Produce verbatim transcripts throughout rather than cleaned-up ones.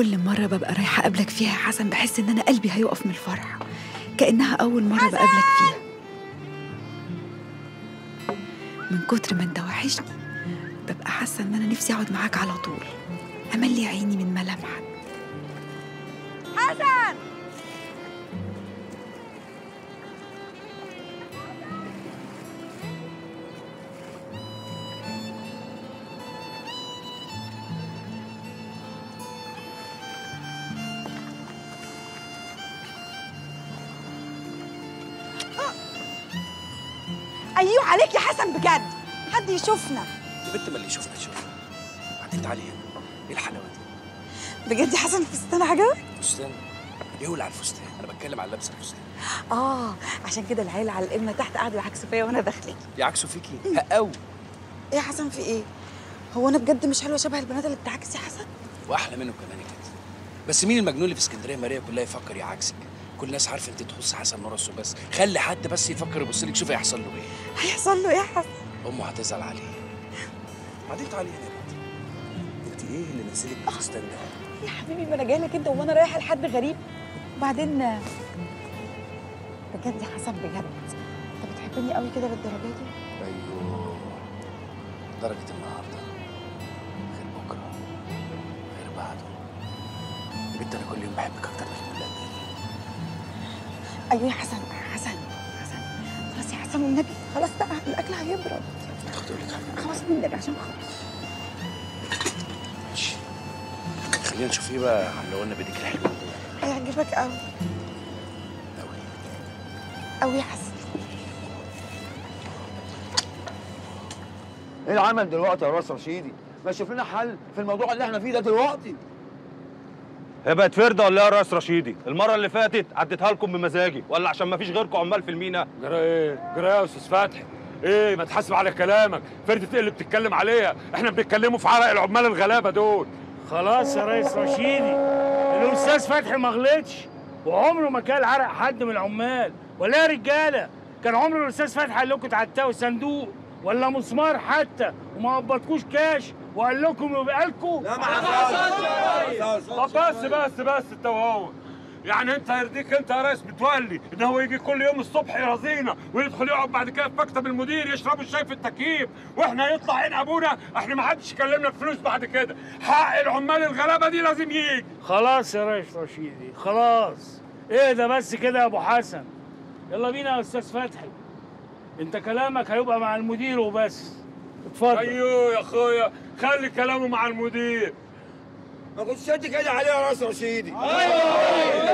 كل مرة ببقى رايحة أقابلك فيها يا حسن بحس إن أنا قلبي هيقف من الفرح، كأنها أول مرة بقابلك فيها. من كتر ما أنت وحشني ببقى حاسة إن أنا نفسي أقعد معاك على طول، أملي عيني من ملامحك. حسن ايوه عليك يا حسن بجد، حد يشوفنا يا بنت. ما اللي يشوفنا تشوفنا بعدين. تعالي هنا، ايه الحلاوه دي بجد يا حسن؟ الفستان عجبك؟ فستان ايه هو اللي على الفستان؟ انا بتكلم على لبس الفستان. اه عشان كده العيله على القمه تحت قاعده يعكسوا فيا وانا داخله. يعكسوا فيكي؟ هقاوي. ايه يا حسن في ايه؟ هو انا بجد مش حلوه شبه البنات اللي بتعكس يا حسن؟ واحلى منه كمان كده. بس مين المجنون اللي في اسكندريه ماريا كلها يفكر يعكسك؟ كل الناس عارفه انت تخص حسن مراسه، بس خلي حد بس يفكر يبص لك شوف هيحصل له ايه. هيحصل له ايه يا حسن؟ امه هتزعل عليه. بعدين تعالي هنا يا انت. ايه اللي نزلك الفستان ده؟ يا حبيبي ما انا جايه لك انت وانا رايحه لحد غريب. وبعدين بجد يا حسن بجد انت بتحبني قوي كده للدرجه دي؟ ايوه درجه النهارده غير بكره غير بعده. يا بنت انا كل يوم بحبك اكتر من اللي قبل. ايوه يا حسن حسن حسن خلاص يا حسن والنبي، خلاص بقى الاكل هيبرد. خدي اقول لك حاجه، خلاص والنبي عشان خلاص. ماشي خلينا نشوف ايه بقى على قلنا بديك الحلو ده. هيعجبك قوي قوي قوي يا حسن. ايه العمل دلوقتي يا راس رشيدي؟ ما تشوف لنا حل في الموضوع اللي احنا فيه ده دلوقتي. هي بقت فرده ولا ايه يا راس رشيدي؟ المره اللي فاتت عديتها لكم بمزاجي ولا عشان ما فيش غيركم عمال في المينا؟ جرى ايه؟ جرى ايه يا استاذ فتحي؟ ايه ما تحاسب على كلامك، فرده ايه اللي بتتكلم عليها؟ احنا بنتكلموا في عرق العمال الغلابه دول. خلاص يا ريس رشيدي، الاستاذ فتحي ما غلطش وعمره ما كان عرق حد من العمال، ولا يا رجاله كان عمره الاستاذ فتحي قال لكم تعتقوا صندوق ولا مسمار حتى وما قبضكوش كاش وقال لكم يبقى لكم. لا ما حصلش. طب بس بس بس انت وهو، يعني انت هيرضيك انت يا ريس بتولي ان هو يجي كل يوم الصبح يرازينا ويدخل يقعد بعد كده في مكتب المدير يشربوا الشاي في التكييف واحنا يطلع عين ابونا؟ احنا ما حدش يكلمنا بفلوس بعد كده. حق العمال الغلابه دي لازم يجي. خلاص يا ريس رشيدي خلاص، ايه ده بس كده يا ابو حسن. يلا بينا يا استاذ فتحي، انت كلامك هيبقى مع المدير وبس. اتفضل. ايوه يا اخويا خلي كلامه مع المدير. ما كنتش قد كده عليه يا راس رشيدي. ايوه ايوه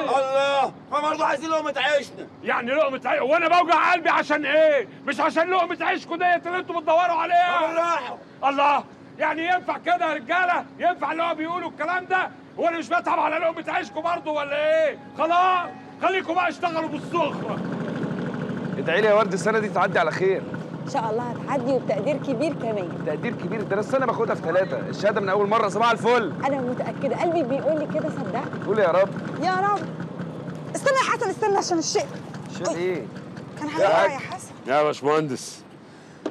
ايوه الله، ما برضه عايزين لقمه عيشنا. يعني لقمه عيش؟ وانا بوجع قلبي عشان ايه؟ مش عشان لقمه عيشكم ديت اللي انتوا بتدوروا عليها. بالراحه. الله، يعني ينفع كده يا رجاله؟ ينفع اللي هو بيقولوا الكلام ده؟ هو انا مش بتعب على لقمه عيشكم برضه ولا ايه؟ خلاص خليكم بقى اشتغلوا بالسخره. ادعي لي يا ورد السنه دي تعدي على خير. ان شاء الله هتعدي وبتقدير كبير كمان. تقدير كبير ده انا السنه باخدها في ثلاثه، الشهاده من اول مره. صباح الفل. انا متاكده قلبي بيقول لي كده صدقني. قول يا رب يا رب. استنى يا حسن استنى عشان الشيء. شيء ايه؟ كان هيقع يا حسن. يا باشمهندس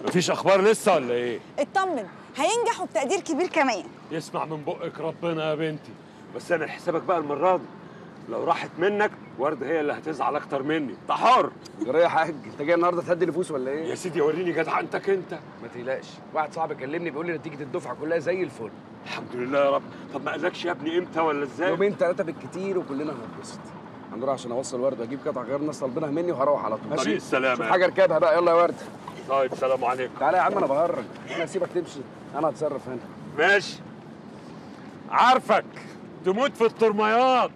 مفيش اخبار لسه ولا ايه؟ اطمن هينجح وبتقدير كبير كمان. يسمع من بقك ربنا يا بنتي، بس اعمل حسابك بقى المره دي لو راحت منك ورد هي اللي هتزعل اكتر مني. انت حر. جرى يا حاج انت جاي النهارده تهدي نفوس ولا ايه؟ يا سيدي وريني جدعنتك انت. ما تقلقش، واحد صاحبي كلمني بيقول لي نتيجه الدفعه كلها زي الفل. الحمد لله يا رب. طب ما قالكش يا ابني امتى ولا ازاي؟ يومين ثلاثه بالكتير وكلنا هنتبسط. هنروح عشان اوصل ورد واجيب قطع غير الناس طالبينها مني وهروح على طول. ماشي طريق السلامه. حاجه اركبها بقى. يلا يا ورد. طيب سلام عليكم. تعالى يا عم انا بهرج، انا هسيبك تمشي، انا هتصرف هنا. ماشي. عارفك تموت في الطرميات.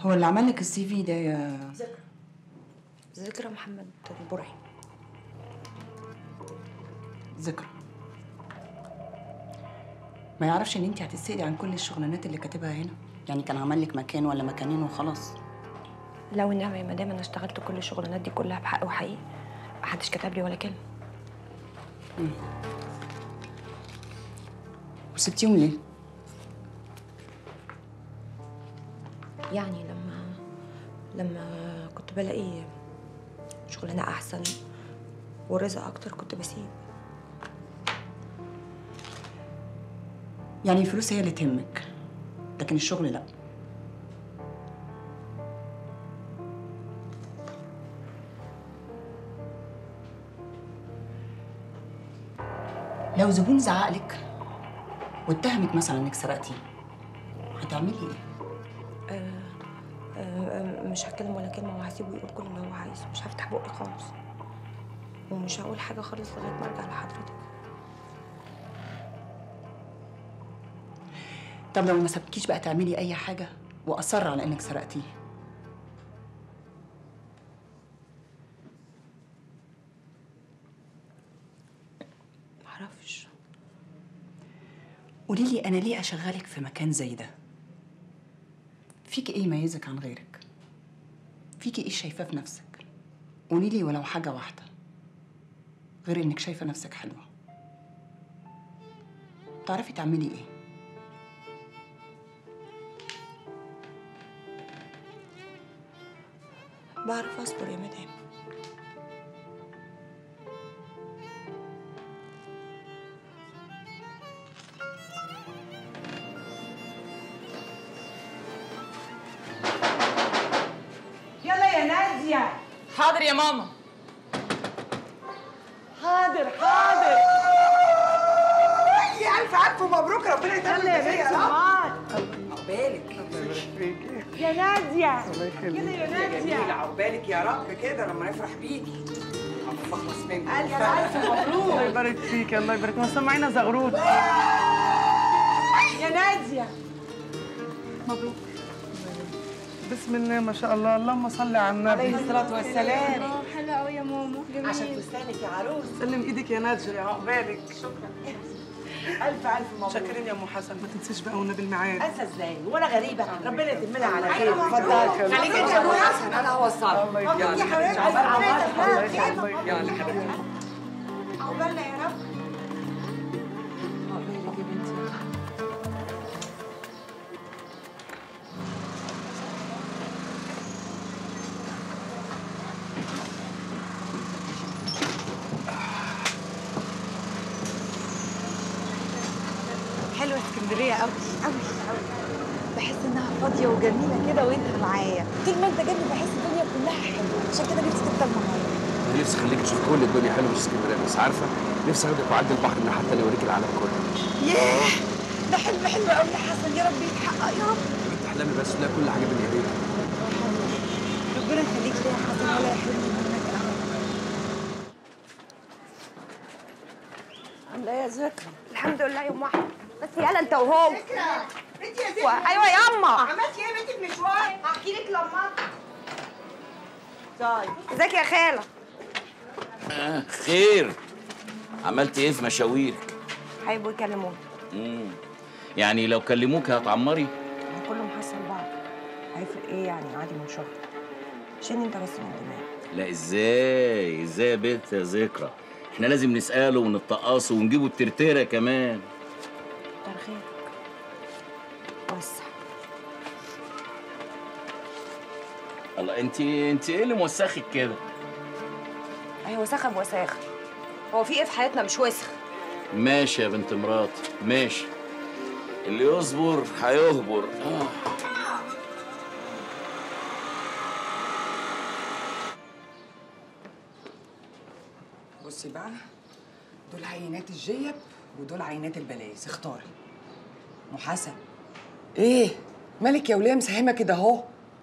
هو اللي عمل لك السي في ده يا ذكرى؟ ذكرى محمد البرعي. ذكرى ما يعرفش ان انت هتسألي عن كل الشغلانات اللي كاتبها هنا؟ يعني كان عمل لك مكان ولا مكانين وخلاص؟ لا والنعمه يا مدام، انا اشتغلت كل الشغلانات دي كلها بحق وحقيقي، محدش كتب لي ولا كلمه. امم وسبتيهم ليه؟ يعني لما لما كنت بلاقي شغلانه احسن ورزق اكتر كنت بسيب. يعني الفلوس هي اللي تهمك لكن الشغل لا. لو زبون زعقلك واتهمك مثلا انك سرقتي هتعملي ايه؟ آه آه مش هتكلم ولا كلمه وهسيبه يقول كل اللي هو عايزه، مش هفتح بقي خالص ومش هقول حاجه خالص لغايه ما ارجع لحضرتك. طب لو ما سبتكيش بقى تعملي اي حاجه واصر على انك سرقتيه؟ معرفش. قوليلي انا ليه اشغلك في مكان زي ده؟ فيكي ايه يميزك عن غيرك؟ فيكي ايه شايفاه في نفسك؟ قوليلي ولو حاجه واحده غير انك شايفه نفسك حلوه. تعرفي تعملي ايه؟ بعرف اصبر يا مدام. يلا يا ناديه. حاضر يا ماما. حاضر حاضر. يا الف الف مبروك، ربنا يتمم لك يا رب. عقبالك. يا ناديه كده يا ناديه يا عقبالك يا رب كده لما نفرح بيكي. عم بخلص منك. الف الف مبروك. الله يبارك فيك. الله يبارك. ما سمعينا زغروت. يا ناديه مبروك. بسم الله ما شاء الله. اللهم صل على النبي عليه الصلاه والسلام. حلوه قوي يا ماما. عشان فستانك يا عروس. سلم ايدك يا ناديه يا عقبالك. شكرا. الف الف مبروك. شاكرين يا ام حسن. ما تنسيش بقى والنبي الميعاد. انسى ازاي وانا غريبه؟ ربنا يتم لها على خير. اتفضل خليكي انت يا ام حسن انا هوصلك. الله يجعلك يا حبيبتي. الله يجعلك. الله يجعلك عقبالنا يا رب. عقبالك يا بنتي. قوي قوي قوي. بحس انها فاضيه وجميله كده وانت معايا. طول ما انت جنبي بحس الدنيا كلها حلوه، عشان كده نفسي تفضل معايا. نفسي اخليك تشوف كل الدنيا حلوه مش اسكندريه بس، عارفه؟ نفسي اخدك وعدي البحر من حتى انا اوريك العالم كله. ياه ده حلم حلو قوي يا حسن، يا رب يتحقق يا رب. انت بتحلمي بس لا كل حاجه باليمين. ربنا يخليك ليا يا حسن ولا يحرمني منك ابدا. عامله ايه يا ذكرى؟ الحمد لله يوم واحد بس. يلا انت وهو ذكرى بنتي يا زلمه. ايوه يا اما عملت ايه يا بنتي في مشوار؟ هحكي لك لما. طيب ازيك يا خاله؟ آه خير. عملت ايه في مشاويرك؟ هيبقوا يكلموني. امم يعني لو كلموك هتعمري؟ ما كله محصل بعض. هيفرق ايه يعني؟ عادي من شغل. شيلني انت بس من دماغك. لا ازاي؟ ازاي يا بنت يا ذكرى؟ احنا لازم نساله ونتقاصه ونجيبه الترتيره كمان. خيرك وسع. الله انت انت ايه اللي موسخك كده؟ اهي وسخه بوساخه. هو في ايه في حياتنا مش وسخ؟ ماشي يا بنت مراتي ماشي. اللي يصبر هيهبر. آه. بصي بقى دول عينات الجيب ودول عينات البلايز، اختاري. ام حسن ايه مالك يا وليه مساهمه كده اهو؟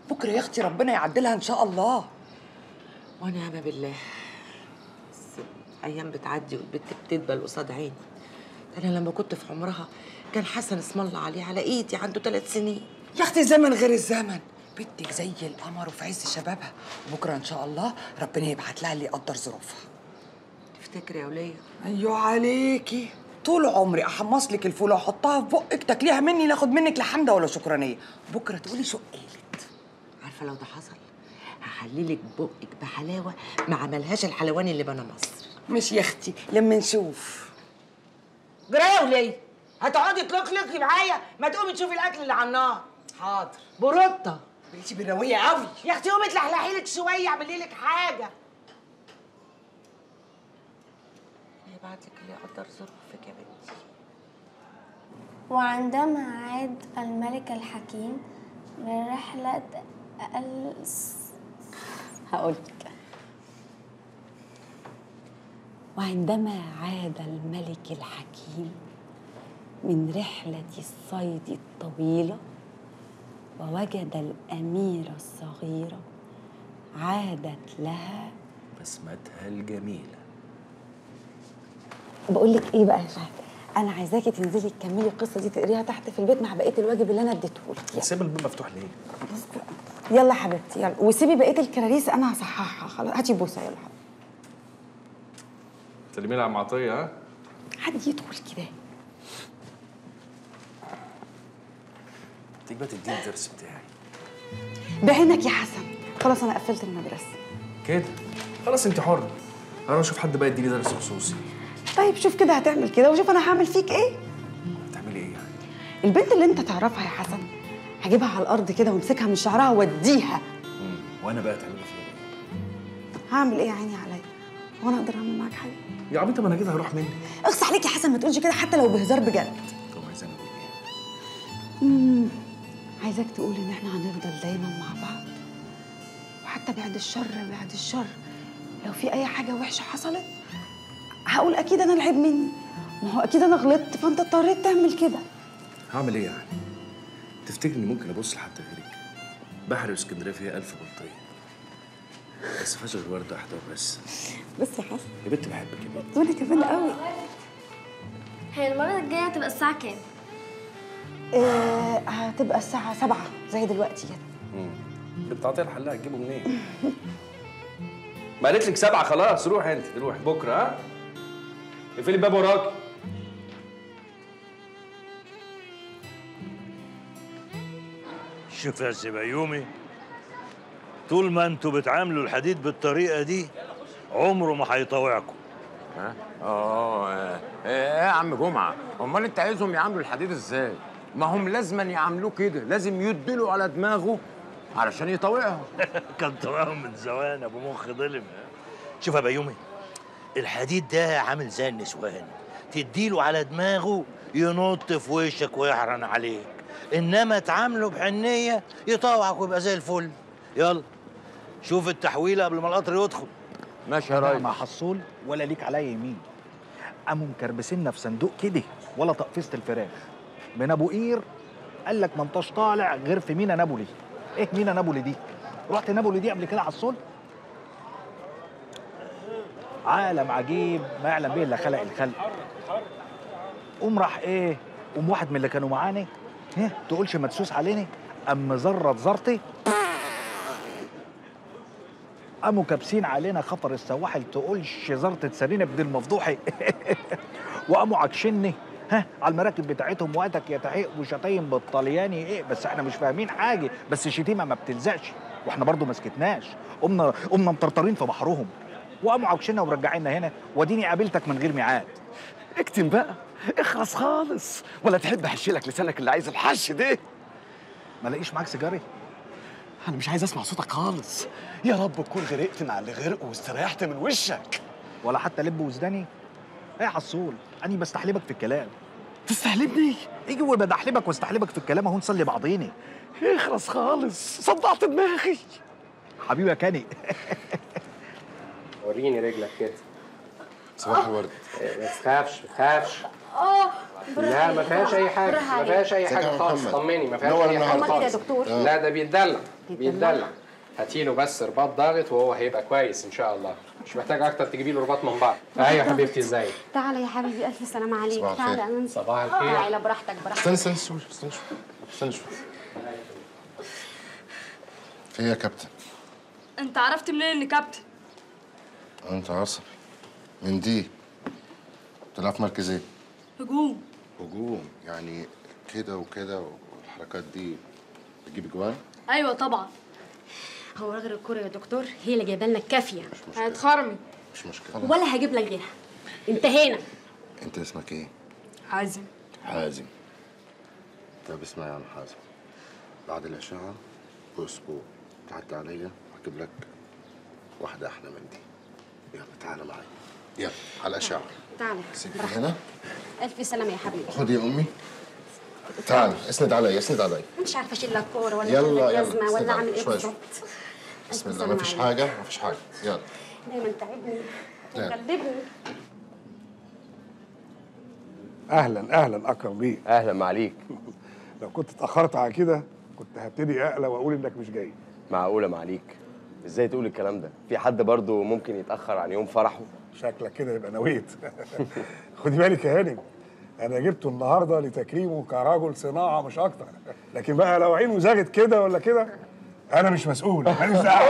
بكره يا اختي ربنا يعدلها ان شاء الله. ونعم بالله. بس الايام بتعدي والبت بتدبل قصاد عيني. انا لما كنت في عمرها كان حسن اسم الله عليه على ايدي عنده ثلاث سنين. يا اختي الزمن غير الزمن. بنتك زي القمر وفي عز شبابها، بكره ان شاء الله ربنا يبعت لها اللي يقدر ظروفها. تفتكري يا وليه؟ ايوه عليكي. طول عمري احمص لك الفول واحطها في بقك تاكليها مني لا اخد منك لا حمده ولا شكرانيه، بكره تقولي شو قالت. عارفه لو ده حصل هحللك بقك بحلاوه ما عملهاش الحلواني اللي بنا مصر. مش يا اختي لما نشوف. جرى يا وليه هتقعدي تلقلقي معايا ما تقومي تشوفي الاكل اللي على النار. حاضر. بروطه. بقيتي برويه قوي يا اختي. قومي اتلحلحي لك شويه، اعملي لك حاجه. هيبعت لك اللي يقدر ظروفك يا بنتي. وعندما عاد الملك الحكيم من رحله ال هقول لك. وعندما عاد الملك الحكيم من رحلة الصيد الطويلة ووجد الأميرة الصغيرة عادت لها بسمتها الجميلة. بقول لك إيه بقى يا شهد، أنا عايزاكي تنزلي تكملي القصة دي تقريها تحت في البيت مع بقية الواجب اللي أنا اديتهولك. يعني سيب الباب مفتوح ليه؟ بص بقى. يلا حبيبتي يلا، وسيبي بقية الكراريس أنا هصححها. خلاص هاتي بوسة. يلا حبيبتي سلمي لي يا عم عطية. ها؟ حد يدخل كده. تيجي بقى تديني الدرس بتاعي. بعينك يا حسن، خلاص انا قفلت المدرسه كده. خلاص انت حره، انا اشوف حد بقى يديني درس خصوصي. طيب شوف كده هتعمل كده، وشوف انا هعمل فيك ايه. هتعملي ايه يعني؟ البنت اللي انت تعرفها يا حسن هجيبها على الارض كده وامسكها من شعرها واديها. وانا بقى تعملي فيها ايه؟ هعمل ايه يا عيني عليا؟ هو انا اقدر اعمل معاك حاجه يا عبيطه؟ ما انا كده هروح مني. اقص عليك يا حسن، ما تقولش كده حتى لو بهزار بجد. طب عايزه انا اقول ايه؟ امم عايزاك تقول ان احنا هنفضل دايما مع بعض، وحتى بعد الشر بعد الشر لو في اي حاجه وحشه حصلت هقول اكيد انا العيب مني، ما هو اكيد انا غلطت فانت اضطريت تعمل كده. هعمل ايه يعني؟ تفتكر اني ممكن ابص لحد غيرك؟ بحر اسكندريه فيها ألف بلطيه، بس ما فيهاش غير ورده واحده بس. بس يا حسن يا بنت بحبك يا بنت، وانا كمان قوي. هي المره الجايه هتبقى الساعه كام؟ ايه هتبقى الساعه سبعة زي دلوقتي كده. امم بنت عطيه الحلاق هتجيبه منين؟ ما قالت لك سبعة. خلاص روحي انت، روحي بكره. ها اقفلي الباب وراكي. شوف يا سي بيومي، طول ما انتوا بتعاملوا الحديد بالطريقه دي عمره ما هيطاوعكم. ها؟ اه ايه يا عم جمعه؟ امال انت عايزهم يعاملوا الحديد ازاي؟ ما هم لازما يعاملوه كده، لازم يدلوا على دماغه علشان يطاوعهم. كان طاوعهم من زمان، ابو مخ ظلم. شوف يا بيومي، الحديد ده عامل زي النسوان، تديله على دماغه ينط في وشك ويحرن عليك، انما تعامله بحنيه يطاوعك ويبقى زي الفل. يلا شوف التحويله قبل ما القطر يدخل. ماشي يا ريس. مع حصول ولا ليك عليا يمين. قاموا مكربسنا في صندوق كده ولا تقفيصه الفراخ من ابو قير. قال لك ما انتش طالع غير في مينا نابولي. ايه مينا نابولي دي؟ رحت نابولي دي قبل كده على الصول؟ عالم عجيب ما يعلم به الا خلق الخلق. قوم راح ايه؟ قوم واحد من اللي كانوا معاني ها تقولش ما تسوس عليني، قام مزرط زرطي، قاموا كابسين علينا خطر السواحل تقولش زرطة سرينا بدي المفضوحي. وقاموا عكشني ها على المراكب بتاعتهم، وقتك يتحق وشتايم بالطلياني ايه، بس احنا مش فاهمين حاجه، بس الشتيمه ما بتلزقش واحنا برضو ما سكتناش، قمنا قمنا مطرطرين في بحرهم، وقاموا عكشنا ومرجعينا هنا. واديني قابلتك من غير ميعاد. اكتم بقى، اخلص خالص، ولا تحب احشلك لسانك اللي عايز الحش ده؟ ما لاقيش معاك سيجاري؟ أنا مش عايز أسمع صوتك خالص، يا رب تكون غرقت مع اللي غرق واستريحت من وشك. ولا حتى لب وزداني؟ إيه يا حصول؟ أنا بستحلبك في الكلام. تستحلبني؟ إيجي وبدحلبك واستحلبك في الكلام أهو، نصلي بعضيني. اخلص خالص، صدعت دماغي. حبيبي يا كاني. وريني رجلك كده. صباح الورد. ما تخافش ما تخافش. اه لا ما فيهاش اي حاجه، ما فيهاش اي حاجه خالص، طمني ما فيهاش اي حاجه خالص. لا ده بيتدلع بيتدلع، هاتيله بس رباط ضاغط وهو هيبقى كويس ان شاء الله، مش محتاج اكتر تجيبي له رباط من بعض. ايوه حبيبتي ازيك؟ تعالى يا حبيبي الف سلامه عليك. تعالى يا انسى. صباح الخير. تعالى براحتك براحتك. استنى استنى استنى استنى في ايه يا كابتن؟ انت عرفت منين اني كابتن؟ انت عصبي من دي طلع في مركز ايه؟ هجوم. هجوم يعني كده وكده والحركات دي بتجيب جوان؟ ايوه طبعا. هو رجل الكوره يا دكتور هي اللي جايبه لنا الكافيه. هتخرمي مش مشكله ولا هجيب لك غيرها. انتهينا. انت اسمك ايه؟ حازم. حازم. طب اسمعي يا عم حازم، بعد العشاء واسبوع تعدي عليا هجيب لك واحدة أحلى من دي. يلا تعالى معايا. يلا على شعر. تعالى. سيبك هنا. ألف سلامة يا حبيبي. خدي يا أمي. تعالى اسند عليا اسند عليا. مش عارفة أشيل لك كورة ولا يلا جزمة ولا أعمل إيه بالظبط. بسم الله مفيش حاجة مفيش حاجة. يلا. دايما تعبني وتقلبني. أهلا أهلا أكرم بيه. أهلا معليك. لو كنت اتأخرت على كده كنت هبتدي أقلق وأقول إنك مش جاي. معقولة معليك؟ ازاي تقول الكلام ده؟ في حد برضه ممكن يتأخر عن يوم فرحه؟ شكلك كده يبقى نويت. خدي بالك يا هانم أنا جبته النهارده لتكريمه كرجل صناعة مش أكتر، لكن بقى لو عينه زاغت كده ولا كده أنا مش مسؤول، ماليش دعوة.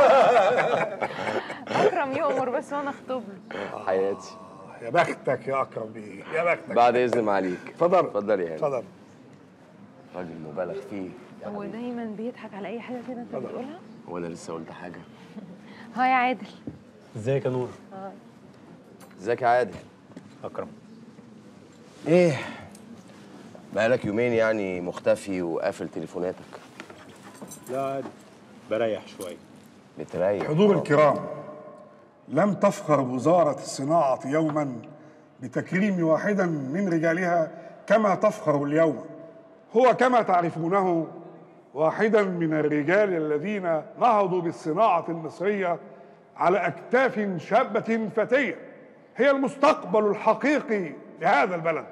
أكرم يؤمر بس وأنا أخطب له. حياتي. يا بختك يا أكرم بيه، يا بختك. بعد إذن معاليك. اتفضل. اتفضل يا هانم. اتفضل. راجل مبالغ فيه. هو دايما بيضحك على اي حاجه كده انت بتقولها؟ هو انا لسه قلت حاجه؟ ها يا عادل. ازيك يا نور؟ ها. ازيك يا عادل؟ اكرم. ايه؟ بقالك يومين يعني مختفي وقافل تليفوناتك. لا بريح شويه. بتريح؟ حضور الكرام، لم تفخر وزاره الصناعه يوما بتكريم واحدا من رجالها كما تفخر اليوم. هو كما تعرفونه واحدا من الرجال الذين نهضوا بالصناعة المصرية على أكتاف شابة فتية هي المستقبل الحقيقي لهذا البلد،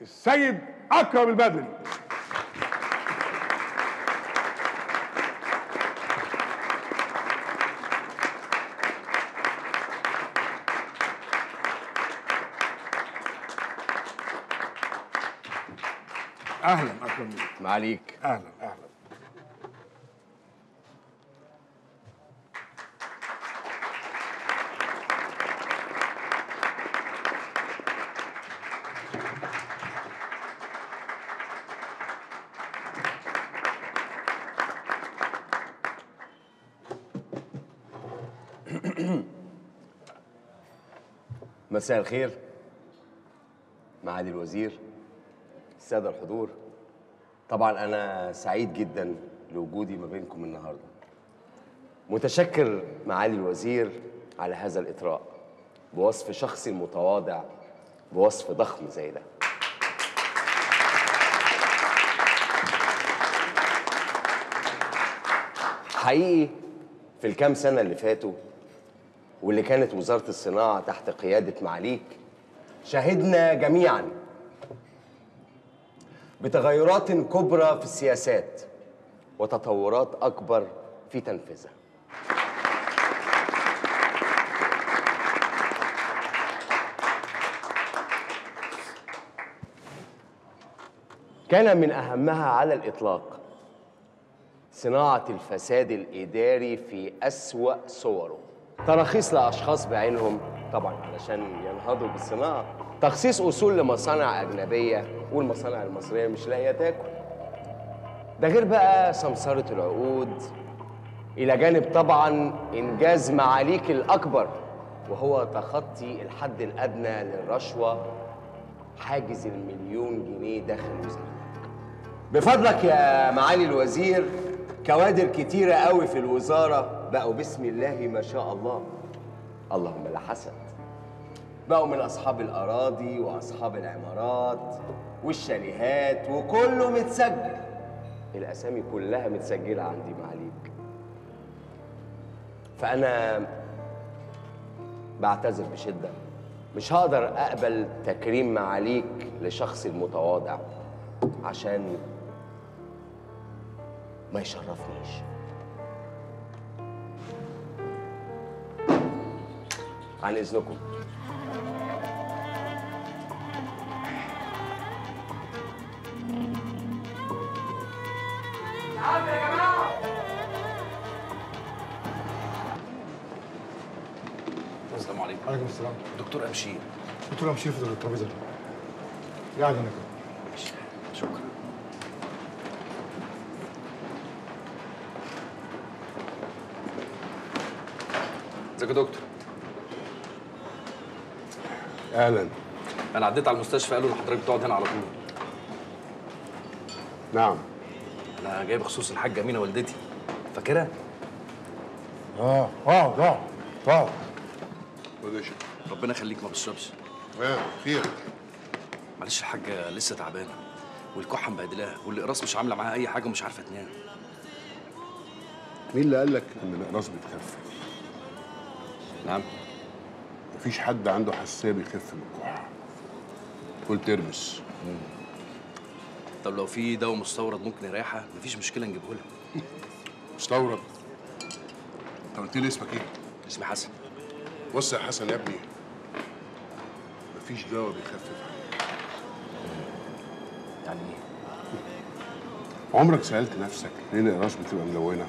السيد أكرم البدري. اهلا اكرم بيه. معاليك. اهلا اهلا. مساء الخير معالي الوزير، السادة الحضور، طبعا أنا سعيد جدا لوجودي ما بينكم النهارده. متشكر معالي الوزير على هذا الإطراء بوصف شخصي المتواضع بوصف ضخم زي ده. حقيقي في الكام سنة اللي فاتوا واللي كانت وزارة الصناعة تحت قيادة معاليك شهدنا جميعا بتغيرات كبرى في السياسات وتطورات أكبر في تنفيذها. كان من أهمها على الإطلاق صناعة الفساد الإداري في أسوأ صوره، تراخيص لأشخاص بعينهم طبعاً علشان ينهضوا بالصناعة، تخصيص أصول لمصانع أجنبية والمصانع المصرية مش لاقية تاكل. ده غير بقى سمسرة العقود، إلى جانب طبعاً إنجاز معاليك الأكبر وهو تخطي الحد الأدنى للرشوة، حاجز المليون جنيه داخل وزارتك. بفضلك يا معالي الوزير كوادر كتيرة قوي في الوزارة بقوا بسم الله ما شاء الله اللهم لا حسد، بقوا من أصحاب الأراضي وأصحاب العمارات والشاليهات وكله متسجل، الأسامي كلها متسجلة عندي معاليك. فأنا بعتذر بشدة مش هقدر أقبل تكريم معاليك لشخصي المتواضع عشان ما يشرفنيش. عن إذنكم. تعالوا يا جماعة. السلام عليكم. وعليكم السلام. دكتور أمشير. دكتور أمشير في الترابيزة. قاعد هنا كده. شكرا. ازيك يا دكتور؟ اهلا. انا عديت على المستشفى قالوا لحضرتك بتقعد هنا على طول. نعم. انا جاي بخصوص الحاجه امينه والدتي، ف فاكرها؟ اه اقعد اقعد اقعد. خد يا شيخ. ربنا يخليك ما بتشربش. ايه خير. معلش الحاجة لسه تعبانة والكحة مبهدلاها والإقراص مش عاملة معاها أي حاجة ومش عارفة تنام. مين اللي قال لك إن الإقراص بتخف؟ نعم؟ مفيش حد عنده حساسية بيخف من الكحة. فول ترمس. طب لو في دواء مستورد ممكن يريحها مفيش مشكلة نجيبه لها. مستورد؟ أنت قلت لي اسمك إيه؟ اسمي حسن. بص يا حسن يا ابني مفيش دواء بيخفف عليها. يعني ايه؟ عمرك سألت نفسك ليه الإقراص بتبقى ملونة؟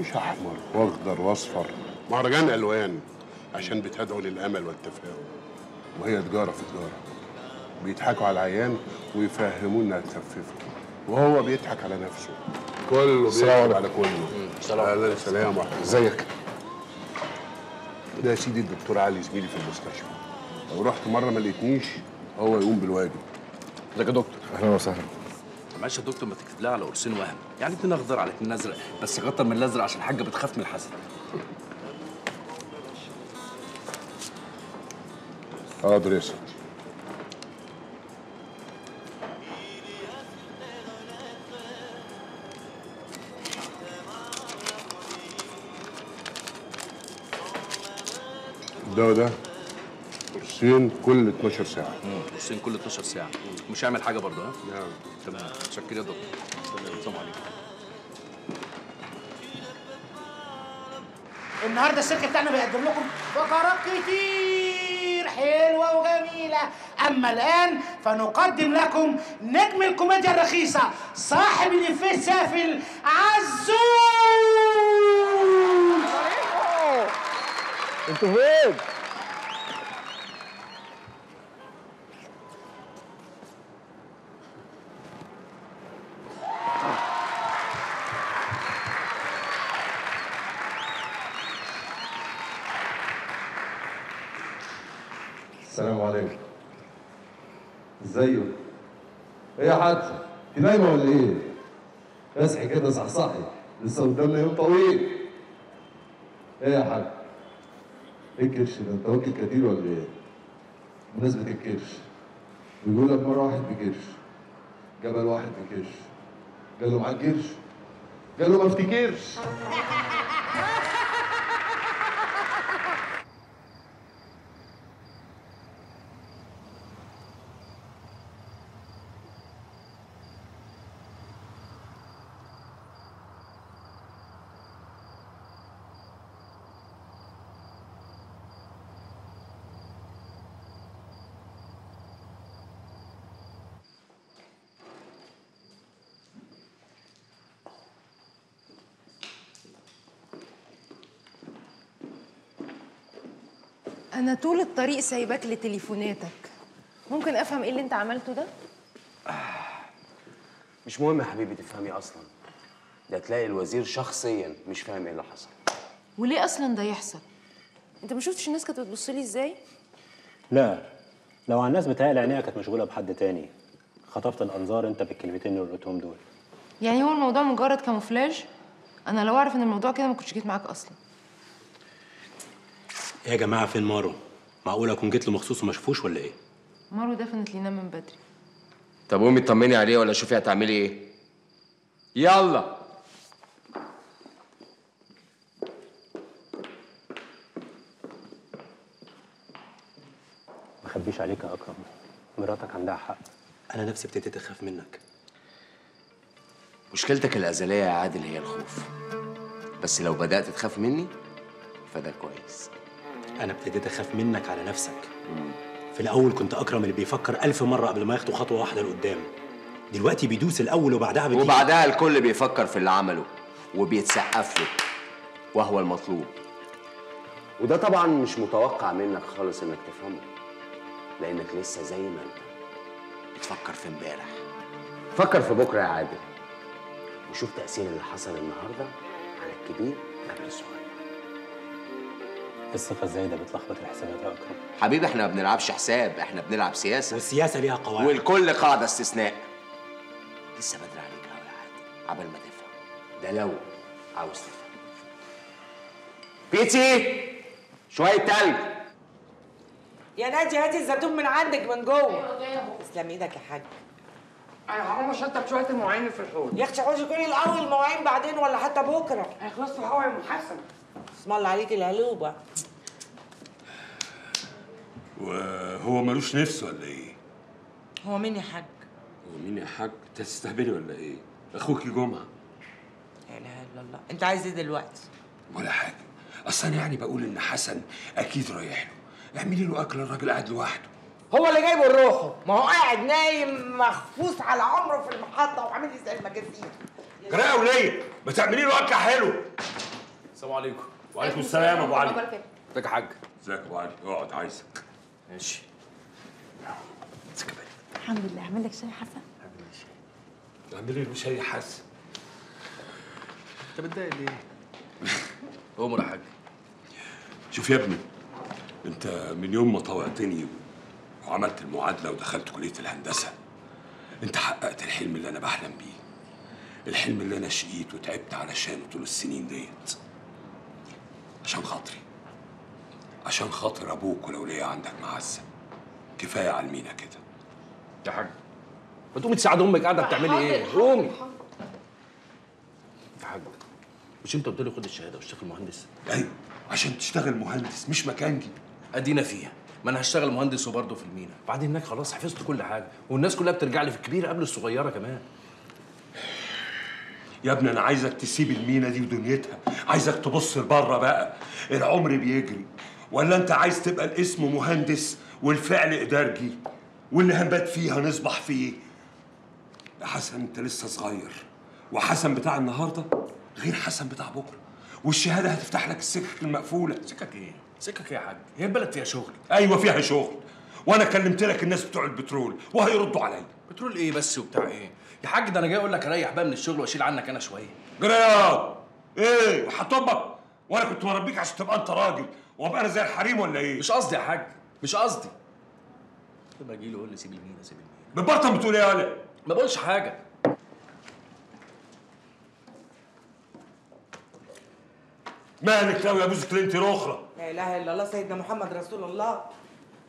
مش أحمر وأخضر وأصفر، مهرجان ألوان عشان بتدعو للأمل والتفاؤل، وهي تجارة في تجارة. بيضحكوا على العيان ويفهموه إنها تخففه، وهو بيضحك على نفسه. كله بيضحك على كله. السلام عليكم. السلام ورحمة الله. إزيك؟ ده يا سيدي الدكتور علي زميلي في المستشفى. لو رحت مرة ما لقيتنيش هو يقوم بالواجب. ازيك يا دكتور؟ اهلا وسهلا. معلش يا دكتور ما تكتب لها على قرصين وهم، يعني اتنين اخضر على اتنين ازرق، بس كتر من الازرق عشان الحاجه بتخاف من الحسد. حاضر يا سيدي. الدواء ده قرصين كل اتناشر ساعة. قرصين كل اتناشر ساعة، مش هعمل حاجة برضه ها؟ نعم. تمام، متشكر يا دكتور. السلام عليكم. النهارده الشركة بتاعنا بيقدم لكم فقرات كتير حلوة وجميلة، أما الآن فنقدم لكم نجم الكوميديا الرخيصة، صاحب الإفيه السافل، عزوز. أنتوا فين؟ السلام عليكم. ازيك؟ ايه يا حاج؟ انت نايمة ولا ايه؟ اصحي كده صحصحي، لسه قدامنا يوم طويل. ايه يا حاج؟ ايه الكرش ده؟ انت واكل كتير ولا ايه؟ بمناسبة الكرش، بيقول لك مرة واحد بكرش، جبل واحد بكرش، قال له معاك كرش؟ قال له ما افتكرش. أنا طول الطريق سايباك لتليفوناتك، ممكن أفهم إيه اللي أنت عملته ده؟ مش مهم يا حبيبي تفهمي أصلاً، ده تلاقي الوزير شخصياً مش فاهم إيه اللي حصل. وليه أصلاً ده يحصل؟ أنت ما شفتش الناس كانت بتبص لي إزاي؟ لا، لو على الناس بتهيألي عينيها كانت مشغولة بحد تاني، خطفت الأنظار أنت بالكلمتين اللي قلتهم دول. يعني هو الموضوع مجرد كاموفلاج؟ أنا لو أعرف إن الموضوع كده ما كنتش جيت معاك أصلاً. يا جماعة فين مارو؟ معقول أكون جيت له مخصوص وما شافوش ولا إيه؟ مارو دفنت لينا من بدري. طب قومي اطمني عليه ولا شوفي هتعملي إيه؟ يلا. ما أخبيش عليك يا أكرم، مراتك عندها حق، أنا نفسي ابتديت أخاف منك. مشكلتك الأزلية يا عادل هي الخوف، بس لو بدأت تخاف مني فده كويس. أنا ابتديت أخاف منك على نفسك. في الأول كنت أكرم اللي بيفكر ألف مرة قبل ما ياخدوا خطوة واحدة لقدام. دلوقتي بيدوس الأول وبعدها بيجي وبعدها الكل بيفكر في اللي عمله وبيتسقف له وهو المطلوب. وده طبعًا مش متوقع منك خالص إنك تفهمه، لأنك لسه زي ما أنت بتفكر في إمبارح. فكر في بكرة يا عادل وشوف تأثير اللي حصل النهاردة على الكبير قبل الصغير. الصفة ازاي ده بتلخبط الحسابات يا اكرم؟ حبيبي احنا ما بنلعبش حساب، احنا بنلعب سياسة، والسياسة ليها قواعد والكل قاعدة استثناء. لسه بدري عليك قوي يا عادل عبال ما تفهم، ده لو عاوز تفهم. بيتي شوية تلج. يا ناديه هاتي الزيتون من عندك من جوه. تسلم ايدك يا حاج. انا هقوم اشطب شويه المواعين في الحوض. يا اختي حوضي كل الاول المواعين بعدين ولا حتى بكره. هيخلصوا في الهوا يا ام حسن. بسم الله عليك القلوبه. وهو ملوش نفس ولا ايه؟ هو مين يا حاج؟ هو مين يا حاج؟ انت هتستهبلي ولا ايه؟ اخوكي جمعه. لا اله الا الله، انت عايز ايه دلوقتي؟ ولا حاجه، اصل انا يعني بقول ان حسن اكيد رايح له، اعملي له اكل الراجل قاعد لوحده. هو اللي جايبه لروحه، ما هو قاعد نايم مخفوص على عمره في المحطه وعامل يسال المجازين. جرايه وليه؟ ما تعملي له اكل حلو. السلام عليكم. وعليكم السلام يا ابو علي. ازيك يا حاج؟ ازيك يا ابو علي؟ اقعد عايزك. ماشي. الحمد لله. اعمل لك شاي حسن؟ اعمل لي شاي. اعمل لي شاي حسن. انت بتضايق ليه؟ قوم يا حاج. شوف يا ابني، انت من يوم ما طوعتني وعملت المعادله ودخلت كليه الهندسه، انت حققت الحلم اللي انا بحلم بيه. الحلم اللي انا شقيت وتعبت علشانه طول السنين ديت. عشان خاطري. عشان خاطر ابوك ولو ليا عندك معزه. كفايه على المينا كده. يا حاج ما تقومي تساعد امك قاعده بتعملي ايه؟ قومي. يا حاج مش انت قلت لي خد الشهاده واشتغل مهندس؟ ايوه عشان تشتغل مهندس مش مكانجي. ادينا فيها، ما انا هشتغل مهندس وبرضه في المينا، بعدين هناك خلاص حفظت كل حاجه والناس كلها بترجع لي في الكبيره قبل الصغيره كمان. يا ابني انا عايزك تسيب المينا دي ودنيتها، عايزك تبص لبره بقى، العمر بيجري. ولا انت عايز تبقى الاسم مهندس والفعل ادارجي واللي هنبات فيه هنصبح فيه؟ يا حسن انت لسه صغير، وحسن بتاع النهارده غير حسن بتاع بكره، والشهاده هتفتح لك السكك المقفوله. سكك ايه؟ سكك ايه يا حاج؟ هي البلد فيها شغل. ايوه فيها شغل، وانا كلمت لك الناس بتوع البترول وهيردوا عليا. بترول ايه بس وبتاع ايه؟ يا حاج ده انا جاي اقول لك اريح بقى من الشغل واشيل عنك انا شويه. جرايه ايه؟ وحطبك وانا كنت مربيك عشان تبقى انت راجل وابقى انا زي الحريم ولا ايه؟ مش قصدي يا حاج، مش قصدي. كنت باجي له اقول لي سيب المينا سيب المينا. بتبرطم بتقول ايه يا ولا؟ ما بقولش حاجه. مالك قوي يا بوزك ليلتي اخرى. لا اله الا الله سيدنا محمد رسول الله.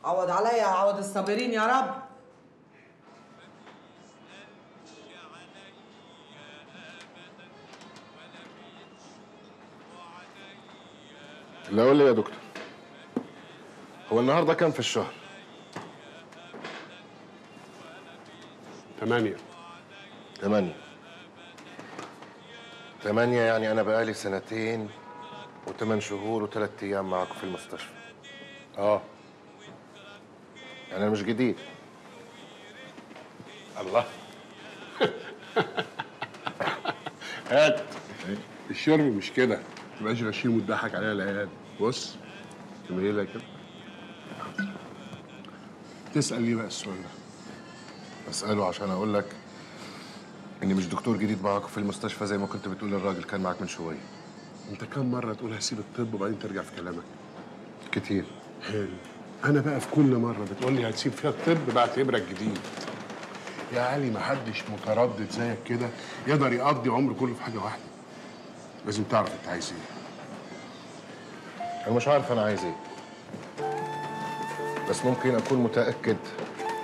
عوض عليا عوض الصابرين يا رب. لا قول لي يا دكتور، هو النهارده كام في الشهر؟ تمانية. تمانية تمانية يعني أنا بقالي سنتين وثمان شهور وثلاث أيام معاكم في المستشفى. آه يعني أنا مش جديد. الله هات الشرب مش كده، ما تبقاش غشيم وتضحك علينا العيال. بص تميلها كده. تسأل ليه بقى السؤال ده؟ اساله عشان اقول لك اني مش دكتور جديد معاكم في المستشفى زي ما كنت بتقول الراجل كان معاك من شويه. انت كم مره تقول هسيب الطب وبعدين ترجع في كلامك؟ كتير. حلو. انا بقى في كل مره بتقول لي هتسيب فيها الطب بعت ابرك جديد. يا علي ما حدش متردد زيك كده يقدر يقضي عمره كله في حاجه واحده. لازم تعرف انت عايز ايه. انا مش عارف انا عايز ايه، بس ممكن اكون متاكد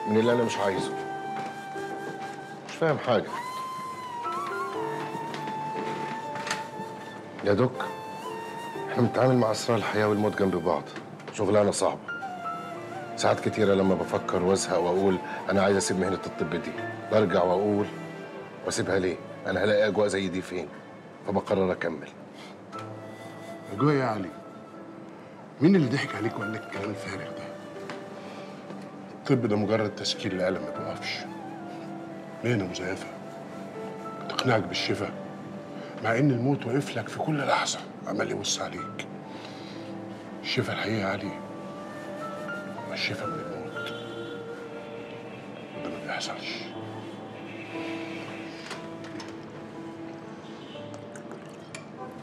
من اللي انا مش عايزه. مش فاهم حاجة يا دوك. احنا بنتعامل مع اسرار الحياة والموت جنب بعض، شغلانة صعبة. ساعات كتيرة لما بفكر وازهق واقول انا عايز اسيب مهنة الطب دي، برجع واقول واسيبها ليه؟ انا هلاقي اجواء زي دي فين؟ فبقرر اكمل. اجواء يا علي؟ مين اللي ضحك عليك وقال لك الكلام الفارغ ده؟ الطب ده مجرد تسكيل لألم ما بيقفش. مهنة مزيفة بتقنعك بالشفا، مع ان الموت واقف لك في كل لحظة عمال يبص عليك. الشفا الحقيقة يا علي والشفا من الموت، وده ما بيحصلش.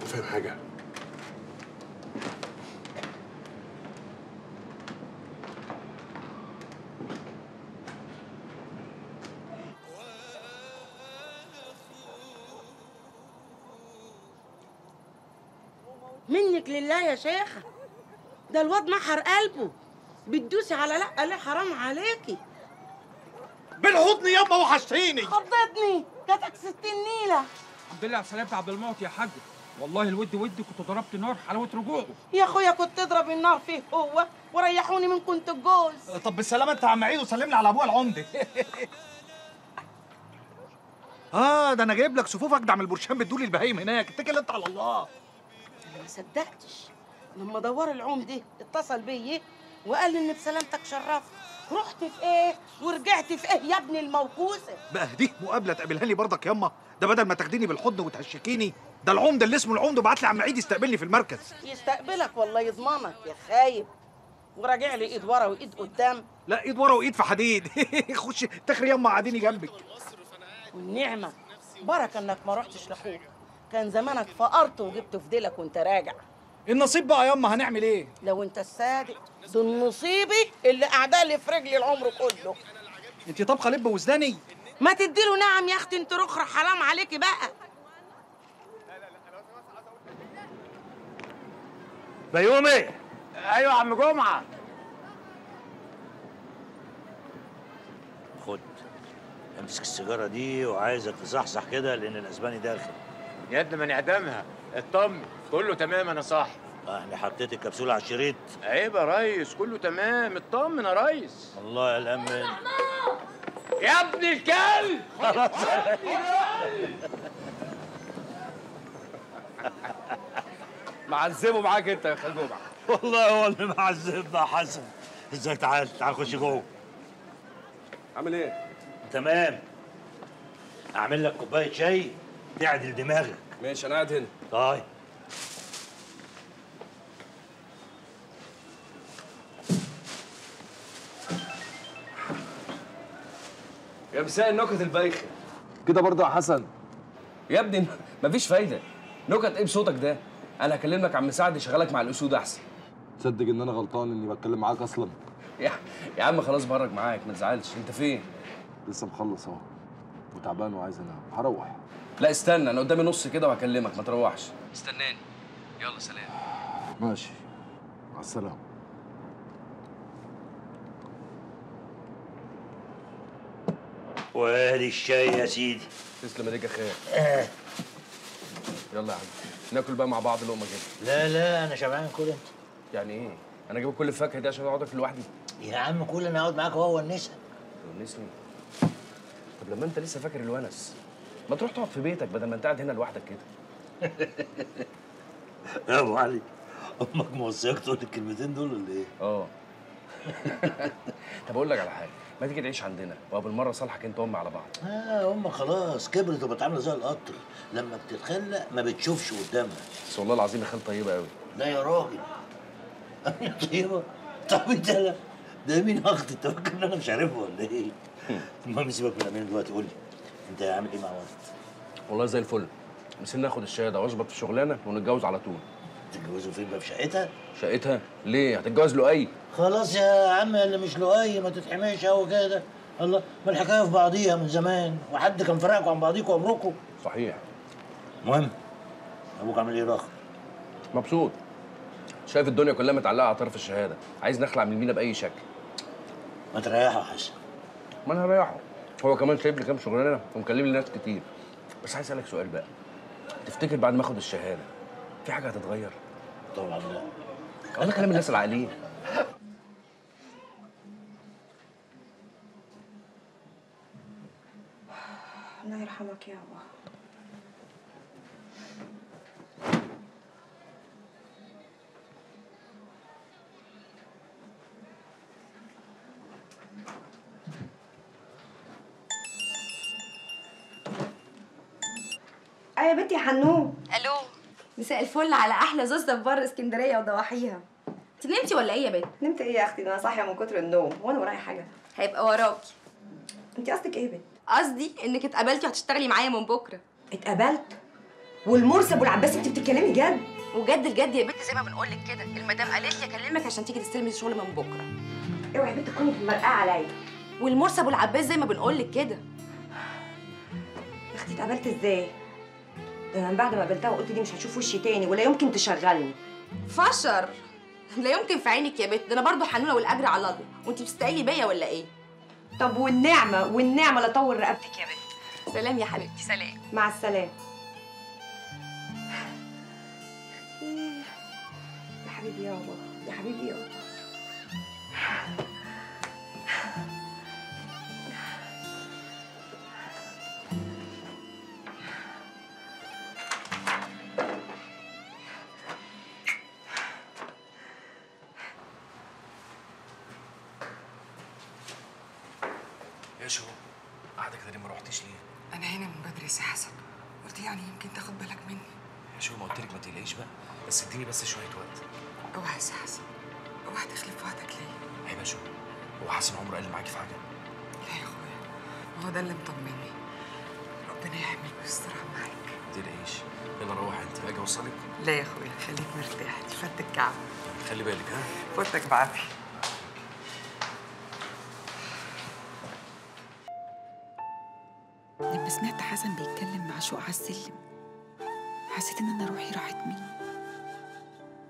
فاهم حاجة؟ منك لله يا شيخة، ده الواد محر قلبه، بتدوسي على لأ ليه، حرام عليكي. بالحضن يابا وحشتيني. خضتني جاتك ستين نيلة. الحمد لله على سلامة عبد المعطي يا حاج، والله الود ودي كنت ضربت نار حلاوة رجوعه. يا اخويا كنت تضرب النار فيه هو، وريحوني من كنت الجوز. طب بالسلامة انت يا عم عيد، وسلملي على ابويا العمدة. اه ده انا جايب لك صفوف اجدع من البرشام بتدولي البهايم هناك، اتكل انت على الله. انا ما صدقتش لما دوار العمدة اتصل بيا وقال لي ان بسلامتك شرفت. رحت في ايه ورجعت في ايه يا ابن الموكوسه؟ بقى دي مقابله تقابلها لي برضك يما، ده بدل ما تاخديني بالحضن وتهشكيني، ده العمده اللي اسمه العمده بعت لي عم عيد يستقبلني في المركز. يستقبلك والله يضمنك يا خايب، وراجع لي ايد ورا وايد قدام. لا ايد ورا وايد في حديد. خش تخري يما قعديني جنبك. والنعمه بركه انك ما رحتش لاخوك، كان زمانك فقرت وجبت فدلك وانت راجع. النصيب بقى يما هنعمل ايه؟ لو انت الصادق دول نصيبي اللي قاعده لي في رجلي العمر كله. انت طبخه لب وزداني؟ ما تديله نعم يا اختي انت رخره، حرام عليكي بقى. بيومي. ايوه يا عم جمعه. خد امسك السيجاره دي وعايزك تصحصح كده لان الاسباني داخل. يا ابني ما نعدمها، اطمن كله تمام انا صاحي. انا حطيت الكبسوله على الشريط. عيب يا ريس، كله تمام اطمن يا ريس. الله يا الامن. يا ابن الكلب خلاص. معذبه معاك انت يا خال جمعه. والله هو اللي معذبنا يا حسن. ازيك؟ تعال تعال خش جوه. عامل ايه؟ تمام. اعمل لك كوبايه شاي تعدل دماغك. ماشي انا قاعد هنا. طيب يا مساء النكت البايخه كده برضه يا حسن. يا ابني مفيش فايده نكت ايه بصوتك ده، انا هكلمك عم سعد يشغلك مع الاسود احسن. تصدق ان انا غلطان اني بتكلم معاك اصلا؟ يا يا عم خلاص بهرج معاك ما تزعلش. انت فين؟ لسه مخلص اهو وتعبان وعايز انام، هروح. لا استنى انا قدامي نص كده وهكلمك، ما تروحش استناني. يلا سلام. ماشي مع السلامه. وادي الشاي يا سيدي. تسلم ايديك يا خال. يلا يا عم ناكل بقى مع بعض لقمه كده. لا لا انا شبعان، كل انت. يعني ايه؟ انا اجيب كل الفاكهه دي عشان اقعد اكل لوحدي؟ يا عم كل انا اقعد معاك اهو ونسها. ونسني؟ طب لما انت لسه فاكر الونس ما تروح تقعد في بيتك بدل ما انت قاعد هنا لوحدك كده. يا ابو علي امك موصياك تقول الكلمتين دول ولا ايه؟ اه. طب اقول لك على حاجه، ما تيجي تعيش عندنا وبالمره صالحك انت وامي على بعض. اه امك خلاص كبرت وبتعامل زي القطر، لما بتتخلق ما بتشوفش قدامها. بس والله العظيم خال طيبه قوي. لا يا راجل انا طيبه؟ طب انت لا ده مين اخت؟ انت فاكر ان انا مش عارفها ولا ايه؟ المهم سيبك من امين دلوقتي، قول لي انت عامل ايه مع ورد؟ والله زي الفل، مسينا ناخد الشهاده واظبط في شغلانه ونتجوز على طول. تتجوزوا فين بقى؟ في شقتها؟ شقتها؟ ليه؟ هتتجوز لؤي. خلاص يا عم اللي مش لؤي ما تتحميش قوي كده. الله ما الحكايه في بعضيها من زمان، وحد كان فرقكم عن بعضيكم عمركم. صحيح. المهم ابوك عامل ايه رخر؟ مبسوط. شايف الدنيا كلها متعلقه على طرف الشهاده، عايز نخلع من المينا باي شكل. ما تريحه يا حسن. ما انا هريحه، هو كمان شايف لي كام شغلانه ومكلم لي ناس كتير. بس عايز اسالك سؤال بقى، تفتكر بعد ما اخد الشهاده في حاجه هتتغير؟ طبعا لا. انا كلام الناس العاقلين. الله يرحمك يا ابا. يا بنتي حنون. الو. مساء الفل على احلى زوزه في بر اسكندريه وضواحيها. انت نمتي ولا ايه يا بنت؟ نمت ايه يا اختي، ده انا صاحيه من كتر النوم. هو انا ورايا حاجه؟ هيبقى وراكي. انت قصدك ايه يا بنت؟ قصدي انك اتقبلتي وهتشتغلي معايا من بكره. اتقبلت؟ والمرسي ابو العباس انت بتتكلمي جد؟ وجد الجد يا بنتي زي ما بنقول لك كده، المدام قالت لي اكلمك عشان تيجي تستلمي الشغل من بكره. اوعي يا بنت تكوني مرقعه عليا. والمرسي ابو العباس زي ما بنقول لك كده. يا اختي اتقبلت ازاي؟ ده انا بعد ما قابلتها وقلت دي مش هتشوف وشي تاني ولا يمكن تشغلني. فشر لا يمكن في عينك يا بت، ده انا برضه حنونه والاجر على الله، وانت بتستقلي بيا ولا ايه؟ طب والنعمه والنعمه لا طول رقبتك يا بت. سلام يا حبيبتي. سلام. مع السلامه يا حبيبي. يا بابا يا حبيبي يا بابا. بعافية. لما سمعت حسن بيتكلم مع شوق على السلم حسيت ان انا روحي راحت مني.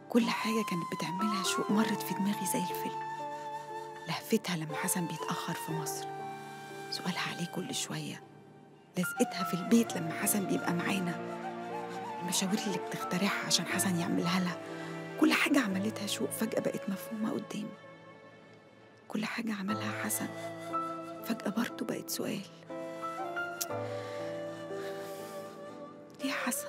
كل حاجة كانت بتعملها شوق مرت في دماغي زي الفيلم. لهفتها لما حسن بيتأخر في مصر، سؤالها عليه كل شوية، لزقتها في البيت لما حسن بيبقى معانا، المشاوير اللي بتخترعها عشان حسن يعملها لها. كل حاجة عملتها شوق فجأة بقت مفهومة قدامي. كل حاجة عملها حسن فجأة برضه بقت سؤال. ليه يا حسن؟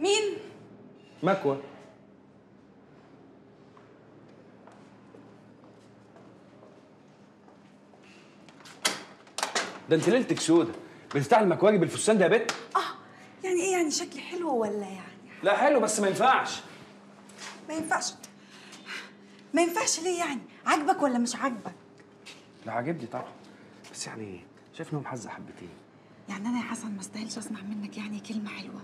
مين؟ مكوى. ده انت ليلتك سودة. بتستعمل مكواجي بالفستان ده يا بت؟ اه يعني ايه يعني شكلي حلو ولا يعني؟ لا حلو بس ما ينفعش. ما ينفعش ما ينفعش ليه يعني؟ عاجبك ولا مش عاجبك؟ لا عاجبني طبعا بس يعني شايف انهم حزه حبتين. يعني انا يا حسن ما استاهلش اسمع منك يعني كلمه حلوه؟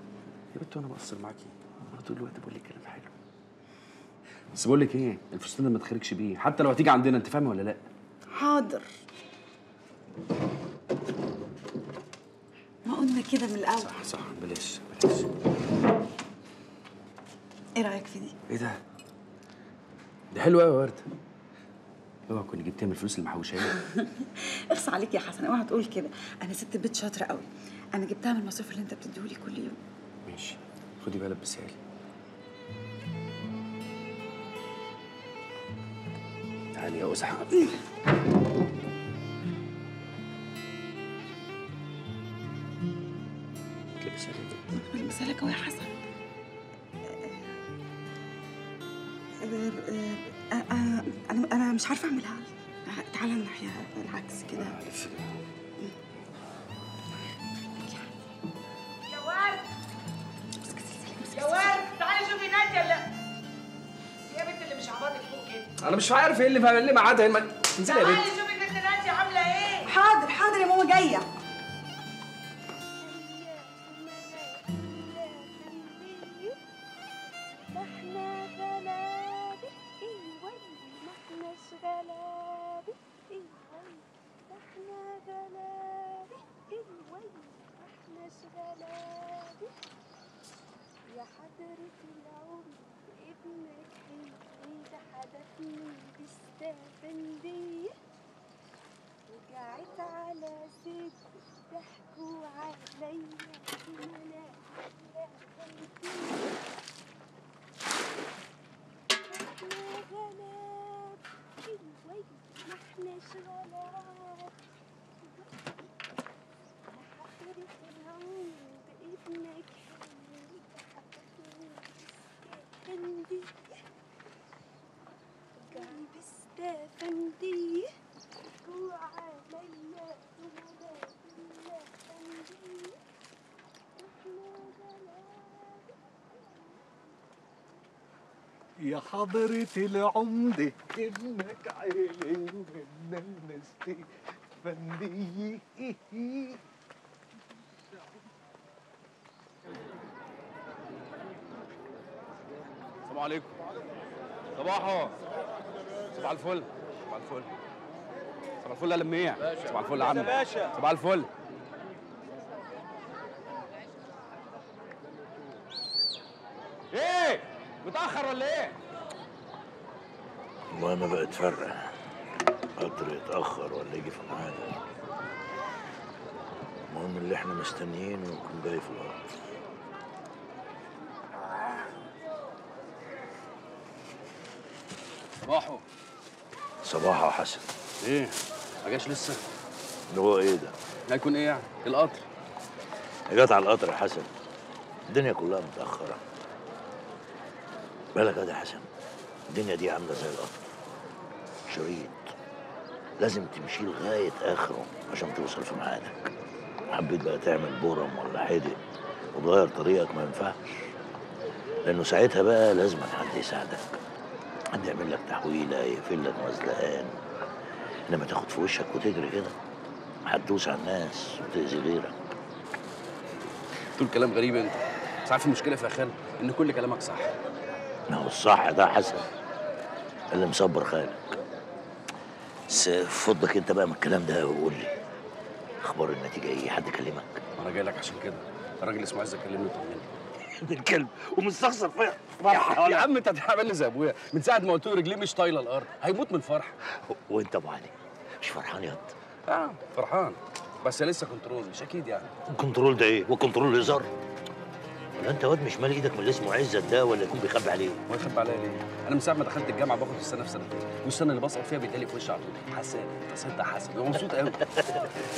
يا بت وانا بقصر معاكي؟ انا طول الوقت بقول لك كلام حلو. بس بقول لك ايه؟ الفستان ده ما تخرجش بيه حتى لو هتيجي عندنا، انت فاهمه ولا لا؟ حاضر. ما قلنا كده من الاول. صح صح بلاش بلاش. ايه رايك في دي؟ ايه ده؟ ده حلو قوي يا ورده. اوعى تكوني جبتيها من الفلوس اللي محوشاها. اخص عليك يا حسن، اوعى تقول كده، انا ست بيت شاطره قوي، انا جبتها من المصروف اللي انت بتديهولي كل يوم. ماشي خدي بقى لبسيها لي. تعالي يا وسعه. بسألك يا حسن. انا انا مش عارفه اعملها. تعالى الناحيه العكس كده. يا ورد يا ورد تعالي شوفي ناديه. لا يا بنت اللي مش عباطك فوق كده، انا مش عارف ايه اللي فاهم ليه ما عادها. انزلي يا بنت تعالي شوفي البنت ناديه عامله ايه. حاضر حاضر يا ماما جايه. يا حضرة العمدة ابنك علي من المستفندية. السلام عليكم. صباحو. صباح الفل. صباح الفل. صباح الفل يا لميع. صباح الفل يا عم. صباح الفل. ايه متاخر ولا ايه؟ والله انا بقيت فرق قطر يتاخر ولا يجي في ميعاده. المهم اللي احنا مستنيينه يكون باقي في الارض. صباحو. صباحو يا حسن. ايه ما جاش لسه؟ اللي هو ايه ده؟ هيكون ايه يعني؟ القطر. جت على القطر يا حسن. الدنيا كلها متاخره. بالك يا حسن الدنيا دي عامله زي القطر، شريط لازم تمشي لغايه اخره عشان توصل في ميعادك. حبيت بقى تعمل بورم ولا حدق وتغير طريقك ما ينفعش، لانه ساعتها بقى لازم حد يساعدك، حد يعمل لك تحويله، يقفل لك مزلقان. انما تاخد في وشك وتجري كده هتدوس على الناس وتاذي غيرك. تقول كلام غريب انت، بس عارف المشكله في اخر ان كل كلامك صح. ما هو الصح ده حسن اللي مصبر خالك. بس فضك انت بقى من الكلام ده وقول لي اخبار النتيجه ايه؟ حد كلمك؟ انا جاي لك عشان كده، الراجل اسمه عزت كلمني وطمني. ده الكلب ومستخسر فيا فرحه. يا عم انت هتعملني زي ابويا، من ساعه ما قلت له رجليه مش طايله الارض هيموت من الفرحه. وانت ابو علي مش فرحان يا انت؟ اه فرحان بس لسه كنترول مش اكيد يعني. الكنترول ده ايه؟ والكنترول هزار؟ ولا انت واد مش مال ايدك من اللي اسمه عزت ده ولا يكون بيخبي عليه؟ هو يخبي عليا ليه؟ انا من ساعه ما دخلت الجامعه باخد السنه في سنتين، والسنه اللي بسقط فيها بيتقلب في وشي على طول. حسن تصدق حسن هو مبسوط قوي.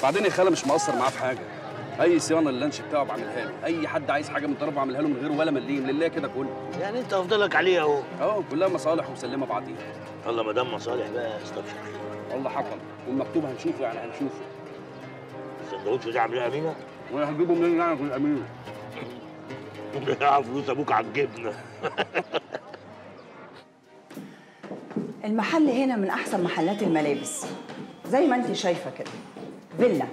بعدين يا خاله مش مقصر معاه في حاجه، اي صيانه اللانش بتاعه بعملها له، اي حد عايز حاجه من طرفه بعملها له من غير ولا مليم، لله كده كله. يعني انت افضلك عليه اهو. اه كلها مصالح ومسلمه بعضيها. يلا ما دام مصالح بقى استبشر. والله حقا والمكتوب هنشوفه يعني هنشوفه. السندوتش دي عاملاه امينه؟ وانا هجيبه منين يعني غير امينه؟ ضيع فلوس ابوك على الجبنه. المحل هنا من احسن محلات الملابس زي ما انت شايفه كده، فيلا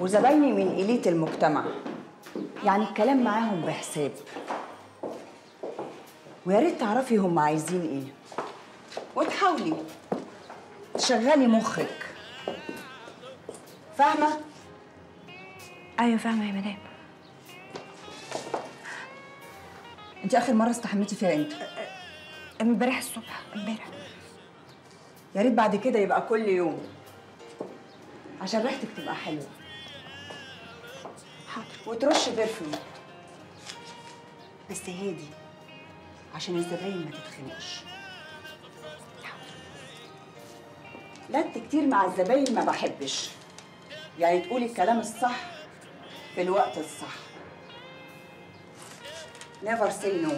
وزبايني من إليت المجتمع، يعني الكلام معاهم بحساب. ويا ريت تعرفي هم عايزين ايه وتحاولي تشغلي مخك، فاهمه؟ ايوه فاهمه يا مدام. انت اخر مره استحملتي فيها امتى؟ امبارح الصبح. امبارح. يا ريت بعد كده يبقى كل يوم عشان ريحتك تبقى حلوه. حاضر. وترش برفيوم بس هادي عشان الزباين ما تتخنقش. حاضر. لت كتير مع الزباين ما بحبش، يعني تقولي الكلام الصح في الوقت الصح. نيفر سي نو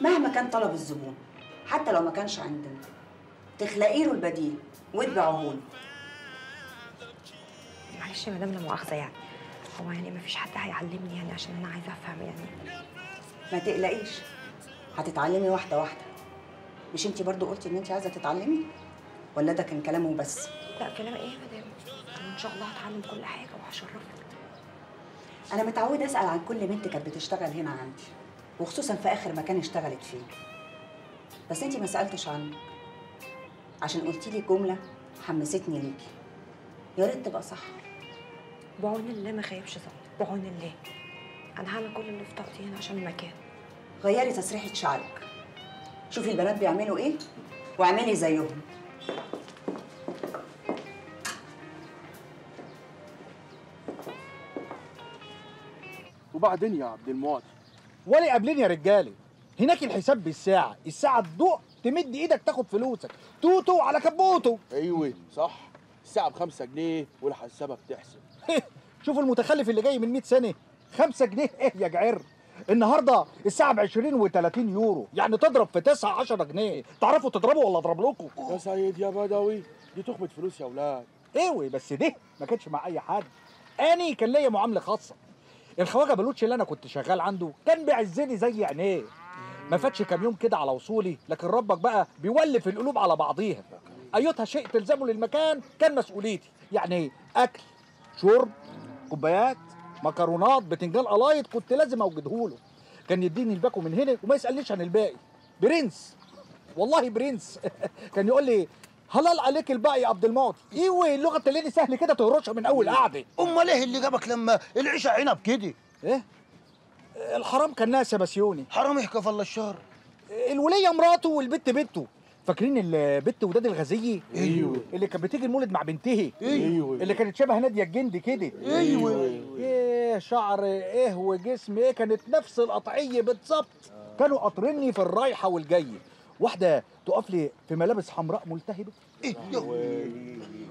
مهما كان طلب الزبون، حتى لو ما كانش عندنا تخلقي له البديل وتبيعوه له. معلش يا مدام لا مؤاخذه يعني، هو يعني ما فيش حد هيعلمني يعني عشان انا عايزه افهم يعني. ما تقلقيش هتتعلمي واحده واحده. مش انت برضو قلتي ان انت عايزه تتعلمي؟ ولا ده كان كلامه بس؟ لا كلام ايه يا مدام؟ انا ان شاء الله هتعلم كل حاجه وهشرفك. انا متعوده اسال عن كل بنت كانت بتشتغل هنا عندي، وخصوصا في اخر مكان اشتغلت فيه، بس انتي ما سالتش عنك عشان قلتي لي جمله حمستني ليكي، يا ريت تبقى صح. بعون الله ما خيبش ظني، بعون الله انا هعمل كل اللي في طاقتي هنا عشان المكان. غيري تسريحه شعرك، شوفي البنات بيعملوا ايه واعملي زيهم. وبعدين يا عبد المعطي ولا قابلين يا رجاله، هناك الحساب بالساعه، الساعه تدوق تمد ايدك تاخد فلوسك، توتو على كبوته. ايوه صح، الساعه بخمسة جنيه والحسابه بتحسب. شوفوا المتخلف اللي جاي من مية سنه، خمسة جنيه ايه يا جعر؟ النهارده الساعه ب عشرين و30 يورو، يعني تضرب في تسعة عشرة جنيه، تعرفوا تضربوا ولا اضرب لكم؟ يا سيد يا بدوي دي تخبط فلوس يا ولاد. ايوه بس ده ما كانتش مع اي حد، اني كان ليا معامله خاصه. الخواجه بلوتش اللي انا كنت شغال عنده كان بيعزني زي عينيه، ما فاتش كام يوم كده على وصولي، لكن ربك بقى بيولف القلوب على بعضيها. ايتها شيء تلزمه للمكان كان مسؤوليتي، يعني اكل شرب كوبايات مكرونات بتنجان قلايط كنت لازم اوجدهوله. كان يديني الباكو من هنا وما يسالنيش عن الباقي، برنس والله برنس. كان يقول لي حلال عليك الباقي يا عبد المعطي. ايه واللغه التانيه سهل كده تهرشها من اول قعده. امال ايه اللي جابك لما العشاء عنب كده؟ ايه الحرام كناس يا بسيوني. حرام يحكي في الله الشهر. الوليه مراته والبت بنته. فاكرين البت وداد الغزيه؟ ايوه. اللي كانت بتيجي المولد مع بنتها. ايوه. اللي كانت شبه ناديه الجندي كده. ايوه. ايه شعر ايه وجسم ايه، كانت نفس القطعيه بالظبط. كانوا قاطريني في الرايحه والجايه. واحده تقف لي في ملابس حمراء ملتهبه. ايه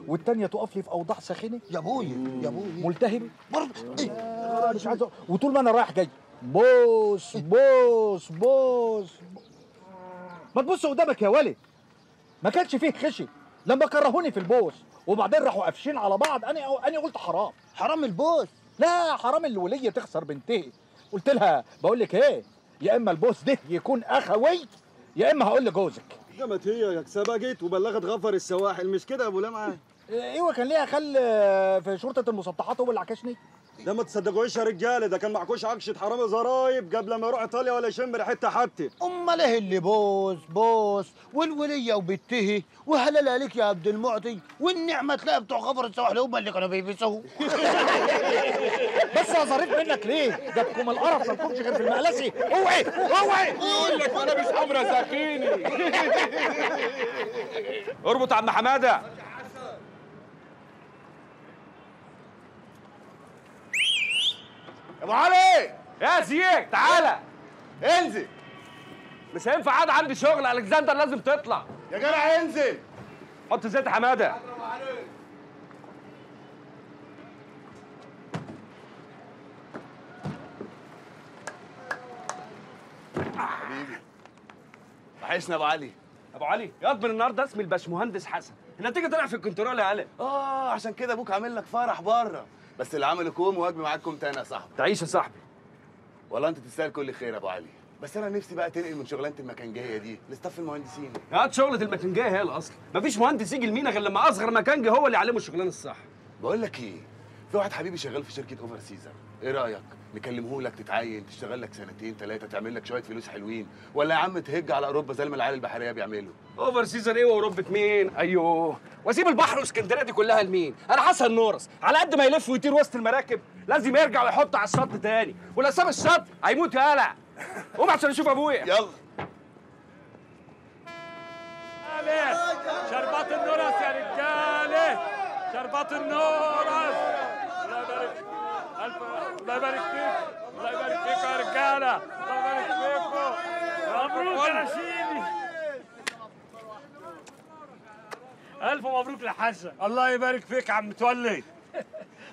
والتانيه تقف لي في اوضاع ساخنه. يا ابويا يا ابويا. ملتهبه برضه. ايه آه مش عايز. وطول ما انا رايح جاي بوس بوس بوس. ما تبص قدامك يا ولد، ما كانش فيه خشي لما كرهوني في البوس وبعدين راحوا قافشين على بعض. انا انا قلت حرام حرام البوس. لا حرام الوليه تخسر بنتها. قلت لها بقول لك ايه، يا اما البوس ده يكون اخوي يا اما هقول لجوزك. جمت هي سبجت وبلغت غفر السواحل، مش كده يا ابو لمعه؟ ايوه كان ليها خل في شرطه المسطحات هو اللي عكشني. ده ما تصدقوش يا رجاله، ده كان معكوش عكشه حرامي زرايب قبل ما يروح ايطاليا ولا يشم ريحتها حتى. امال ايه اللي بوس بوس والوليه وبتهي وهلال عليك يا عبد المعطي والنعمه تلاقي بتوع غفر السواحل هم اللي كانوا بيبسوا. بس يا ظريف منك ليه؟ جابكم القرف ما لكمش غير في المقلسي. اوعي اوعي اقول لك ملابس حمرا ساخيني. اربط يا عم حماده. ابو علي يا زييك تعالى انزل. مش هينفع قاعد عندي شغل، الكسندر لازم تطلع يا جدع. انزل حط زيت حماده. حبيبي وحشنا ابو علي. ابو علي يضمن النهارده اسمي الباشمهندس حسن، النتيجه طلع في الكنترول يا علي. اه عشان كده ابوك عامل لك فرح بره، بس اللي عمله كوم وهجم معاكم تاني يا صاحبي. تعيش يا صاحبي. والله انت تستاهل كل خير يا ابو علي، بس انا نفسي بقى تنقل من شغلانه المكنجيه دي لاستاف المهندسين. هات شغله المكنجيه هي الاصل، مفيش مهندس يجي المينا غير لما اصغر مكنجي هو اللي يعلمه الشغلانه الصح. بقول لك ايه، في واحد حبيبي شغال في شركه اوفر سيزر، ايه رايك؟ نكلمه لك تتعين تشتغل لك سنتين ثلاثه تعمل لك شويه فلوس حلوين، ولا يا عم تهج على اوروبا زي ما العيال البحريه بيعملوا؟ اوفر سيزر ايه واوروبا مين؟ ايوه واسيب البحر واسكندريه دي كلها لمين؟ انا حسن نورس على قد ما يلف ويطير وسط المراكب لازم يرجع ويحط على الشط تاني، ولو ساب الشط هيموت يقلع. قوم عشان اشوف ابويا. يلا شربات النورس يا رجاله، شربات النورس. الله يبارك فيك، الله يبارك فيك يا رجاله، الله يبارك فيكم. مبروك يا رشيدي. ألف مبروك لحسن. الله يبارك فيك يا عم تولي.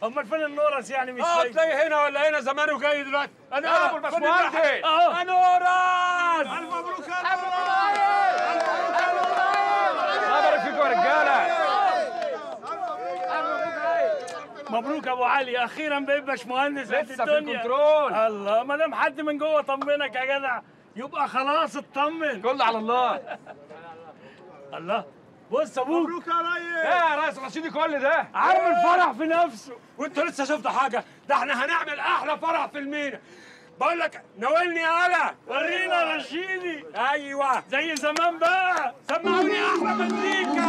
أمال فين النورس يعني مش فاهم؟ اه تلاقي هنا ولا هنا زمان وجاي دلوقتي. أنا أنا أبو الباشمهندس أهو. يا نورس ألف مبروك يا نورس. الله يبارك فيكم يا رجاله. مبروك ابو علي، اخيرا بقيت باشمهندس قد الدنيا. لسه في الكنترول. الله، ما دام حد من جوه طمنك يا جدع يبقى خلاص اطمن. كله على الله. الله بص ابوك. مبروك يا ريس. ايه يا ريس رشيدي كل ده؟ عامل فرح في نفسه. وانتوا لسه شفتوا حاجه؟ ده احنا هنعمل احلى فرح في المينا. بقول لك ناولني يا علي. ورينا يا رشيدي. ايوه زي زمان بقى. سمعوني احلى مزيكا.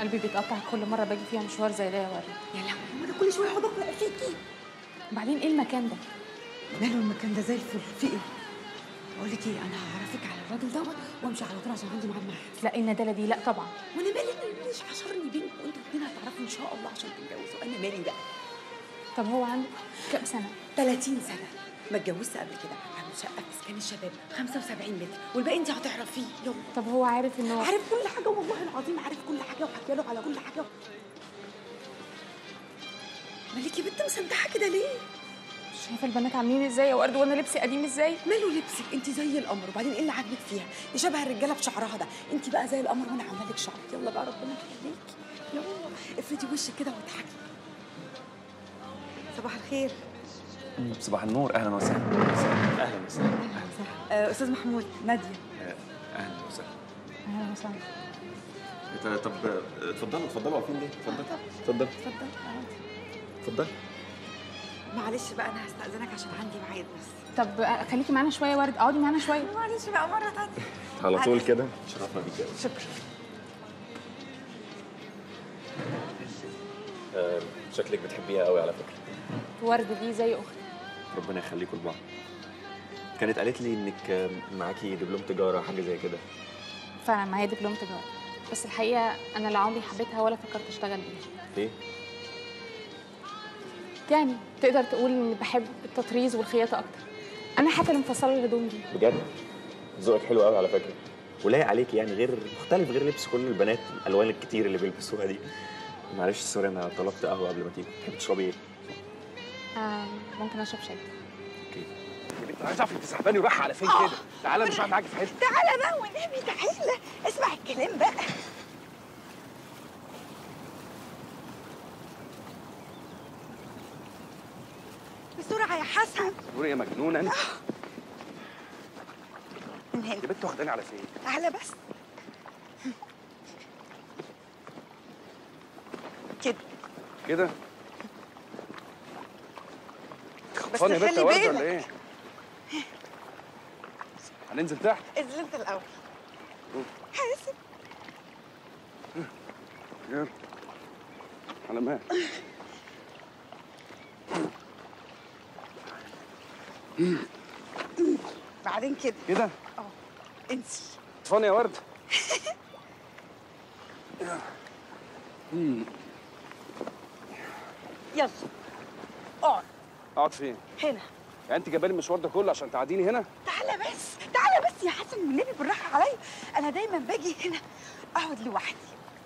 قلبي بيتقطع كل مره باجي فيها مشوار زي ده يا ورد. يا لهوي، هو انا كل شويه اقعد اقرا فيكي. وبعدين ايه المكان ده؟ ماله المكان ده زي الفل، في ايه؟ بقول لك ايه، انا هعرفك على الراجل دوت وامشي على طول عشان عندي ميعاد معاه. لا الندله دي لا طبعا. وانا بالي ماليش عشرني بينك وانتوا الاثنين هتعرفوا ان شاء الله عشان تتجوزوا. انا مالي بقى. طب هو عنده كام سنه؟ ثلاثين سنة، ما اتجوزش قبل كده، عنده شقه في سكان الشباب خمسة وسبعين متر، والباقي انت هتعرفيه. طب هو عارف ان هو عارف كل حاجه؟ والله العظيم عارف كل حاجه، وحكي له على كل حاجه. مالك يا بنت مسندحه كده ليه؟ شايفه البنات عاملين ازاي يا ورد وانا لبسي قديم ازاي؟ ماله لبسك؟ انت زي القمر، وبعدين ايه اللي عاجبك فيها؟ دي شبه الرجاله بشعرها ده، انت بقى زي القمر وانا عامله لك شعر. يلا بقى ربنا يخليكي، يلا افردي وشك كده واضحكي. صباح الخير. صباح النور، اهلا وسهلا. اهلا وسهلا. أهلا. استاذ محمود، ناديه. اهلا وسهلا. اهلا وسهلا. طب اتفضلوا اتفضلوا، واقفين ليه؟ اتفضل اتفضل اتفضل اتفضل. معلش بقى انا هستأذنك عشان عندي ميعاد بس. طب خليكي معانا شويه ورد، اقعدي معانا شويه. معلش بقى مره ثانيه. على طول كده، شرفنا بيك. شكرا. أه شكلك بتحبيها قوي على فكره. ورد دي زي اختي. ربنا يخليكم لبعض. كانت قالت لي انك معاكي دبلوم تجاره حاجه زي كده. فعلا معايا دبلوم تجاره، بس الحقيقه انا لا عمري حبيتها ولا فكرت اشتغل بيها. ليه؟ يعني تقدر تقول ان بحب التطريز والخياطه اكتر. انا حتى اللي مفصله الهدوم دي. بجد؟ ذوقك حلو قوي على فكره، ولايق عليك يعني، غير مختلف، غير لبس كل البنات الالوان الكتير اللي بيلبسوها دي. معلش سوري انا طلبت قهوه قبل ما تيجي، تحب تشربي ايه؟ آه ممكن اشرب شاي. اوكي. يا بنت عايز اعرف انت سحباني ورايحه على فين كده؟ تعالى مش هقعد معاكي في حته. تعالى بقى والنبي تعالى، اسمع الكلام بقى. بسرعة يا حسن. نور يا مجنونة انت. من هنا. يا بنت واخداني على فين؟ تعالى بس. كده. كده؟ بس خلي بالك ولا ايه؟ هننزل تحت؟ انزل انت الأول. حاسب. يلا. على مهلك. بعدين كده كده اه انسي. فاني يا ورد. يلا اقعد. اقعد فين؟ هنا. يعني انت جايباني المشوار ده كله عشان تقعديني هنا؟ تعالى بس تعالى بس يا حسن والنبي بالراحه عليا، انا دايما باجي هنا اقعد لوحدي.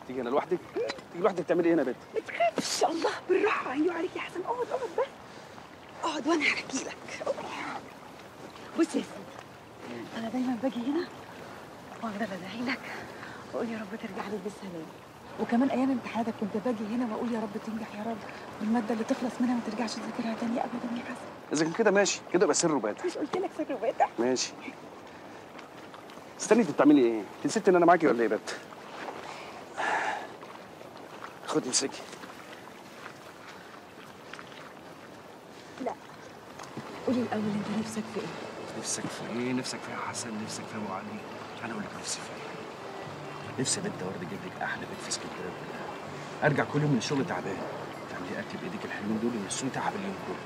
تيجي هنا لوحدك؟ تيجي لوحدك تعملي ايه هنا يا بنت؟ ما تخافش، الله بالراحه، ايوه عليك يا حسن. اقعد اقعد بس اقعد وانا هحكي لك. بص يا سيدي، انا دايما باجي هنا واخده بدعي لك واقول يا رب ترجع لي بالسلام، وكمان ايام امتحاناتك كنت باجي هنا واقول يا رب تنجح يا رب، والماده اللي تخلص منها ما ترجعش تذاكرها تاني ابدا يا حسن. اذا كان كده ماشي كده، يبقى سر وبادئ. مش قلت لك سر وبادئ؟ ماشي. استني، انت بتعملي ايه؟ انت نسيتي ان انا معاكي ولا ايه يا بت؟ خدي امسكي. قولي الأول أنت نفسك في إيه؟ نفسك في إيه؟ نفسك في يا حسن، نفسك في أبو علي، أنا أقول لك نفسي في إيه؟ نفسي يا بنت ورد أجيب لك أحلى بيت في اسكندرية كلها. أرجع كل يوم من الشغل تعبان، تعملي أكل بإيديك الحلوين دول ينسوني تعب اليوم كله.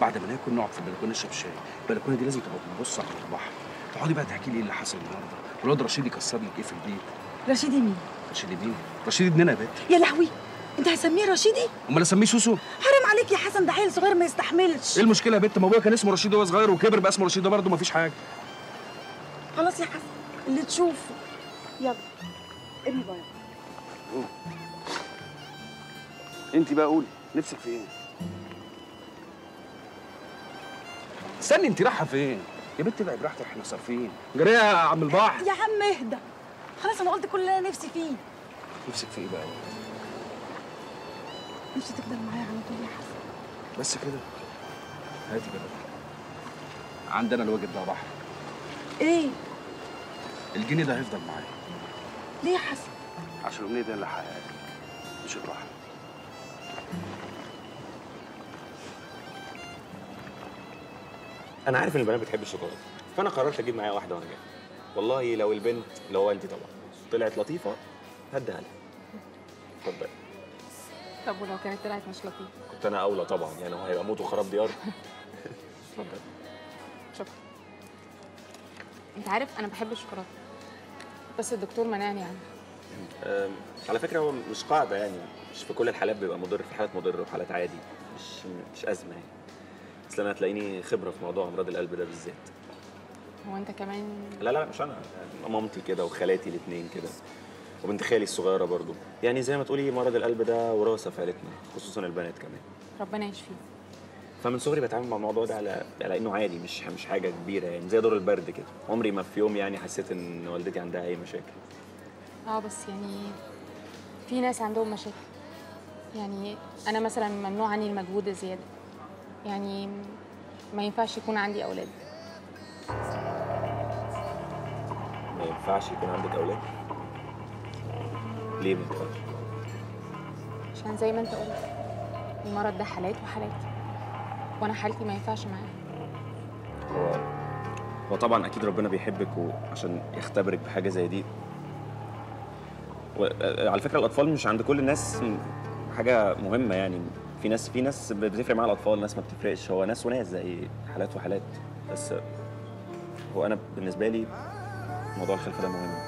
بعد ما ناكل نقعد في البلكونة نشرب شاي، البلكونة دي لازم تبقى بتبص على البحر. تقعدي بقى تحكي لي إيه اللي حصل النهارده، والواد رشيدي كسر لك إيه في البيت؟ رشيدي مين؟ رشيدي مين؟ رشيدي ابننا يا بنت. يا لهوي، أنت هسميه رشيدي؟ أمال أسميه سوسو؟ عليك يا حسن، ده عيل صغير ما يستحملش. ايه المشكله يا بنت؟ ما ابويا كان اسمه رشيد وهو صغير وكبر بقى اسمه رشيد ده برضه، مفيش حاجه. خلاص يا حسن اللي تشوفه. يلا ابني بقى. انت بقى قولي نفسك في ايه؟ استني، انت رايحه فين؟ يا بنت ابعد براحتك، احنا صارفين جريه يا عم البحر. يا عم اهدى، خلاص انا قلت كل اللي انا نفسي فيه. نفسك في ايه بقى؟ مش هتقدر معايا على طول يا حسن. بس كده؟ هاتي جبل. عندنا الواجب ده بحر. ايه؟ الجنيه ده هيفضل معايا. ليه يا حسن؟ عشان الأمنية دي اللي هحققها لك، مش البحر. أنا عارف إن البنات بتحب الشوكولاتة، فأنا قررت أجيب معايا واحدة وأنا جاي. والله لو البنت اللي هو أنت طبعًا طلعت لطيفة هديها لها. اتفضلي. طب ولو كانت طلعت مش لطيفه؟ كنت انا اولى طبعا، يعني هو هيبقى موت وخراب ديار. اتفضل. شكرا. انت عارف انا بحب الشوكولاته، بس الدكتور منعني عنها. يعني. على فكره هو مش قاعده يعني، مش في كل الحالات بيبقى مضر، في حالات مضر وحالات عادي، مش مش ازمه يعني. اصل انا هتلاقيني خبره في موضوع امراض القلب ده بالذات. هو انت كمان؟ لا لا مش انا، مامتي كده وخالاتي الاثنين كده وبنت خالي الصغيره برضو، يعني زي ما تقولي مرض القلب ده وراثه في عيلتنا خصوصا البنات كمان. ربنا يشفيه. فمن صغري بتعامل مع الموضوع ده على على انه عادي، مش مش حاجه كبيره يعني، زي دور البرد كده. عمري ما في يوم يعني حسيت ان والدتي عندها اي مشاكل. اه بس يعني في ناس عندهم مشاكل. يعني انا مثلا ممنوع عني المجهود الزياده، يعني ما ينفعش يكون عندي اولاد. ما ينفعش يكون عندك اولاد؟ ليه ما ينفعش؟ عشان زي ما انت قلت المرض ده حالات وحالات، وانا حالتي ما ينفعش معاه. هو هو طبعا اكيد ربنا بيحبك وعشان يختبرك بحاجه زي دي. وعلى فكره الاطفال مش عند كل الناس حاجه مهمه يعني، في ناس في ناس بتفرق معاها الاطفال، ناس ما بتفرقش، هو ناس وناس زي حالات وحالات. بس هو انا بالنسبه لي موضوع الخلفه ده مهم.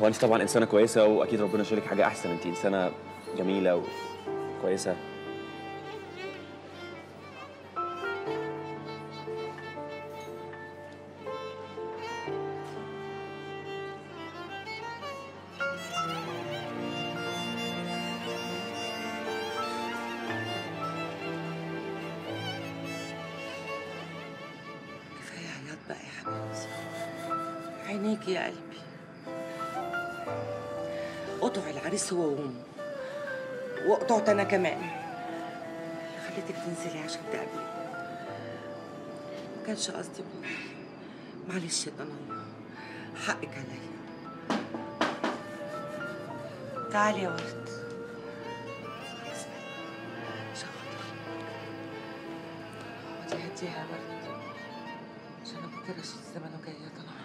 هو انت طبعا انسانه كويسه واكيد ربنا شارك حاجه احسن، انت انسانه جميله وكويسه. عينيك يا قلبي، قطع العريس هو وامه وقطعت انا كمان اللي خليتك تنزلي عشان تقابلي. ما كانش قصدي منك، معلش انا حقك عليا. تعالي يا ورد. بسم الله. عشان خاطرك اقعدي هديها يا ورد، عشان ابوكي رشيد زمانه جايه طالعه.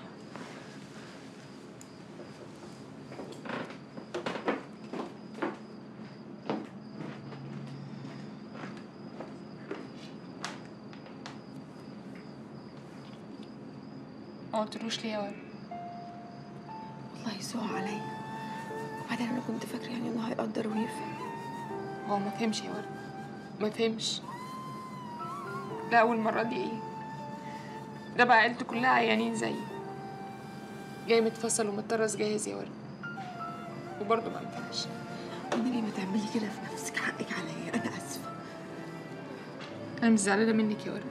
ما قلتلوش ليه يا ولد؟ والله يسوع عليا، وبعدين انا كنت فاكره يعني انه هيقدر ويفهم. هو ما فهمش يا ولد، ما فهمش. ده اول مره دي ايه؟ ده بقى عيلته كلها عيانين زيي، جاي متفصل ومتطرز جاهز يا ولد، وبرضه ما ينفعش. والنبي ما تعملي كده في نفسك، حقك عليا، انا اسفه. انا مش زعلانه منك يا ولد،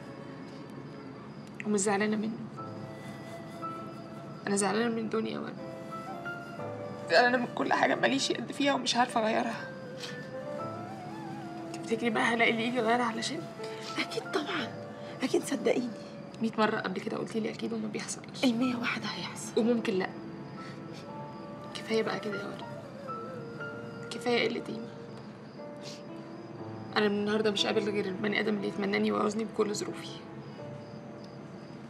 ومش زعلانه منه. أنا زعلانة من دنيا وأنا زعلانة من كل حاجة ماليش قد فيها ومش عارفة أغيرها. تفتكري بقى هلاقي اللي يجي يغيرها علشان؟ أكيد طبعًا، أكيد صدقيني. مية مرة قبل كده قلتي لي أكيد وما بيحصلش. المية واحدة هيحصل وممكن لأ. كفاية بقى كده يا ورد، كفاية قلة قيمة. أنا من النهاردة مش قابل غير البني آدم اللي يتمناني ويعوزني بكل ظروفي.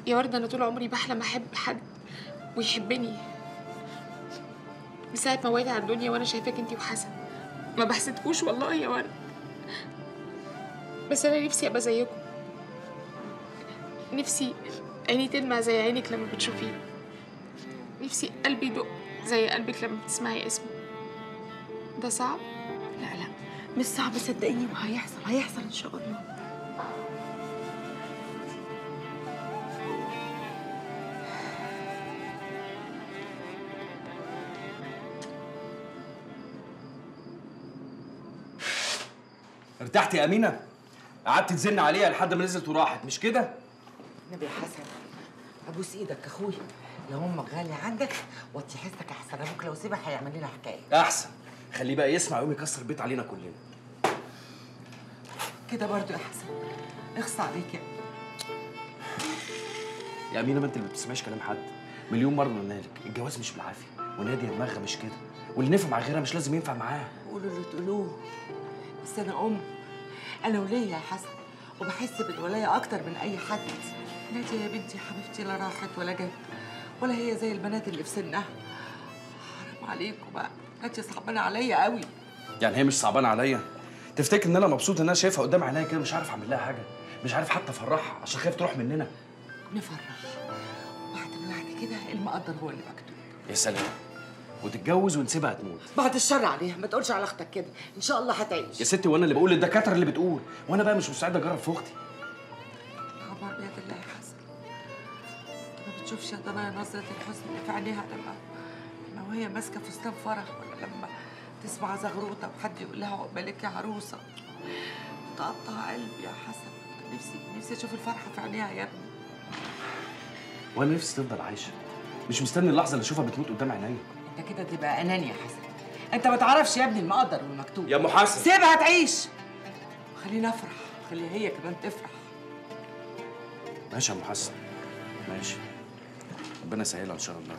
يا ورد أنا طول عمري بحلم أحب حد ويحبني. من ساعة ما وعيت على الدنيا وأنا شايفاك أنتي وحسن، ما بحسدكوش والله يا ورد، بس أنا نفسي أبقى زيكم، نفسي عيني تلمع زي عينك لما بتشوفيه، نفسي قلبي يدق زي قلبك لما بتسمعي اسمه. ده صعب؟ لا لا مش صعب صدقيني، وهيحصل، هيحصل إن شاء الله. ارتحتي يا أمينة؟ قعدت تزن عليها لحد ما نزلت وراحت، مش كده؟ النبي يا حسن ابوس ايدك يا اخويا، لو امك غالية عندك وطي حسك احسن، ابوك لو سيبك هيعمل لنا حكاية. احسن، خليه بقى يسمع ويقوم يكسر البيت علينا كلنا. كده برضو يا حسن، اخص عليك يا يا أمينة. ما انت اللي ما بتسمعيش كلام حد، مليون مرة قلنا لك الجواز مش بالعافية، وناديه دماغها مش كده، واللي نفع مع غيرها مش لازم ينفع معاها. قولوا اللي تقولوه، بس أنا أم، أنا ولية يا حسن، وبحس بالولاية أكتر من أي حد. ناديه يا بنتي حبيبتي لا راحت ولا جت، ولا هي زي البنات اللي في سنها. حرام عليكم بقى، ناديه صعبانة عليا قوي. يعني هي مش صعبانة عليا؟ تفتكر إن أنا مبسوط إن أنا شايفها قدام عينيا كده مش عارف أعمل لها حاجة، مش عارف حتى أفرحها عشان خايف تروح مننا. نفرح واحدة بواحدة كده، المقدر هو اللي مكتوب. يا سلام، وتتجوز ونسيبها تموت. بعد الشر عليها، ما تقولش على اختك كده، ان شاء الله هتعيش. يا ستي وانا اللي بقول للدكاتره اللي بتقول، وانا بقى مش مستعد اجرب في اختي. يا عمر بيد الله يا حسن، انت ما بتشوفش يا ضنايا نظره الحزن اللي في عينيها لما لما وهي ماسكه فستان فرح، ولا لما تسمع زغروطه وحد يقول لها عقبالك يا عروسه. بتقطع قلبي يا حسن، نفسي نفسي اشوف الفرحه في عينيها يا ابني. وانا نفسي تفضل عايشه، مش مستني اللحظه اللي اشوفها بتموت قدام عينيا. انت كده تبقى اناني يا حسن، انت ما تعرفش يا ابني المقدر والمكتوب. يا ام حسن سيبها تعيش، خلينا افرح، خليها هي كمان تفرح. ماشي يا ام حسن، ماشي، ربنا يسهلها ان شاء الله.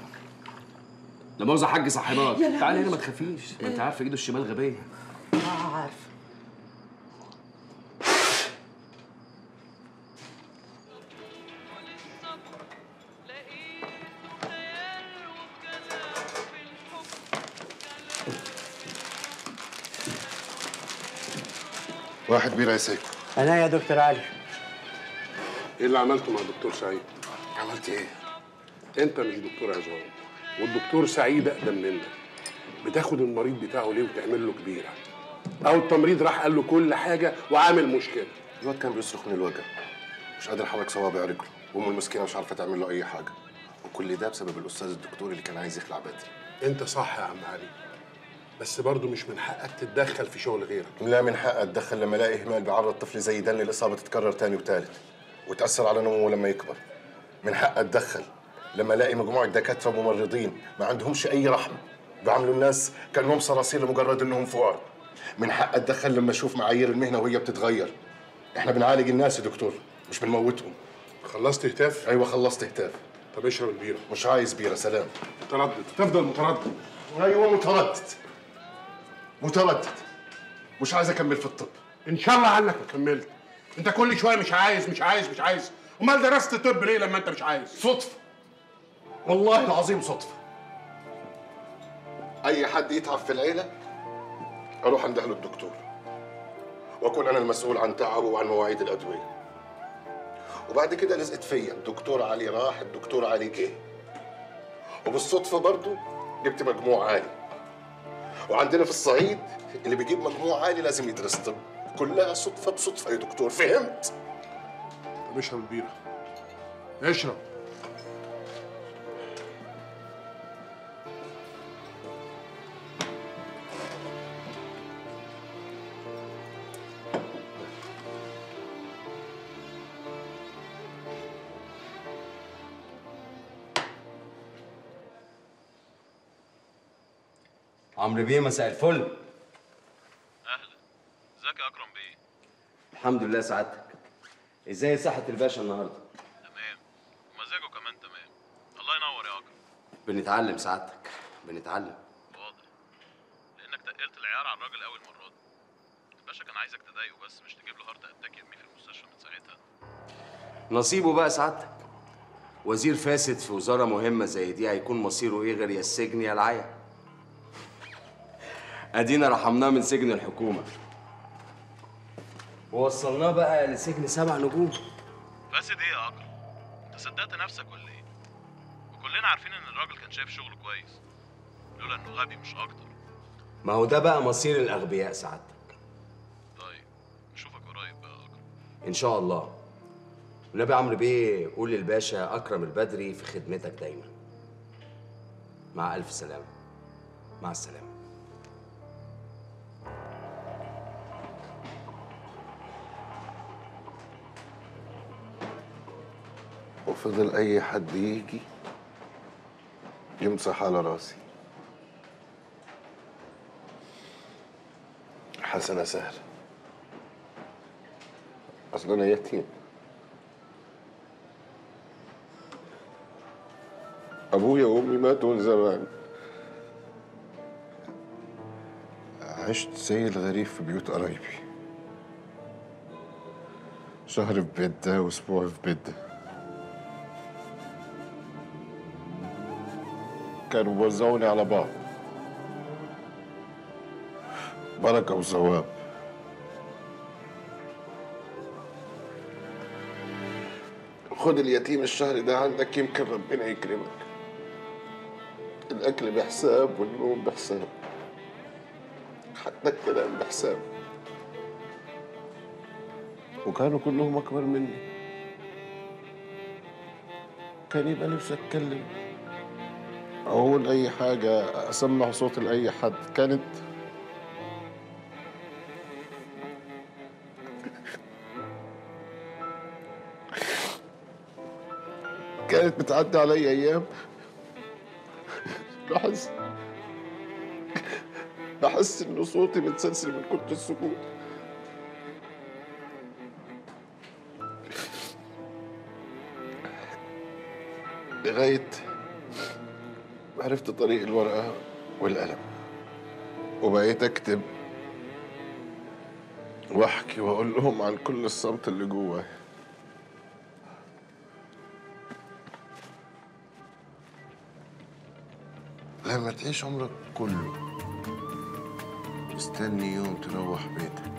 لا مؤاخذه يا حاج صاحبات، تعالي هنا ما تخافيش، ما انت عارفه ايده الشمال غبيه. اه عارفه. واحد بيرة يا ساكو. أنا يا دكتور علي. إيه اللي عملته مع الدكتور سعيد؟ عملت إيه؟ أنت مش دكتور عزوز، والدكتور سعيد أقدم منك. بتاخد المريض بتاعه ليه وتعمل له كبيرة؟ أو التمريض راح قال له كل حاجة وعامل مشكلة. الواد كان بيصرخ من الوجع، مش قادر يحرك صوابع رجله، وأمه المسكينة مش عارفة تعمل له أي حاجة. وكل ده بسبب الأستاذ الدكتور اللي كان عايز يخلع بدري. أنت صح يا عم علي، بس برضه مش من حقك تتدخل في شغل غيرك. لا من حقك اتدخل لما الاقي اهمال بيعرض طفل زي ده للاصابه تتكرر تاني وتالت وتاثر على نموه لما يكبر. من حقك اتدخل لما الاقي مجموعه دكاتره وممرضين ما عندهمش اي رحمه، بيعاملوا الناس كانهم صراصير لمجرد انهم فقراء. من حقك اتدخل لما اشوف معايير المهنه وهي بتتغير. احنا بنعالج الناس يا دكتور مش بنموتهم. خلصت هتاف؟ ايوه خلصت هتاف. طب اشرب البيره. مش عايز بيره. سلام. متردد، تفضل متردد. ايوه متردد متردد، مش عايز اكمل في الطب. ان شاء الله عنك ما كملت. انت كل شويه مش عايز مش عايز مش عايز، امال درست طب ليه لما انت مش عايز؟ صدفه، والله العظيم صدفه. اي حد يتعب في العيله اروح عند اهله الدكتور، واكون انا المسؤول عن تعبه وعن مواعيد الادويه. وبعد كده لزقت فيا، الدكتور علي راح، الدكتور علي جه، وبالصدفه برضه جبت مجموع عالي. وعندنا في الصعيد اللي بيجيب مجموع عالي لازم يدرس طب. كلها صدفه بصدفه يا دكتور. فهمت؟ طب اشرب البيره. اشرب. عمرو بيه مساء الفل. اهلا، ازيك يا اكرم بيه؟ الحمد لله. سعادتك ازاي صحه الباشا النهارده؟ تمام، ومزاجه كمان تمام. الله ينور يا اكرم. بنتعلم سعادتك، بنتعلم. واضح لانك تقلت العيار على الراجل قوي المره دي. الباشا كان عايزك تضايقه بس، مش تجيب له هارت اتاك يرميه في المستشفى من ساعتها. نصيبه بقى سعادتك، وزير فاسد في وزاره مهمه زي دي هيكون مصيره ايه غير يا السجن يا العيا؟ ادينا رحمناه من سجن الحكومه ووصلناه بقى لسجن سبع نجوم. فاسد ايه يا اكرم؟ انت صدقت نفسك ولا ايه؟ وكلنا عارفين ان الراجل كان شايف شغله كويس، لولا انه غبي مش اكتر. ما هو ده بقى مصير الاغبياء سعادتك. طيب نشوفك قريب بقى يا اكرم ان شاء الله. والنبي عمرو بيه قول للباشا اكرم البدري في خدمتك دايما. مع الف سلامه. مع السلامه. وفضل أي حد يجي يمسح على راسي. حسنة سهلة، أصل أنا يتيم. أبويا وأمي ماتوا من زمان، عشت زي الغريب في بيوت قرايبي، شهر في بيت ده وأسبوع في بيت ده. كانوا بيوزعوني على بعض بركة وثواب. خد اليتيم الشهر ده عندك يمكن ربنا يكرمك. الاكل بحساب والنوم بحساب، حتى الكلام بحساب، وكانوا كلهم اكبر مني. كان يبقى نفسي اتكلم او اقول اي حاجه، اسمع صوت لاي حد. كانت كانت بتعدي علي ايام بحس بحس ان صوتي بتسلسل من كتر السكوت. لغايه ما عرفت طريق الورقه والقلم، وبقيت اكتب واحكي واقول لهم عن كل الصمت اللي جوايا. لما تعيش عمرك كله مستني يوم تروح بيتك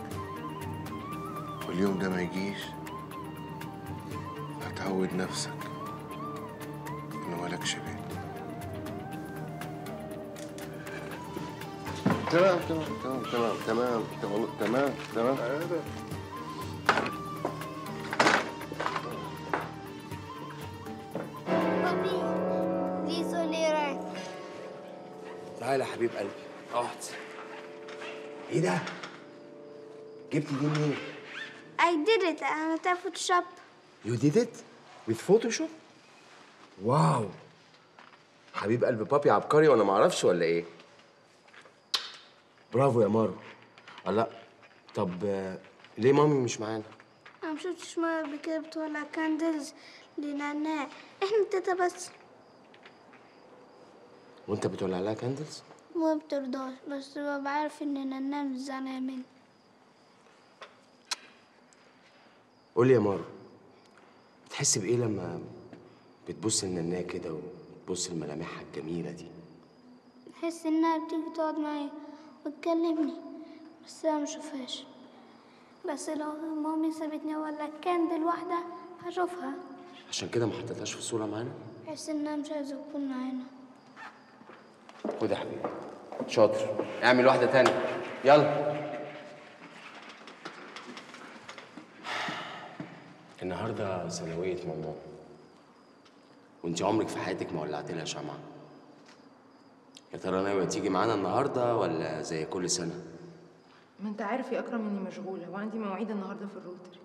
واليوم ده ما يجيش، هتعود نفسك انه مالكش بيت. تمام تمام تمام تمام تمام تمام تمام تمام يا حبيب قلبي. اقعد. ايه ده؟ جبتي دي منين؟ I did it. أنا بتاع فوتوشوب. You did it with Photoshop؟ واو. حبيب قلب بابي عبقري وأنا معرفش ولا إيه؟ برافو يا مارو. لا طب ليه مامي مش معانا؟ أنا مشفتش ماما قبل كده بتولع كاندلز لنعناع، إحنا تلاتة بس. وأنت بتولع لها كاندلز؟ ما بترضاش، بس ببقى عارف إن نانا مش زعلانة مني. قولي يا مارو، بتحس بإيه لما بتبص لنانا كده وتبص لملامحها الجميلة دي؟ بحس إنها بتيجي تقعد معايا وتكلمني، بس أنا مشوفهاش. بس لو مامي سابتني أولع كاندل واحدة هشوفها. عشان كده ما حطيتهاش في صورة معانا؟ بحس إنها مش عايزة تكون معانا. خد يا حبيبي، شاطر، اعمل واحدة تانية، يلا. النهارده ثانوية ماما، وانت عمرك في حياتك ما ولعت لها شمعة. يا ترى ناوية تيجي معانا النهارده ولا زي كل سنة؟ ما انت عارف يا أكرم إني مشغولة وعندي مواعيد النهارده في الروتر.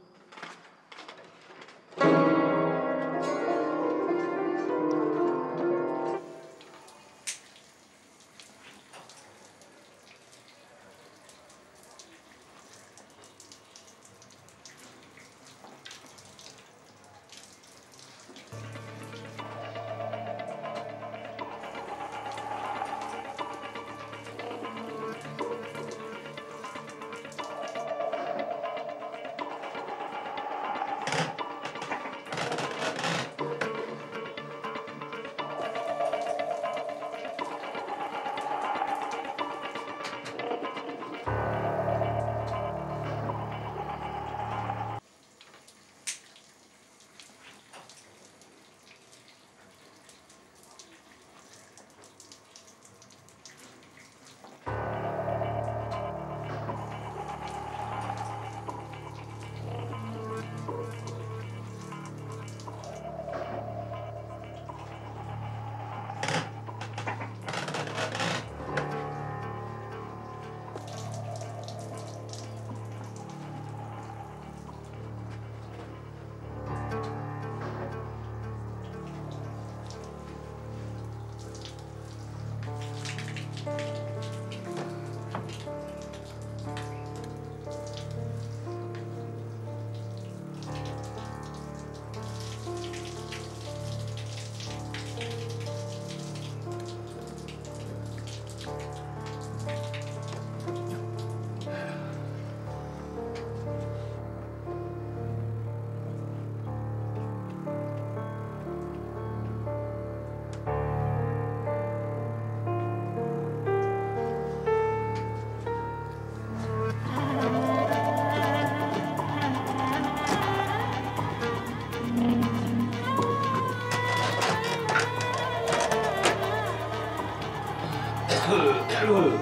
حلو. الله،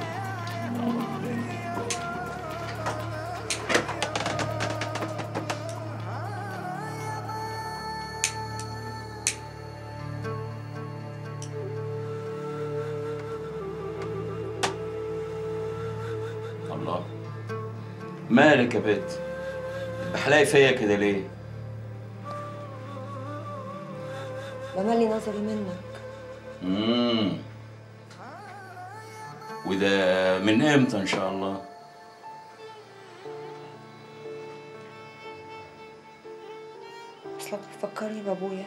مالك يا بت؟ بحلاقي فيا كده ليه؟ بملي نظري منك. امم وده من امتى ان شاء الله؟ اصلك بتفكرني بابويا.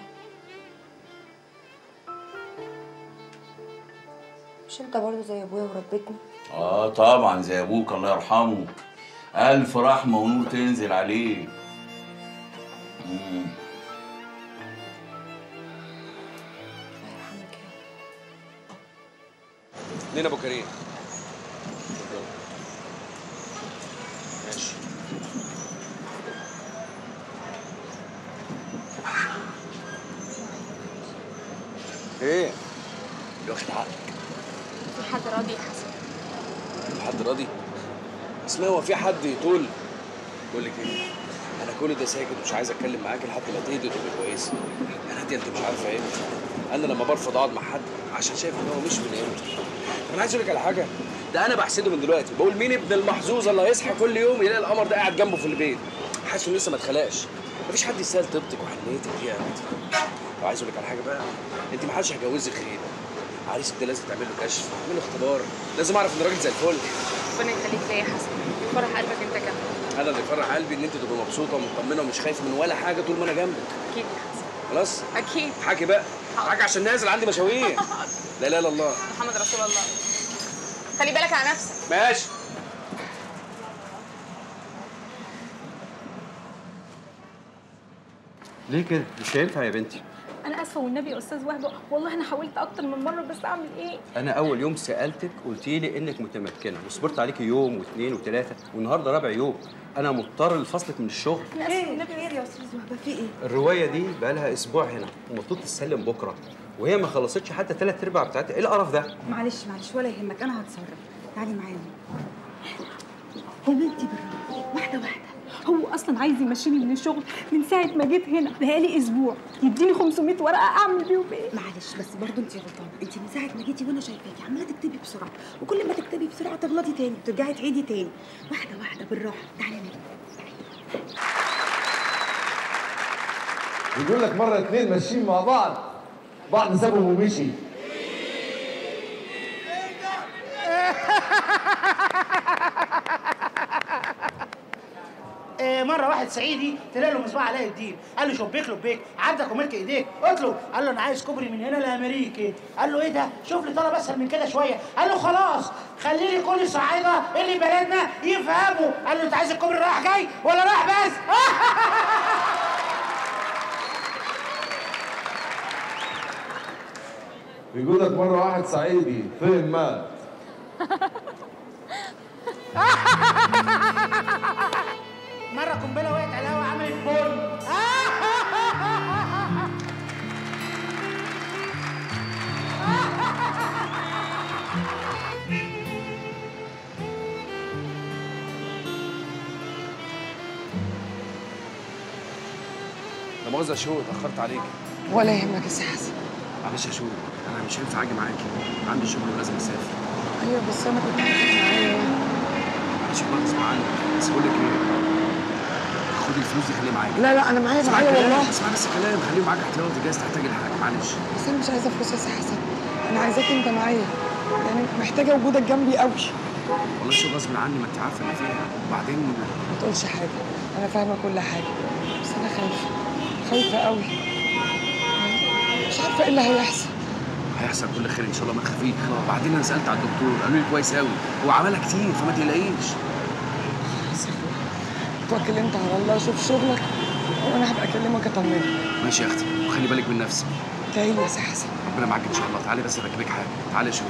مش انت برضه زي ابويا وربيتني؟ اه طبعا زي ابوك الله يرحمه، الف رحمه ونور تنزل عليه. امم الله يرحمك يا رب. لينا ابو كريم. ماشي. ايه؟ واخد حقك. في حد راضي يا حسن؟ في حد راضي؟ اصل هو في حد يطول؟ بقول لك ايه؟ انا كل ده ساكت ومش عايز اتكلم معاك لحد ما تهدي وتبقى كويسه. انا هاديه انت مش عارفه ايه؟ انا لما برفض اقعد مع حد عشان شايف ان هو مش من امتى. انا عايز اقول لك على حاجه، ده انا بحسده من دلوقتي، بقول مين ابن المحظوظ اللي هيصحى كل يوم يلاقي القمر ده قاعد جنبه في البيت؟ حاسس انه لسه ما اتخلقش. مفيش حد يستاهل طيبتك وحنيتك يا بنتي. وعايز اقول لك على حاجه بقى، انت ما حدش هيجوزك غيري. عريسك ده لازم تعمل له كشف، تعمل له اختبار، لازم اعرف ان الراجل زي الفل. ربنا يخليك ليا يا حسن، يفرح قلبك انت كمان. انا اللي يفرح قلبي ان انت تبقى مبسوطه ومطمنه ومش خايفه من ولا حاجه طول ما انا جنبك. اكيد يا حسن. خلاص؟ اكيد. حكي بقى، حكي عشان نازل عندي مشاوير. لا اله الا الله. محمد رسول الله. خلي بالك على نفسك. ماشي. ليه كده؟ مش هينفع يا بنتي. أنا آسفة والنبي يا أستاذ وهبة، والله أنا حاولت أكتر من مرة بس أعمل إيه؟ أنا أول يوم سألتك قلتي لي إنك متمكنة، وصبرت عليكي يوم واثنين وثلاثة، والنهارده رابع يوم، أنا مضطر لفصلك من الشغل. أنا آسفة والنبي يا أستاذ وهبة، في إيه؟ الرواية دي بقى لها أسبوع هنا، المفروض تتسلم بكرة، وهي ما خلصتش حتى ثلاث أرباع بتاعتها، إيه القرف ده؟ معلش معلش ولا يهمك، أنا هتصرف، تعالي معايا. يا بنتي بالراحة، واحدة واحدة. هو اصلا عايز يمشيني من الشغل من ساعه ما جيت هنا، بقالي اسبوع يديني خمسمية ورقه اعمل بيهم ايه؟ معلش بس برضه انت غلطانه، انت من ساعه ما جيتي وانا شايفاكي عماله تكتبي بسرعه، وكل ما تكتبي بسرعه تغلطي تاني وترجعي تعيدي تاني، واحده واحده بالراحه، تعالي نام. بيقول لك مره اتنين ماشيين مع بعض، بعض سابهم ومشي. مره واحد صعيدي تلاقي له مصباح علاء الدين، قال له شبيك لبيك، عبدك وملك ايديك، اطلب، قال له انا عايز كوبري من هنا لامريكا، قال له ايه ده؟ شوف لي طلب اسهل من كده شويه، قال له خلاص خلي لي كل صعايده اللي بلدنا يفهموا، قال له انت عايز الكوبري رايح جاي ولا رايح بس؟ بيقول لك مره واحد صعيدي فين مات. مرة قنبلة وقعت على الهوا عملت بول. لا مؤاخذة يا شوق، اتأخرت عليكي. ولا يهمك يا سي حسن. معلش يا شوق، أنا مش هينفع أجي معاكي، عندي شغل ولازم أسافر. أيوه بس أنا كنت معايا. معلش بقى اسمع عني، بس بقول لك إيه؟ خدي الفلوس دي خليها معايا. لا لا انا معايا معايا والله. اسمعي بس كلام، خليه معاك احتياطي، جايز تحتاج لحاجه. معلش بس انا مش عايزه فلوس يا سي حسن، انا عايزاك انت معايا، يعني محتاجه وجودك جنبي قوي. والله شو غصب عني، ما انت عارفه اللي فيها. وبعدين ما تقولش حاجه، انا فاهمه كل حاجه، بس انا خايفه خايفه قوي، مش عارفه ايه اللي هيحصل. هيحصل كل خير ان شاء الله، ما تخافيش. وبعدين انا سالت على الدكتور، قالوا لي كويس قوي، هو عملها كتير فما تقلقيش. توكل انت على الله، شوف شغلك وانا هبقى اكلمك اطمنك. ماشي يا اختي، وخلي بالك من نفسك. تعالي يا سي حسن، ربنا معاك ان شاء الله. تعالي بس اركبك حاجه، تعالي شوف.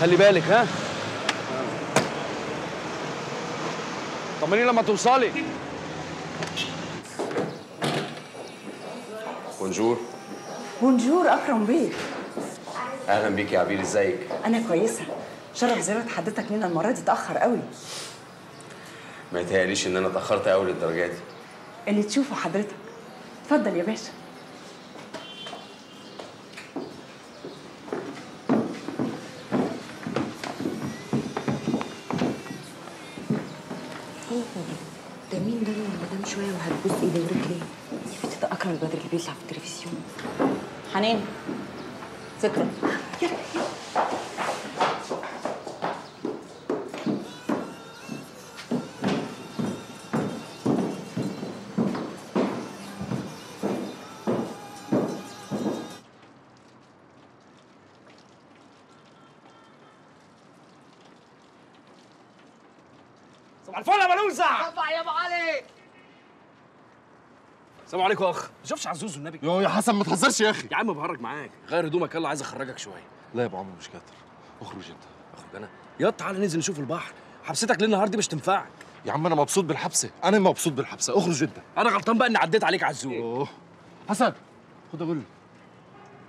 خلي بالك. ها طمني لما توصلي. بونجور. بونجور أكرم بيك. أهلا بيك يا عبير، إزيك؟ أنا كويسة، شرف زيارة حضرتك لينا المرة دي اتأخر قوي. ما يتهيأليش إن أنا اتأخرت قوي للدرجة دي. اللي تشوفه حضرتك. اتفضل يا باشا. ده مين ده اللي مدام شوية وهتبوس إيدي ورجليه؟ يا بنتي ده أكرم البدري اللي بيطلع في التلفزيون. حنين، ذكرى، يلا يلا. صباح الفل يا بلوزة. صباح يا ابو علي. السلام عليكم يا اخ. ما تشوفش عزوز والنبي. يو يا حسن ما تهزرش يا اخي. يا عم بهرج معاك، غير هدومك يلا، عايز اخرجك شويه. لا يا ابو عمرو مش كاتر، اخرج انت. اخرج انا؟ يلا تعالى ننزل نشوف البحر، حبستك للنهار دي مش تنفعك. يا عم انا مبسوط بالحبسه، انا مبسوط بالحبسه، اخرج انت. انا غلطان بقى اني عديت عليك عزوز. اوه حسن خد اقول لك.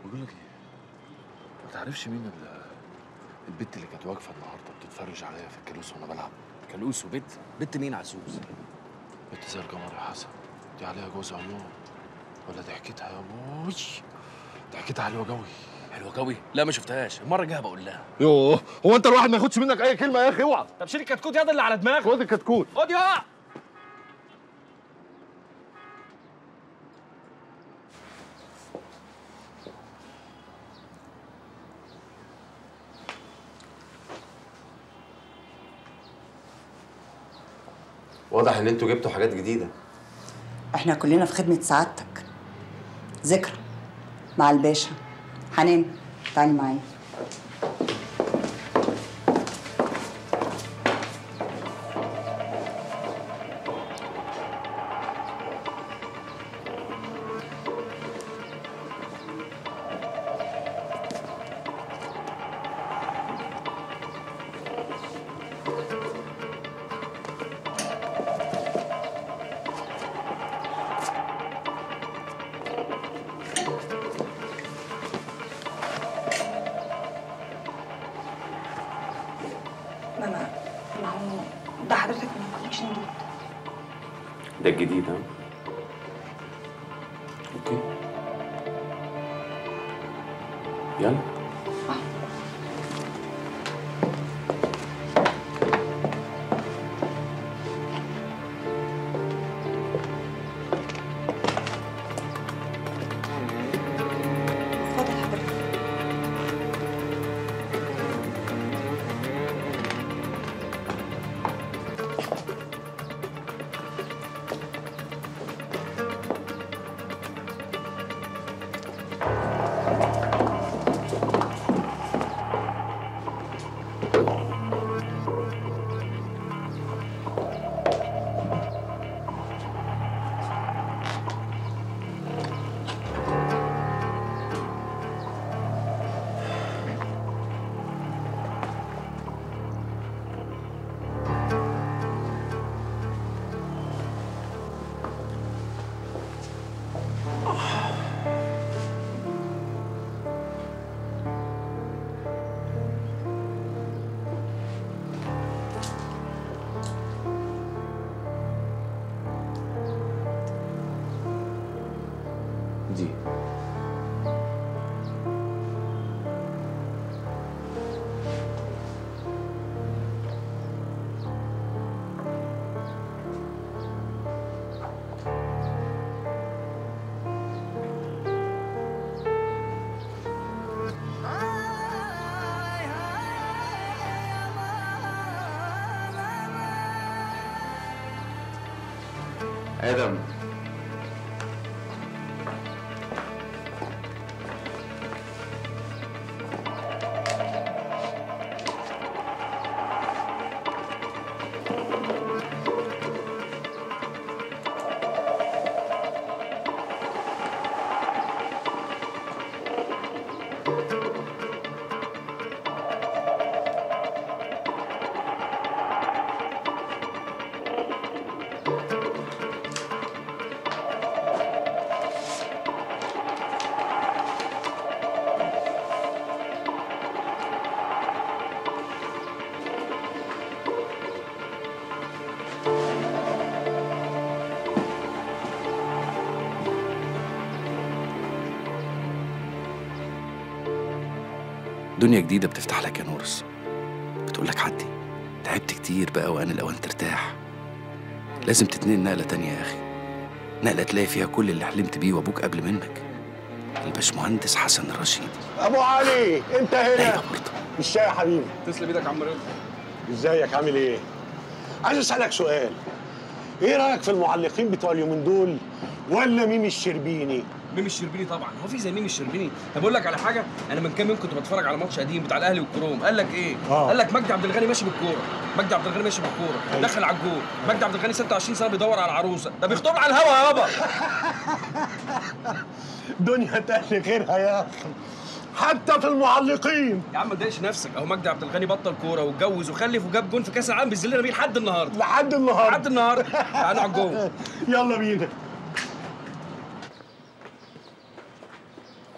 بقول لك ايه؟ ما تعرفش مين البت اللي كانت واقفه النهارده بتتفرج عليا في الكلوس وانا بلعب؟ كلوس وبت؟ بت مين عزوز؟ بت زي القمر يا حسن، دي عليها جوز عيون ولا ضحكتها يا بوي؟ ضحكتها حلوه قوي. حلوه قوي؟ لا ما شفتهاش، المره الجايه بقول لها. يوه هو انت الواحد ما ياخدش منك اي كلمه يا اخي، اوعى. طب شيل الكتكوت ياض اللي على دماغك. خد الكتكوت. خد يا واضح ان انتوا جبتوا حاجات جديدة. احنا كلنا في خدمة سعادتك. ذكرى مع الباشا. حنان تعالي معايا. ده الجديد ها؟ اوكي يلا. آدم دنيا جديدة بتفتح لك يا نورس. بتقول لك عدي، تعبت كتير بقى وأنا الأوان ترتاح. لازم تتنقل نقلة تانية يا أخي، نقلة تلاقي فيها كل اللي حلمت بيه وأبوك قبل منك، الباشمهندس حسن الرشيدي. أبو علي أنت هنا؟ ازاي يا حبيبي؟ تسلم ايدك يا عم رضا. ازيك عامل ايه؟ عايز اسألك سؤال، ايه رأيك في المعلقين بتوع اليومين دول ولا ميمي الشربيني؟ ميمي الشربيني طبعا، هو في زي ميمي الشربيني؟ طب اقول لك على حاجة، أنا من كام يوم كنت بتفرج على ماتش قديم بتاع الأهلي والكروم، قال لك إيه؟ آه. قال لك مجدي عبد الغني ماشي بالكورة، مجدي عبد الغني ماشي بالكورة، أيه. دخل على الجول، مجدي عبد الغني ستة وعشرين سنة بيدور على العروسة، ده بيخطب على الهوا يا بابا. دنيا تأهل غيرها يا أخي. حتى في المعلقين يا عم ما تضايقش نفسك، اهو مجدي عبد الغني بطل كوره واتجوز وخلف وجاب جون في كاس العالم بيذلنا بيه لحد النهارده لحد النهارده لحد النهارده تعالوا على الجون يلا بينا.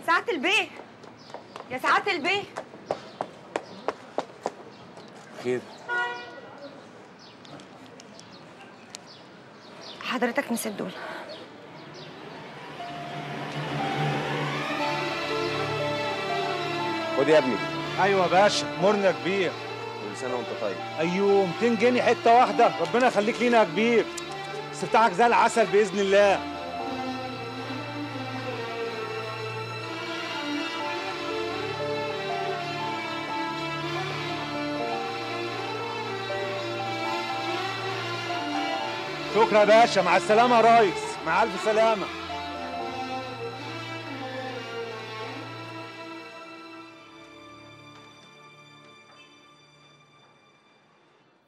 ساعات البيه يا ساعات البيه خير. حضرتك نسيت دول. خد يا ابني. ايوه يا باشا، مرنا كبير. كل سنه وانت طيب. ايوه مئتين جنيه حته واحده، ربنا يخليك لينا يا كبير. استفتاحك زي العسل باذن الله. شكرا يا باشا، مع السلامه يا ريس. مع الف سلامه.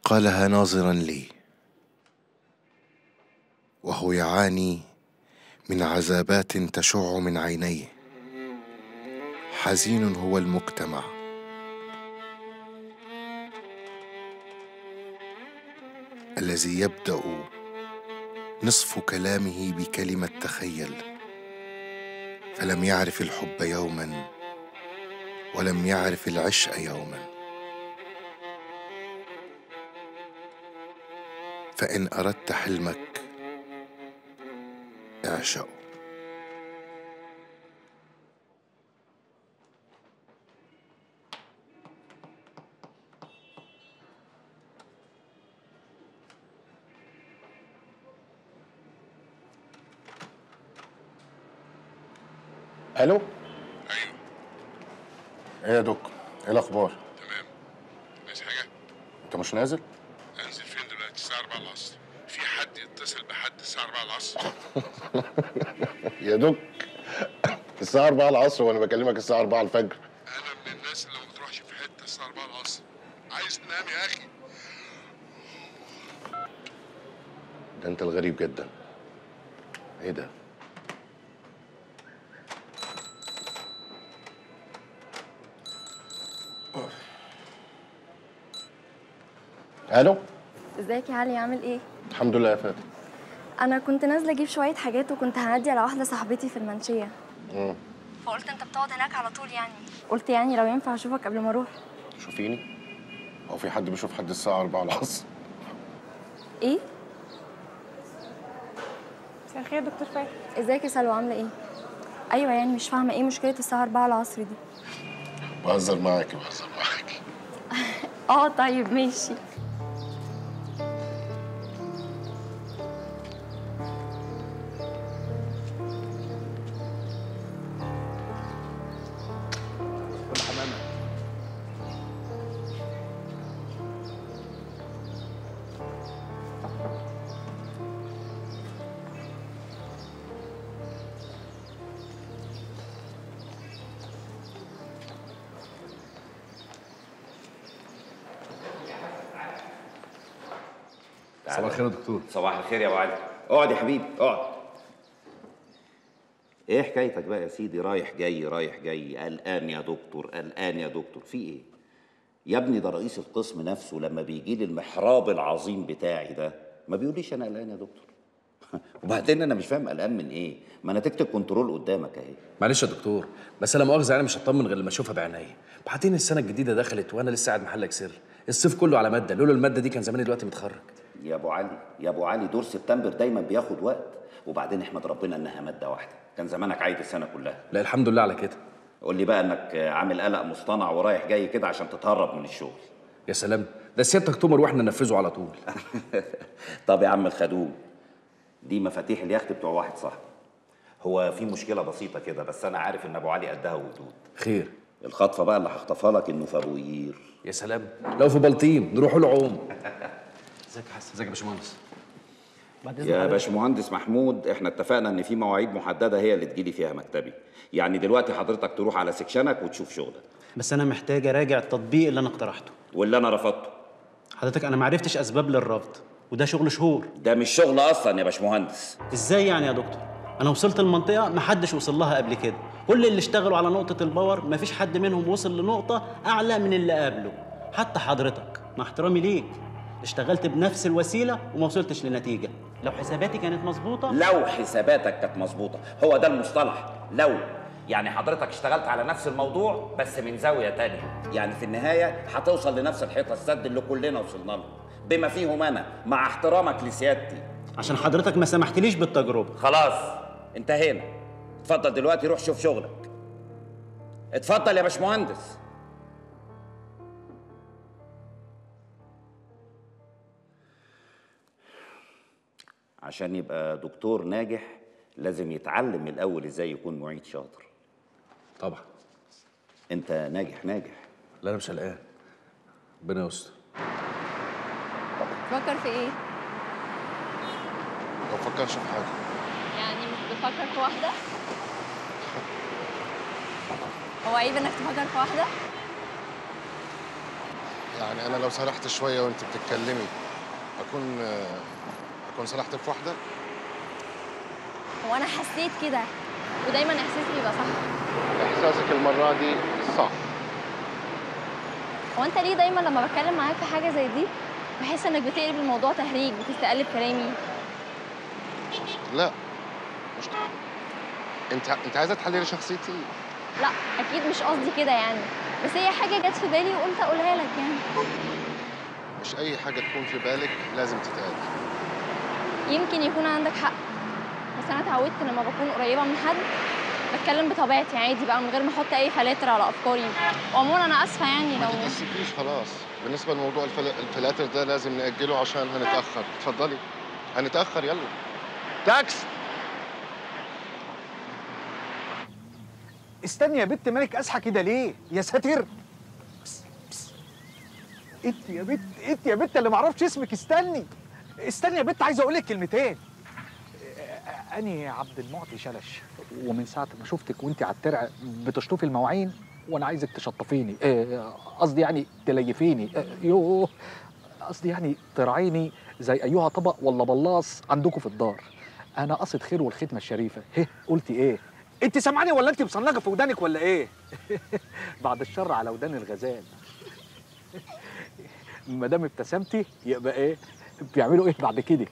قالها ناظرا لي وهو يعاني من عذابات تشع من عينيه. حزين هو المجتمع، الذي يبدأ نصف كلامه بكلمة تخيل، فلم يعرف الحب يوما ولم يعرف العشق يوما. فإن أردت حلمك اعشقه. ألو؟ أيوه. إيه يا دوك؟ إيه الأخبار؟ تمام. عايز حاجة؟ أنت مش نازل؟ يا دوك الساعة أربعة العصر وأنا بكلمك الساعة أربعة الفجر. أنا من الناس اللي ما بتروحش في حتة الساعة أربعة العصر. عايز تنام يا أخي؟ ده أنت الغريب جدا. إيه ده؟ ألو؟ إزيك يا علي، عامل إيه؟ الحمد لله يا فاتن. أنا كنت نازلة أجيب شوية حاجات وكنت هنادي على واحدة صاحبتي في المنشية. امم فقلت أنت بتقعد هناك على طول يعني، قلت يعني لو ينفع أشوفك قبل ما أروح. شوفيني؟ هو في حد بيشوف حد الساعة أربعة العصر؟ إيه؟ مساء الخير يا دكتور فايد. إزيك يا سلوى، عاملة إيه؟ أيوه يعني مش فاهمة إيه مشكلة الساعة أربعة العصر دي؟ بهزر معاكي بهزر معاكي. آه طيب ماشي. صباح الخير يا دكتور. صباح الخير يا ابو علي. اقعد يا حبيبي اقعد. ايه حكايتك بقى يا سيدي؟ رايح جاي رايح جاي، قلقان يا دكتور قلقان يا دكتور. في ايه يا ابني؟ ده رئيس القسم نفسه لما بيجي لي المحراب العظيم بتاعي ده ما بيقوليش انا قلقان يا دكتور. وبعدين انا مش فاهم قلقان من ايه، ما نتيجه الكنترول قدامك اهي. معلش يا دكتور بس انا مؤاخذه، انا مش هطمن غير لما اشوفها بعينيا. بعدين السنه الجديده دخلت وانا لسه قاعد محلك سر، الصيف كله على ماده، لولا الماده دي كان زماني دلوقتي متخرج. يا ابو علي يا ابو علي، دور سبتمبر دايما بياخد وقت، وبعدين احمد ربنا انها ماده واحده، كان زمانك عايد السنه كلها. لا الحمد لله على كده. قول لي بقى انك عامل قلق مصطنع ورايح جاي كده عشان تتهرب من الشغل. يا سلام، ده سيادتك تؤمر واحنا ننفذه على طول. طب يا عم الخدوم، دي مفاتيح اليخت بتوع واحد صاحبي. هو في مشكله بسيطه كده، بس انا عارف ان ابو علي قدها وقدود. خير. الخطفه بقى اللي هخطفها لك انه في ابو قير. يا سلام، لو في بلطيم نروح له عوم. ازيك يا حسن؟ ازيك يا باشمهندس؟ يا باشمهندس محمود، احنا اتفقنا ان في مواعيد محدده هي اللي تجيلي فيها مكتبي، يعني دلوقتي حضرتك تروح على سكشنك وتشوف شغلك. بس انا محتاج اراجع التطبيق اللي انا اقترحته واللي انا رفضته. حضرتك انا ما عرفتش اسباب للرفض، وده شغل شهور. ده مش شغل اصلا يا باشمهندس. ازاي يعني يا دكتور؟ انا وصلت المنطقه ما حدش وصل لها قبل كده، كل اللي اشتغلوا على نقطه الباور ما فيش حد منهم وصل لنقطه اعلى من اللي قبله، حتى حضرتك مع احترامي ليك اشتغلت بنفس الوسيله وما وصلتش لنتيجه. لو حساباتي كانت مظبوطه. لو حساباتك كانت مظبوطه، هو ده المصطلح، لو. يعني حضرتك اشتغلت على نفس الموضوع بس من زاويه تانية، يعني في النهايه هتوصل لنفس الحيطه السد اللي كلنا وصلنا له، بما فيهم انا مع احترامك لسيادتي. عشان حضرتك ما سمحتليش بالتجربه. خلاص انتهينا، اتفضل دلوقتي روح شوف شغلك. اتفضل يا باشمهندس. عشان يبقى دكتور ناجح لازم يتعلم الأول إزاي يكون معيد شاطر. طبعا. أنت ناجح ناجح. لا أنا مش قلقان. ربنا يستر. بتفكر في إيه؟ ما بفكرش في حاجة. يعني مش بتفكر في واحدة؟ هو عيب إنك تفكر في واحدة؟ يعني أنا لو سرحت شوية وأنت بتتكلمي أكون كنت سرحت في واحدة؟ هو أنا حسيت كده، ودايماً إحساسي بيبقى صح. إحساسك المرة دي صح. هو أنت ليه دايماً لما بتكلم معاك في حاجة زي دي بحس إنك بتقلب الموضوع تهريج، بتستقلب كلامي؟ لا مش كده. أنت أنت عايزة تحللي شخصيتي؟ لا أكيد مش قصدي كده يعني، بس هي حاجة جت في بالي وقلت أقولها لك يعني. مش أي حاجة تكون في بالك لازم تتقال. يمكن يكون عندك حق، بس انا اتعودت لما بكون قريبه من حد بتكلم بطبيعتي عادي بقى من غير ما احط اي فلاتر على افكاري. وعموما انا اسفه يعني لو ما تتأسفيش. خلاص بالنسبه لموضوع الفلاتر ده لازم ناجله عشان هنتاخر. اتفضلي هنتاخر. يلا تاكس. استني يا بنت، مالك قاسحه كده ليه؟ يا ساتر. بس بس انت يا بنت، انت يا بنت اللي ما اعرفش اسمك. استني استني يا بنت، عايز اقول لك كلمتين. اني عبد المعطي شلش، ومن ساعه ما شفتك وانت على الترعه بتشطفي المواعين وانا عايزك تشطفيني، قصدي يعني تليفيني، يوه قصدي يعني ترعيني زي ايها طبق ولا بلاص عندكم في الدار. انا قصد خير والختمه الشريفه. هه قلتي ايه؟ انت سامعاني ولا انت مصنغه في ودانك ولا ايه؟ بعد الشر على ودان الغزال. ما دام ابتسمتي يبقى ايه؟ بيعملوا ايه بعد كده؟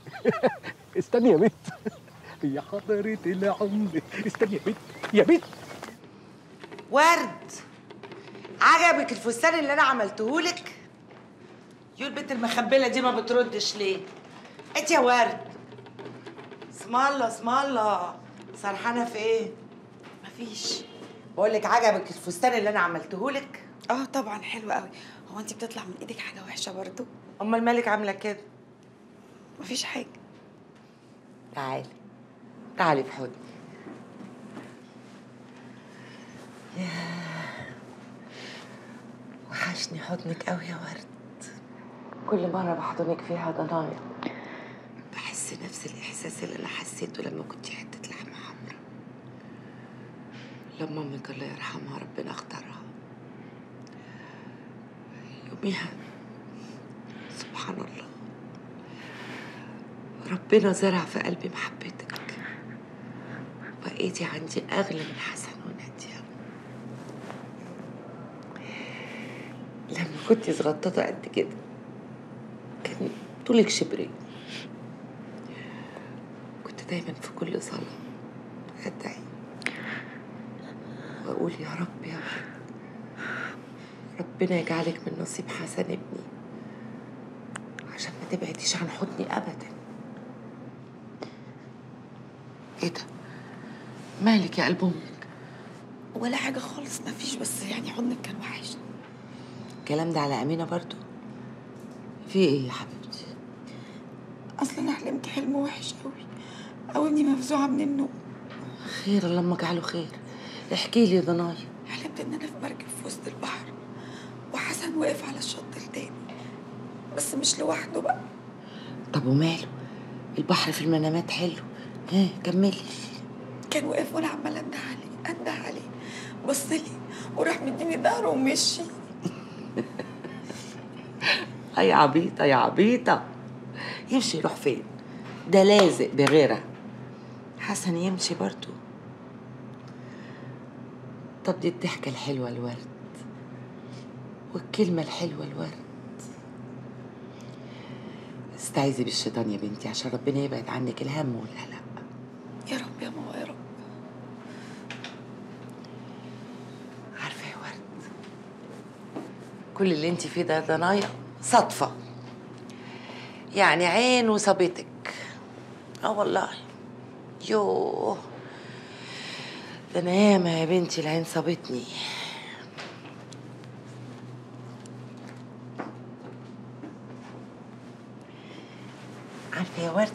استني يا بنت. يا حضرة العمدة، استني يا بنت يا بنت. ورد، عجبك الفستان اللي انا عملتهولك؟ يو البنت المخبله دي ما بتردش ليه؟ انت يا ورد اسم الله اسم الله سرحانه في ايه؟ مفيش. بقول لك عجبك الفستان اللي انا عملتهولك؟ اه طبعا حلو قوي. هو انت بتطلع من ايدك حاجه وحشه برضه؟ امال مالك عامله كده؟ مفيش حاجة. تعالي تعالي في حضني. وحشني حضنك قوي يا ورد. كل مرة بحضنك فيها ضنايا. بحس نفس الإحساس اللي أنا حسيته لما كنت حتة لحمة حمرا، لما أمك الله يرحمها ربنا اختارها. يوميها سبحان الله ربنا زرع في قلبي محبتك، بقيتي عندي أغلى من حسن وناديه. لما كنتي صغططة قد كده كان طولك شبرين، كنت دايما في كل صلاة أدعي وأقول يا رب يا رب ربنا يجعلك من نصيب حسن ابني عشان ما تبعديش عن حضني أبدا. ايه ده؟ مالك يا قلب امك؟ ولا حاجه خالص، مفيش، بس يعني حضنك كان وحشني. الكلام ده على امينه برضو؟ في ايه يا حبيبتي؟ اصلا انا حلمت حلم وحش قوي قوي، اني مفزوعه من النوم. خير، الله ما اجعله خير. احكي لي يا ضنايا. حلمت ان انا في مركب في وسط البحر، وحسن واقف على الشط التاني، بس مش لوحده بقى. طب وماله؟ البحر في المنامات حلو. ها كملي. كان واقف وانا عماله انده عليه انده عليه، بص لي وراح مديني ظهره ومشي. اي عبيطه يا عبيطه، يمشي يروح فين؟ ده لازق بغيرها. حسن يمشي برضو. طب دي الضحكه الحلوه الورد، والكلمه الحلوه الورد. استعيذي بالشيطان يا بنتي عشان ربنا يبعد عنك الهم والقلق. يا رب يا ماما يا رب. عارفه يا ورد، كل اللي انت فيه ده يا ضنايا صدفه، يعني عين وصابتك. اه والله. يوه، ده انا ياما يا بنتي العين صابتني. عارفه يا ورد،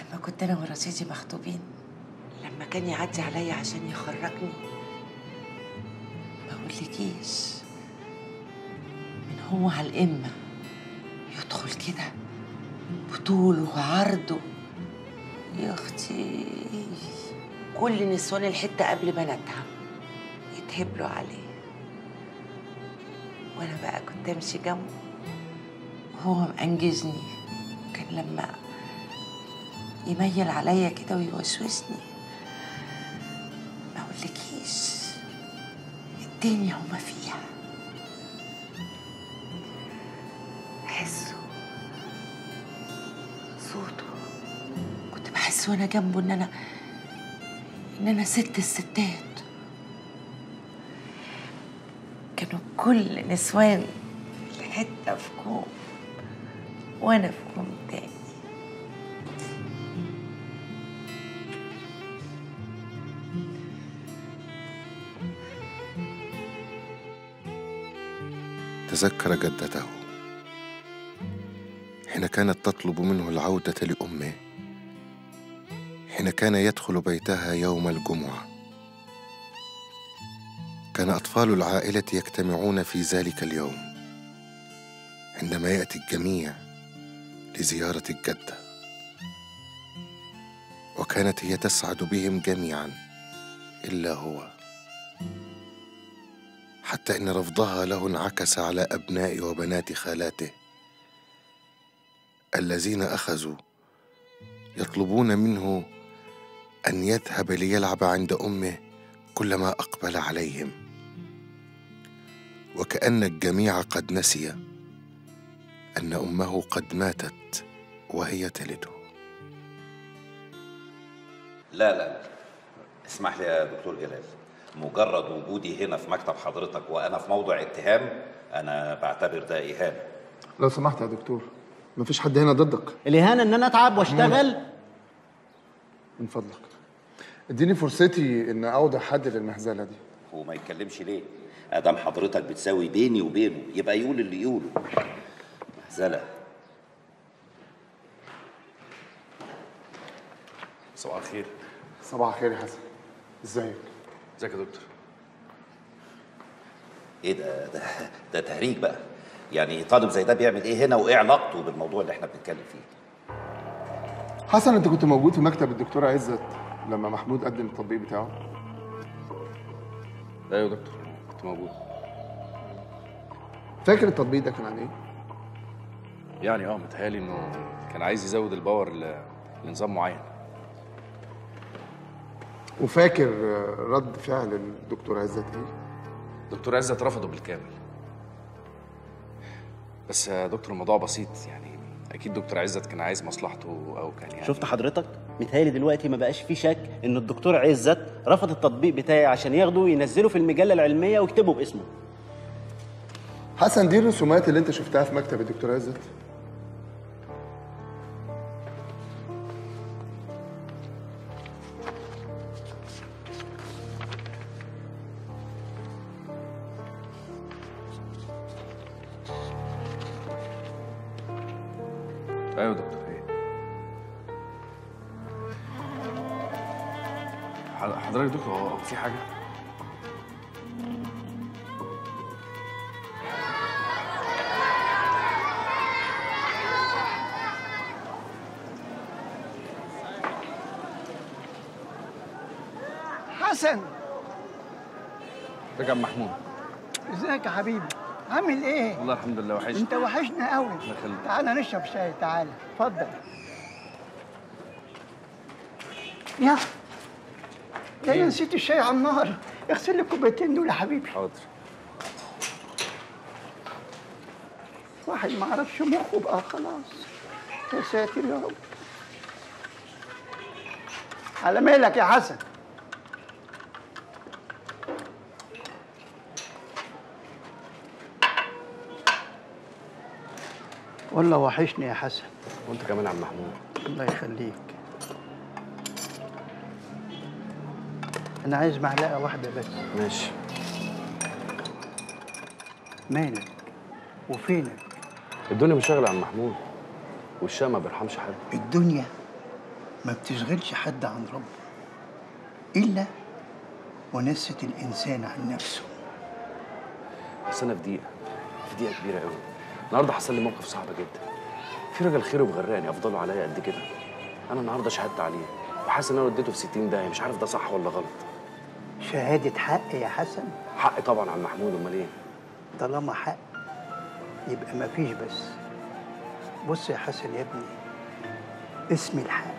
لما كنت انا ورشيدي مخطوبين، لما كان يعدي عليا عشان يخرجني، ما اقولكيش، من هو على القمه يدخل كده بطوله وعرضه. يا اختي كل نسوان الحته قبل بناتها يتهبلوا عليه، وانا بقى كنت امشي جنبه هو مأنجزني. كان لما يميل عليا كده ويوسوسني، ما اقولكيش الدنيا وما فيها، احسه صوته كنت بحس وانا جنبه ان انا ان انا ست الستات. كانوا كل نسوان الحته في كوم وانا في كوم تاني. تذكر جدته حين كانت تطلب منه العودة لأمه، حين كان يدخل بيتها يوم الجمعة. كان أطفال العائلة يجتمعون في ذلك اليوم عندما يأتي الجميع لزيارة الجدة، وكانت هي تسعد بهم جميعا إلا هو، حتى إن رفضها له انعكس على أبناء وبنات خالاته الذين أخذوا يطلبون منه أن يذهب ليلعب عند أمه كلما أقبل عليهم، وكأن الجميع قد نسي أن أمه قد ماتت وهي تلده. لا لا لا، اسمح لي يا دكتور جلال، مجرد وجودي هنا في مكتب حضرتك وأنا في موضع اتهام، أنا بعتبر ده إهانة. لو سمحت يا دكتور، مفيش حد هنا ضدك. الإهانة إن أنا أتعب وأشتغل؟ من فضلك اديني فرصتي إن أوضع حد للمهزلة دي. هو ما يتكلمش ليه؟ أدام حضرتك بتساوي بيني وبينه يبقى يقول اللي يقوله. زلا. صباح الخير. صباح الخير يا حسن. ازيك؟ ازيك يا دكتور؟ ايه ده ده ده تهريج بقى، يعني طالب زي ده بيعمل ايه هنا وايه علاقته بالموضوع اللي احنا بنتكلم فيه؟ حسن انت كنت موجود في مكتب الدكتوره عزت لما محمود قدم التطبيق بتاعه؟ ايوه يا دكتور كنت موجود. فاكر التطبيق ده كان عن ايه؟ يعني اه متهيألي انه كان عايز يزود الباور لنظام معين. وفاكر رد فعل الدكتور عزت ايه؟ الدكتور عزت رفضه بالكامل. بس يا دكتور الموضوع بسيط، يعني اكيد الدكتور عزت كان عايز مصلحته او كان يعني. شفت حضرتك؟ متهيألي دلوقتي ما بقاش في شك ان الدكتور عزت رفض التطبيق بتاعي عشان ياخده وينزله في المجله العلميه ويكتبه باسمه. حسن دي الرسومات اللي انت شفتها في مكتب الدكتور عزت؟ ايوه دكتور. ايه حضرتك دكتور؟ هو في حاجه؟ حسن ده كان محمود. ازيك يا حبيبي؟ عامل ايه؟ والله الحمد لله. وحشني انت، وحشنا قوي. تعالى نشرب شاي، تعالى اتفضل. يا ده انا نسيت الشاي على النار، اغسل لي الكوبايتين دول يا حبيبي. حاضر. واحد ما عرفش مخه بقى خلاص. يا ساتر يا رب. على مالك يا حسن؟ والله وحشني يا حسن. وانت كمان يا عم محمود. الله يخليك. انا عايز معلقه واحده بس. ماشي. مالك وفينك؟ الدنيا مشغله يا عم محمود، والشقا ما بيرحمش حد. الدنيا ما بتشغلش حد عن ربه الا ونست الانسان عن نفسه. بس انا في دقيقه في دقيقه كبيره قوي. النهارده حصل لي موقف صعب جدا. في راجل خيره بغرقني، افضلوا عليا قد كده. انا النهارده شهدت عليه وحاسس ان انا وديته في ستين داهيه، مش عارف ده صح ولا غلط. شهاده حق يا حسن؟ حق طبعا عم محمود، امال ايه؟ طالما حق يبقى مفيش بس. بص يا حسن يا ابني، اسم الحق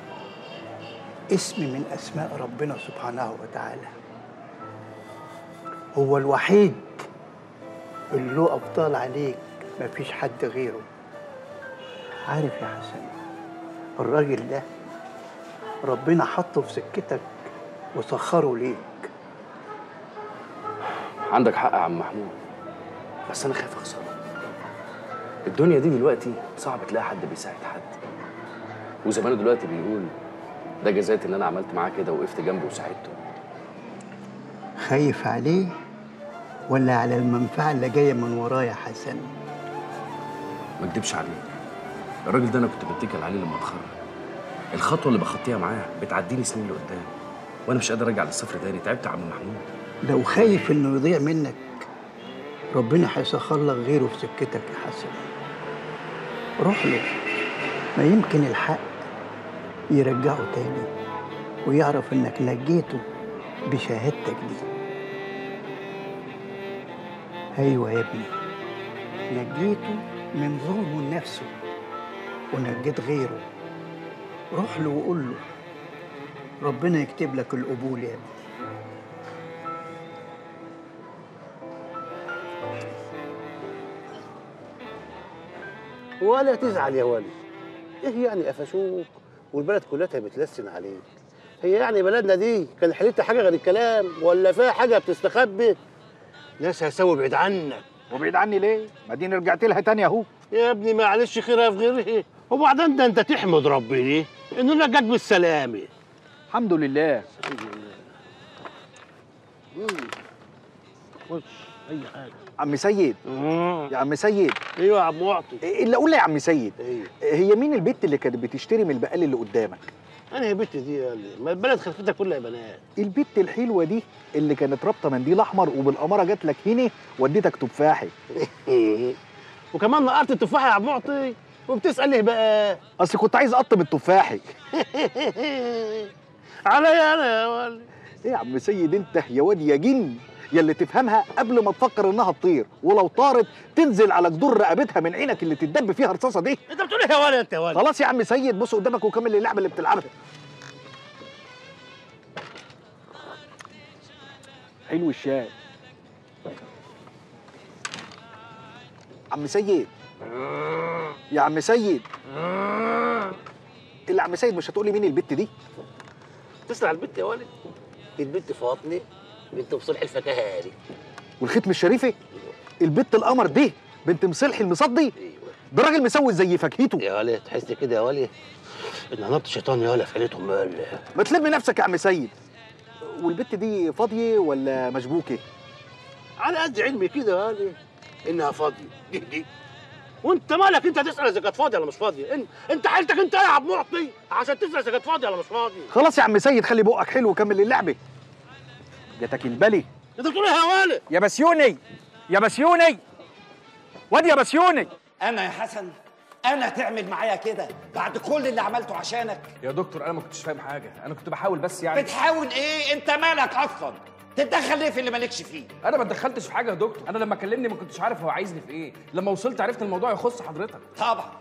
اسم من اسماء ربنا سبحانه وتعالى. هو الوحيد اللي له ابطال عليك، مفيش حد غيره. عارف يا حسن، الراجل ده ربنا حطه في سكتك وسخره ليك. عندك حق يا عم محمود، بس انا خايف اخسره. الدنيا دي دلوقتي صعب تلاقي حد بيساعد حد، وزمانه دلوقتي بيقول ده جزات اللي انا عملت معاه كده، وقفت جنبه وساعدته. خايف عليه ولا على المنفعه اللي جايه من وراه يا حسن؟ ما اكدبش عليك، الراجل ده انا كنت بتكل عليه لما اتخرج. الخطوه اللي بخطيها معاه بتعديني سنين لقدام، وانا مش قادر ارجع للصفر تاني. تعبت يا عم محمود. لو خايف انه يضيع منك، ربنا هيسخر لك غيره في سكتك يا حسن. روح له، ما يمكن الحق يرجعه تاني ويعرف انك نجيته بشهادتك دي. ايوه يا ابني، نجيته من ظلمه لنفسه ونجيت غيره. روح له وقول له ربنا يكتب لك القبول يا ابني. ولا تزعل يا ولد. ايه يعني قفشوك والبلد كلها بتلسن عليك؟ هي يعني بلدنا دي كان حليتها حاجه غير الكلام ولا فيها حاجه بتستخبي؟ ناس هسوي بعيد عنك. وبعيد عني ليه؟ ما دي رجعت لها تاني اهو. يا ابني معلش، خيرها في غيرها. وبعدين ده انت تحمد ربي ليه؟ انه رجعك بالسلامه. الحمد لله. الحمد لله. خش اي حاجه. عم سيد. مم. يا عم سيد. ايوه يا عم معطي. اللي اقول لي يا عم سيد. ايوه. هي مين البت اللي كانت بتشتري من البقال اللي قدامك؟ انا يا بت دي يا ما البلد خلفتها كلها بنات. البت الحلوه دي اللي كانت رابطه منديل احمر وبالقمره جات لك هنا وديتك تفاحي. وكمان نقرت التفاحي يا عم معطي وبتسال ليه بقى؟ اصل كنت عايز اقطم التفاحي. عليا انا يا ولد. ايه يا عم سيد انت يا واد يا جن، يا اللي تفهمها قبل ما تفكر انها تطير، ولو طارت تنزل على جدور رقبتها من عينك اللي تتدب فيها رصاصه دي. انت بتقول ايه يا ولد انت يا ولد؟ خلاص يا عم سيد، بص قدامك وكمل اللعبه اللي بتلعبها. حلو الشاي. عم سيد يا عم سيد اللي عم سيد، مش هتقولي مين البت دي؟ تسمع البت يا ولد؟ دي البت فاطمه بنت مصلحي الفكاهه دي والختم الشريفي. البت القمر دي بنت مصلحي المصدي. ده راجل مسوي زي فاكهته يا ولد. تحس كده يا ولد ان هنط شيطان يا ولد في عيلتهم. ما تلم نفسك يا عم سيد. والبت دي فاضيه ولا مشبوكه؟ على قد علمي كده يا ولد انها فاضيه. دي دي وانت مالك انت تسال اذا كانت فاضيه ولا مش فاضيه؟ انت انت حالتك انت يا عبد المعطي عشان تسال اذا كانت فاضيه ولا مش فاضيه. خلاص يا عم سيد خلي بقك حلو وكمل اللعبه. جاتك البلي. انت بتقول ايه يا والد؟ يا بسيوني يا بسيوني واد يا بسيوني. انا يا حسن انا تعمل معايا كده بعد كل اللي عملته عشانك؟ يا دكتور انا ما كنتش فاهم حاجه، انا كنت بحاول بس. يعني بتحاول ايه؟ انت مالك اصلا؟ تتدخل ليه في اللي مالكش فيه؟ انا ما اتدخلتش في حاجه يا دكتور، انا لما كلمني ما كنتش عارف هو عايزني في ايه، لما وصلت عرفت الموضوع يخص حضرتك. طبعا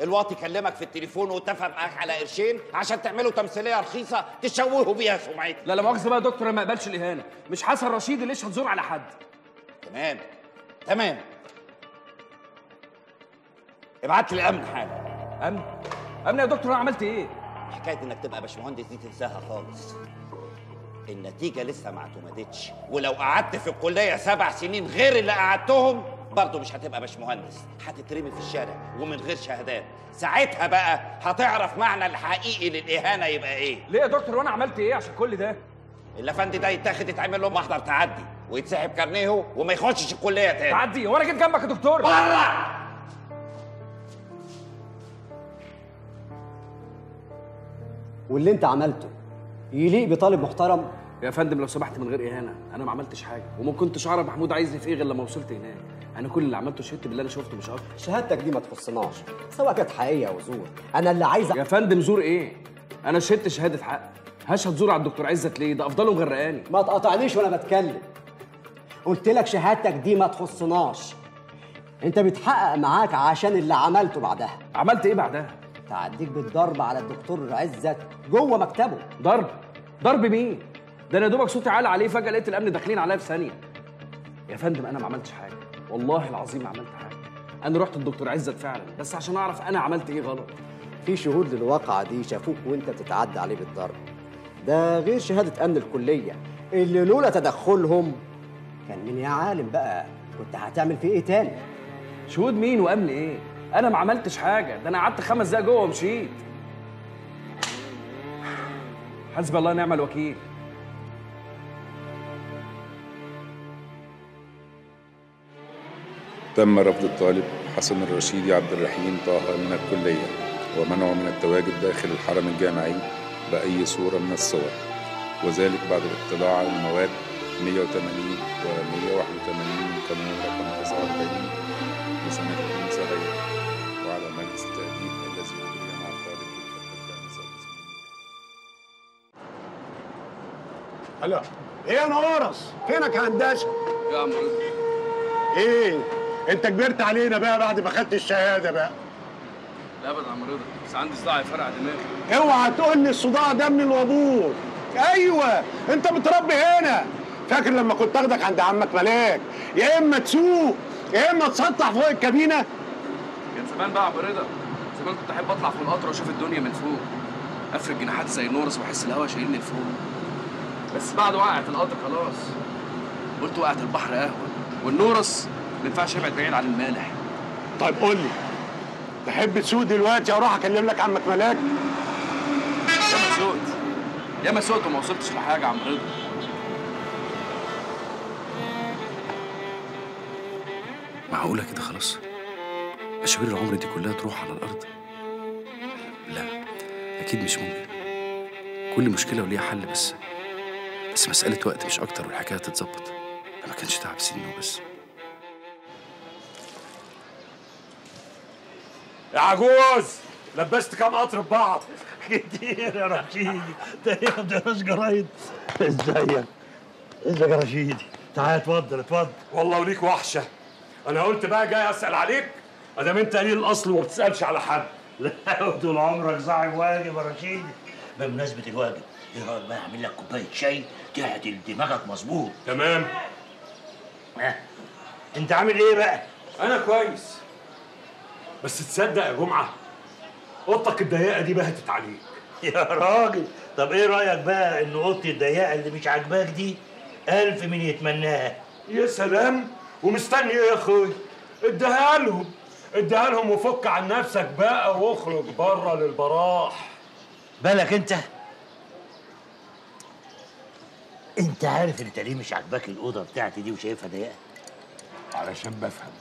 الواطي كلمك في التليفون واتفق معاك على قرشين عشان تعملوا تمثيليه رخيصه تشوهوا بيها سمعتي. لا لا مؤاخذه بقى يا دكتور، انا ما اقبلش الاهانه، مش حسن رشيدي ليش هتزور على حد. تمام تمام ابعت لي الامن حالا. امن؟ امن يا دكتور انا عملت ايه؟ حكايه انك تبقى باشمهندس دي تنساها خالص. النتيجه لسه ما اعتمدتش، ولو قعدت في الكليه سبع سنين غير اللي قعدتهم برضه مش هتبقى باشمهندس، هتترمي في الشارع ومن غير شهادات، ساعتها بقى هتعرف معنى الحقيقي للاهانه يبقى ايه. ليه يا دكتور وانا عملت ايه عشان كل ده؟ اللافندي ده يتاخد يتعمل له محضر تعدي ويتسحب كارنيه وما يخشش الكليه تاني. تعدي؟ هو انا جيت جنبك يا دكتور؟ بره. واللي انت عملته يليق بطالب محترم؟ يا فندم لو سمحت من غير اهانه، انا ما عملتش حاجه وما كنتش اعرف محمود عايزني في ايه غير لما وصلت هناك. انا كل اللي عملته شهدت باللي انا شفته مش اكتر. شهادتك دي ما تخصناش سواء كانت حقيقيه او زور، انا اللي عايز أ... يا فندم زور ايه؟ انا شهدت شهاده حق. هشهد زور على الدكتور عزت ليه؟ ده افضله مغرقاني. ما تقاطعنيش وانا بتكلم. قلت لك شهادتك دي ما تخصناش، انت بيتحقق معاك عشان اللي عملته بعدها. عملت ايه بعدها؟ تعديك بالضرب على الدكتور عزت جوه مكتبه. ضرب؟ ضرب مين؟ ده انا دوبك صوتي عالي عليه فجاه لقيت الامن داخلين عليا في ثانيه. يا فندم انا ما عملتش حاجه، والله العظيم ما عملت حاجه. انا رحت للدكتور عزت فعلا بس عشان اعرف انا عملت ايه غلط. في شهود للواقعه دي شافوك وانت بتتعدى عليه بالضرب، ده غير شهاده امن الكليه اللي لولا تدخلهم كان من يا عالم بقى كنت هتعمل فيه ايه تاني. شهود مين وامن ايه؟ أنا ما عملتش حاجة، ده أنا قعدت خمس دقايق جوه ومشيت. حسبي الله ونعم الوكيل. تم رفض الطالب حسن الرشيدي عبد الرحيم طه من الكلية ومنعه من التواجد داخل الحرم الجامعي بأي صورة من الصور، وذلك بعد الاطلاع على المواد مئة وثمانين ومئة وواحد وثمانين من قانون رقم تسعة وأربعين لسنة ألفين وسبعة. التأديب الذي يجري مع الطالب بالفترة. هلا ايه يا نورس؟ فينك يا هندسة؟ يا عم ايه؟ انت كبرت علينا بقى بعد ما خدت الشهادة بقى. لا ابدا يا عم رضا، بس عندي صداع فرع دماغي. اوعى تقول لي الصداع ده من الوابور. ايوه انت متربي هنا، فاكر لما كنت اخدك عند عمك ملاك يا اما تسوق يا اما تسطح فوق الكابينة؟ زمان بقى يا عم رضا، زمان كنت احب اطلع في القطر واشوف الدنيا من فوق، افرد جناحات زي نورس واحس الهوا شايلني لفوق. بس بعد وقعت القطر خلاص قلت وقعت البحر قهوه، والنورس ما ينفعش يبعد بعيد عن المالح. طيب قول لي تحب تسوق دلوقتي اروح اكلم لك عمك ملاك؟ ياما سوقت ياما سوقت وما وصلتش لحاجه يا عم رضا. معقوله كده خلاص؟ مشاوير العمر دي كلها تروح على الأرض؟ لا أكيد مش ممكن، كل مشكلة وليها حل، بس بس مسألة وقت مش أكتر والحكاية هتتظبط. أنا ما كانش تعب سنه وبس. يا عجوز لبست كام قطر في بعض؟ كتير يا رشيدي، ده إيه ما بتقراش جرايد؟ إزيك؟ إزيك يا رشيدي؟ تعالى اتفضل اتفضل. والله وليك وحشة، أنا قلت بقى جاي أسأل عليك ادام انت قليل الاصل وما بتسالش على حد. لا طول عمرك صاحب واجب يا رشيدي. بمناسبه الواجب، ايه رايك بقى اعمل لك كوبايه شاي تعدل دماغك مظبوط؟ تمام. ها انت عامل ايه بقى؟ انا كويس، بس تصدق يا جمعه اوضتك الضيقه دي بهتت عليك يا راجل. طب ايه رايك بقى ان اوضتي الضيقه اللي مش عاجباك دي الف من يتمناها؟ يا سلام، ومستني ايه يا اخوي؟ اديها لهم اديها لهم وفك عن نفسك بقى واخرج بره للبراح. بالك انت؟ انت عارف انت ليه مش عاجباك الاوضه بتاعتي دي وشايفها ضيقه؟ علشان بفهم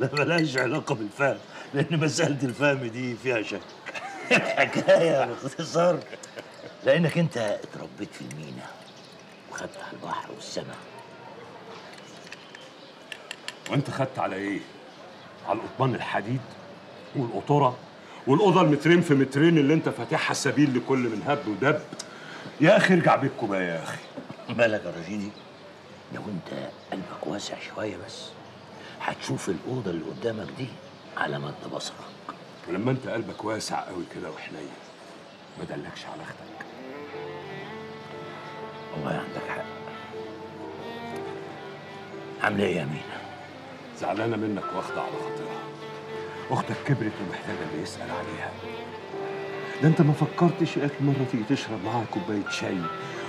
ما ملهاش علاقه بالفهم، لان مساله الفهم دي فيها شك. الحكايه باختصار لانك انت اتربيت في المينا وخدت على البحر والسماء. وانت خدت على ايه؟ على القضبان الحديد والقطره والاوضه المترين في مترين اللي انت فاتحها سبيل لكل من هب ودب. يا اخي ارجع بيتكم بقى يا اخي. مالك يا رشيدي؟ لو انت قلبك واسع شويه بس هتشوف الاوضه اللي قدامك دي على مد بصرك. ولما انت قلبك واسع قوي كده وحنين ما دلكش على اختك. والله عندك حق. عامله ايه يا امينه؟ زعلانه منك واخده على خاطرها. اختك كبرت ومحتاجه اللي يسال عليها. ده انت ما فكرتش اخر مره تيجي تشرب معاها كوبايه شاي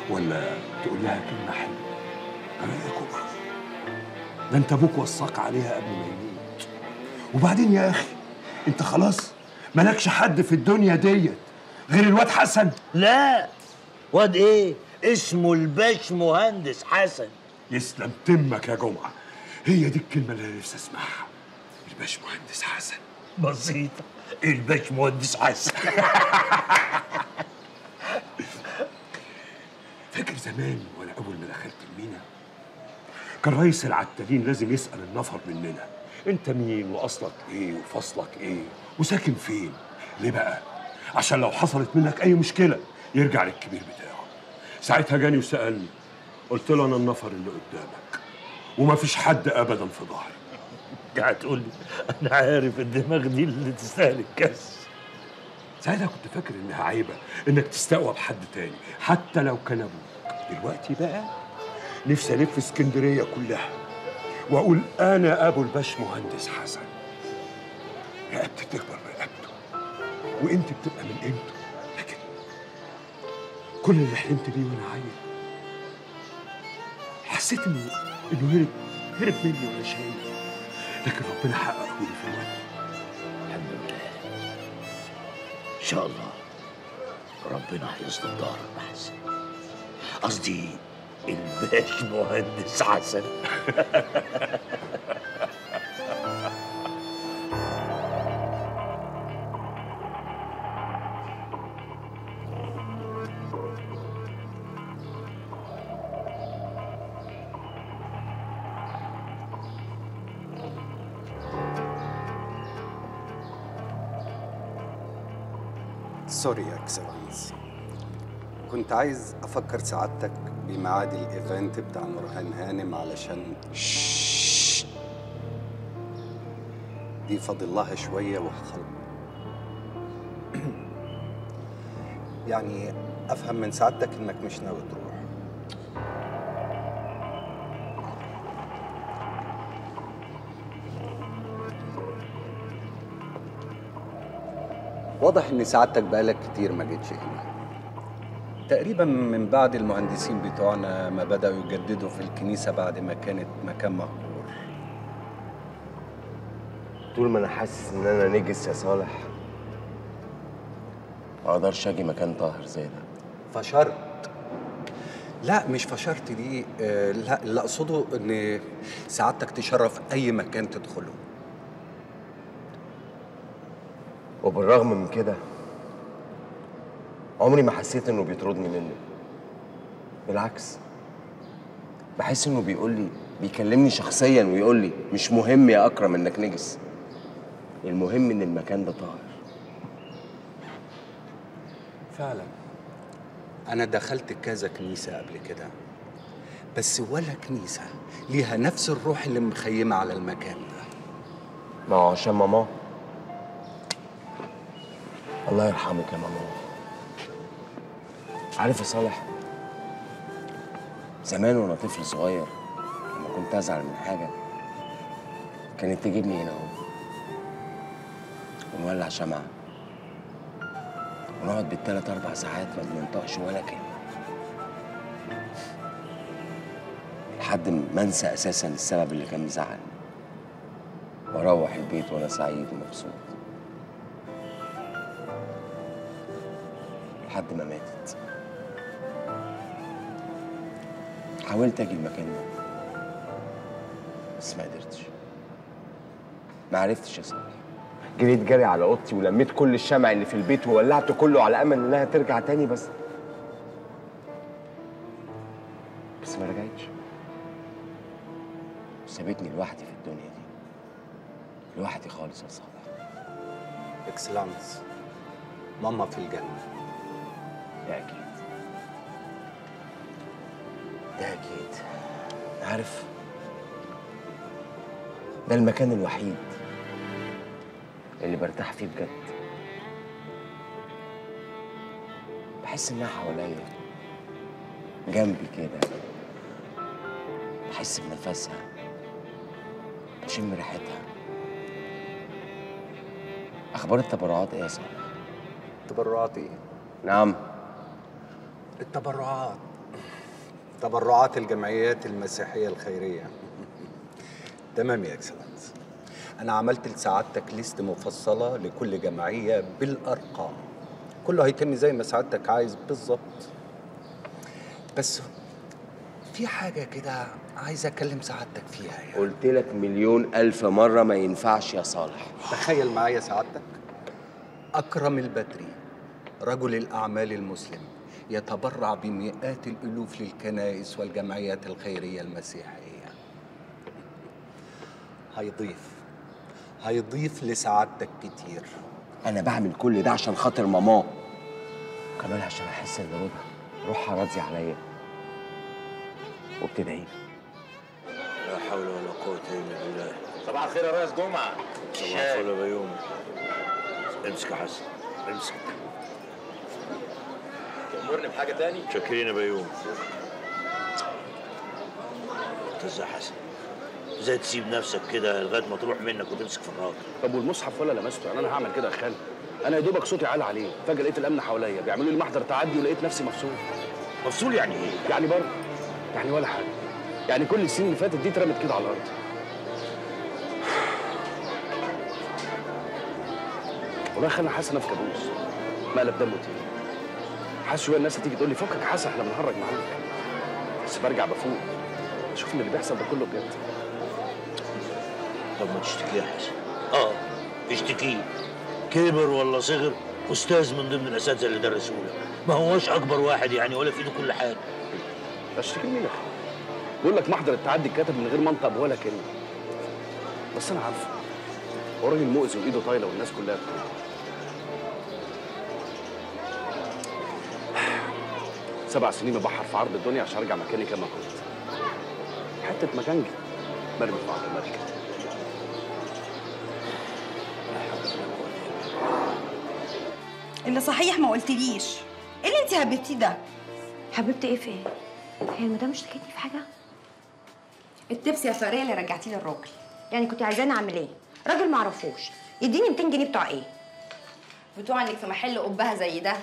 ولا تقول لها كلمه حلوه؟ رايكم؟ ده انت ابوك وصاك عليها قبل ما يموت. وبعدين يا اخي انت خلاص مالكش حد في الدنيا ديت غير الواد حسن. لا واد ايه؟ اسمه الباش مهندس حسن. يسلم تمك يا جمعه، هي دي الكلمه اللي انا نفسي اسمعها. الباش مهندس حسن. بسيطه، الباش مهندس حسن. فاكر زمان وانا اول ما دخلت المينا كان رئيس العتالين لازم يسأل النفر مننا انت مين واصلك ايه وفصلك ايه وساكن فين؟ ليه بقى؟ عشان لو حصلت منك اي مشكله يرجع للكبير بتاعه. ساعتها جاني وسألني، قلت له انا النفر اللي قدامك ومفيش حد ابدا في ظهري. هتقول لي انا عارف الدماغ دي اللي تستاهل الكاس. ساعتها كنت فاكر انها عيبه انك تستقوى بحد تاني حتى لو كان ابوك. دلوقتي بقى نفسي الف اسكندريه كلها واقول انا ابو الباش مهندس حسن. رقبتي بتكبر برقبته وقيمتي بتبقى من قيمته. لكن كل اللي حلمت بيه وانا عيل حسيت انه انه هرب هرب مني وانا شايف، لكن ربنا حققه لي في الوقت. الحمد لله. ان شاء الله ربنا هيصلح ظهرك يا حسن. قصدي الباش مهندس حسن. سوري يا اكسلنس، كنت عايز افكر سعادتك بميعاد الايفنت بتاع مرهان هانم علشان ششش. دي فاضل لها شويه وهخلص. يعني افهم من سعادتك انك مش ناوي تروح. واضح ان سعادتك بقالك كتير ما جيتش هنا. تقريبا من بعد المهندسين بتوعنا ما بدأوا يجددوا في الكنيسة بعد ما كانت مكان مهجور. طول ما أنا حاسس إن أنا نجس يا صالح ما أقدرش أجي مكان طاهر زي ده. فشرت. لا مش فشرت دي، لا اللي أقصده إن سعادتك تشرف أي مكان تدخله. وبالرغم من كده عمري ما حسيت انه بيطردني منه، بالعكس بحس انه بيقول لي، بيكلمني شخصيا ويقول لي مش مهم يا اكرم انك نجس، المهم ان المكان ده طاهر. فعلا انا دخلت كذا كنيسه قبل كده بس ولا كنيسه ليها نفس الروح اللي مخيمه على المكان ده. ما هو عشان ماما الله يرحمك يا ماما. عارف يا صالح، زمان وانا طفل صغير لما كنت ازعل من حاجه كانت تجيبني هنا اهو ونولع شمعه ونقعد بالثلاث اربع ساعات ما بننطقش ولا كلمه لحد ما انسى اساسا السبب اللي كان مزعلني واروح البيت وانا سعيد ومبسوط لحد ما ماتت. حاولت اجي المكان ده بس ما قدرتش. ما عرفتش يا صاحبي. جريت جري على اوضتي ولميت كل الشمع اللي في البيت وولعته كله على امل انها ترجع تاني، بس بس ما رجعتش، سابتني لوحدي في الدنيا دي، لوحدي خالص يا صاحبي. اكسلانس ماما في الجنه. ده اكيد، ده اكيد. عارف ده المكان الوحيد اللي برتاح فيه بجد، بحس انها حواليا جنبي كده، بحس بنفسها، بشم ريحتها. اخبار التبرعات ايه يا صاحبي؟ التبرعات ايه؟ نعم التبرعات، تبرعات الجمعيات المسيحيه الخيريه. تمام يا اكسلنس، أنا عملت لسعادتك ليست مفصلة لكل جمعية بالأرقام، كله هيتم زي ما سعادتك عايز بالظبط. بس في حاجة كده عايز أكلم سعادتك فيها يعني. قلت لك مليون ألف مرة ما ينفعش يا صالح. تخيل معايا سعادتك، أكرم البدري رجل الأعمال المسلم يتبرع بمئات الألوف للكنائس والجمعيات الخيرية المسيحية، هيضيف هيضيف لسعادتك كتير. أنا بعمل كل ده عشان خاطر ماما، وكمان عشان أحس إن رضا روحها راضية عليا وبتدعي لي. لا حول ولا قوة إلا بالله. صباح الخير يا ريس جمعة. صباح الفل يا بيومي. امسك يا حسن، امسك. تأمرني بحاجة تاني؟ شاكرين يا بيومي. أنت إزاي يا حسن؟ ازاي تسيب نفسك كده لغايه ما تروح منك وتمسك في الراجل؟ طب والمصحف ولا لمسته؟ يعني انا هعمل كده يا خالد؟ انا يا دوبك صوتي عال عليه، فجاه لقيت الامن حواليا بيعملوا لي محضر تعدي ولقيت نفسي مفصول. مفصول يعني ايه؟ يعني برضه يعني ولا حاجه، يعني كل السنين اللي فاتت دي اترمت كده على الارض. والله يا خالد انا حاسس ان انا في كابوس، مقلب دم طير. حاسس شويه الناس هتيجي تقول لي فكك يا حسن احنا بنهرج معاك، بس برجع بفوق اشوف ان اللي بيحصل ده كله بجد. طب ما تشتكيه يا حسن. اه اشتكيه، كبر ولا صغر استاذ من ضمن الاساتذه اللي درسونا، ما هوش اكبر واحد يعني ولا في ايده كل حاجه. اشتكي مين يا اخي؟ بقول لك محضر التعدي اتكتب من غير منطق ولا كلمه، بس انا عارفه هو راجل مؤذي وايده طايله والناس كلها بتقول. سبع سنين ببحر في عرض الدنيا عشان ارجع مكاني كما كنت، حته مكانجي مرمي في عرض المركب. اللي صحيح ما قلتليش ايه اللي انت هببتيه ده؟ هببت ايه في ايه؟ هي المدام اشتكتني في حاجه؟ التبس يا ساريه اللي رجعتيه للراجل، يعني كنت عايزاني اعمل ايه؟ راجل ما اعرفوش يديني مئتين جنيه بتوع ايه؟ بتوع انك في محل قبها زي ده،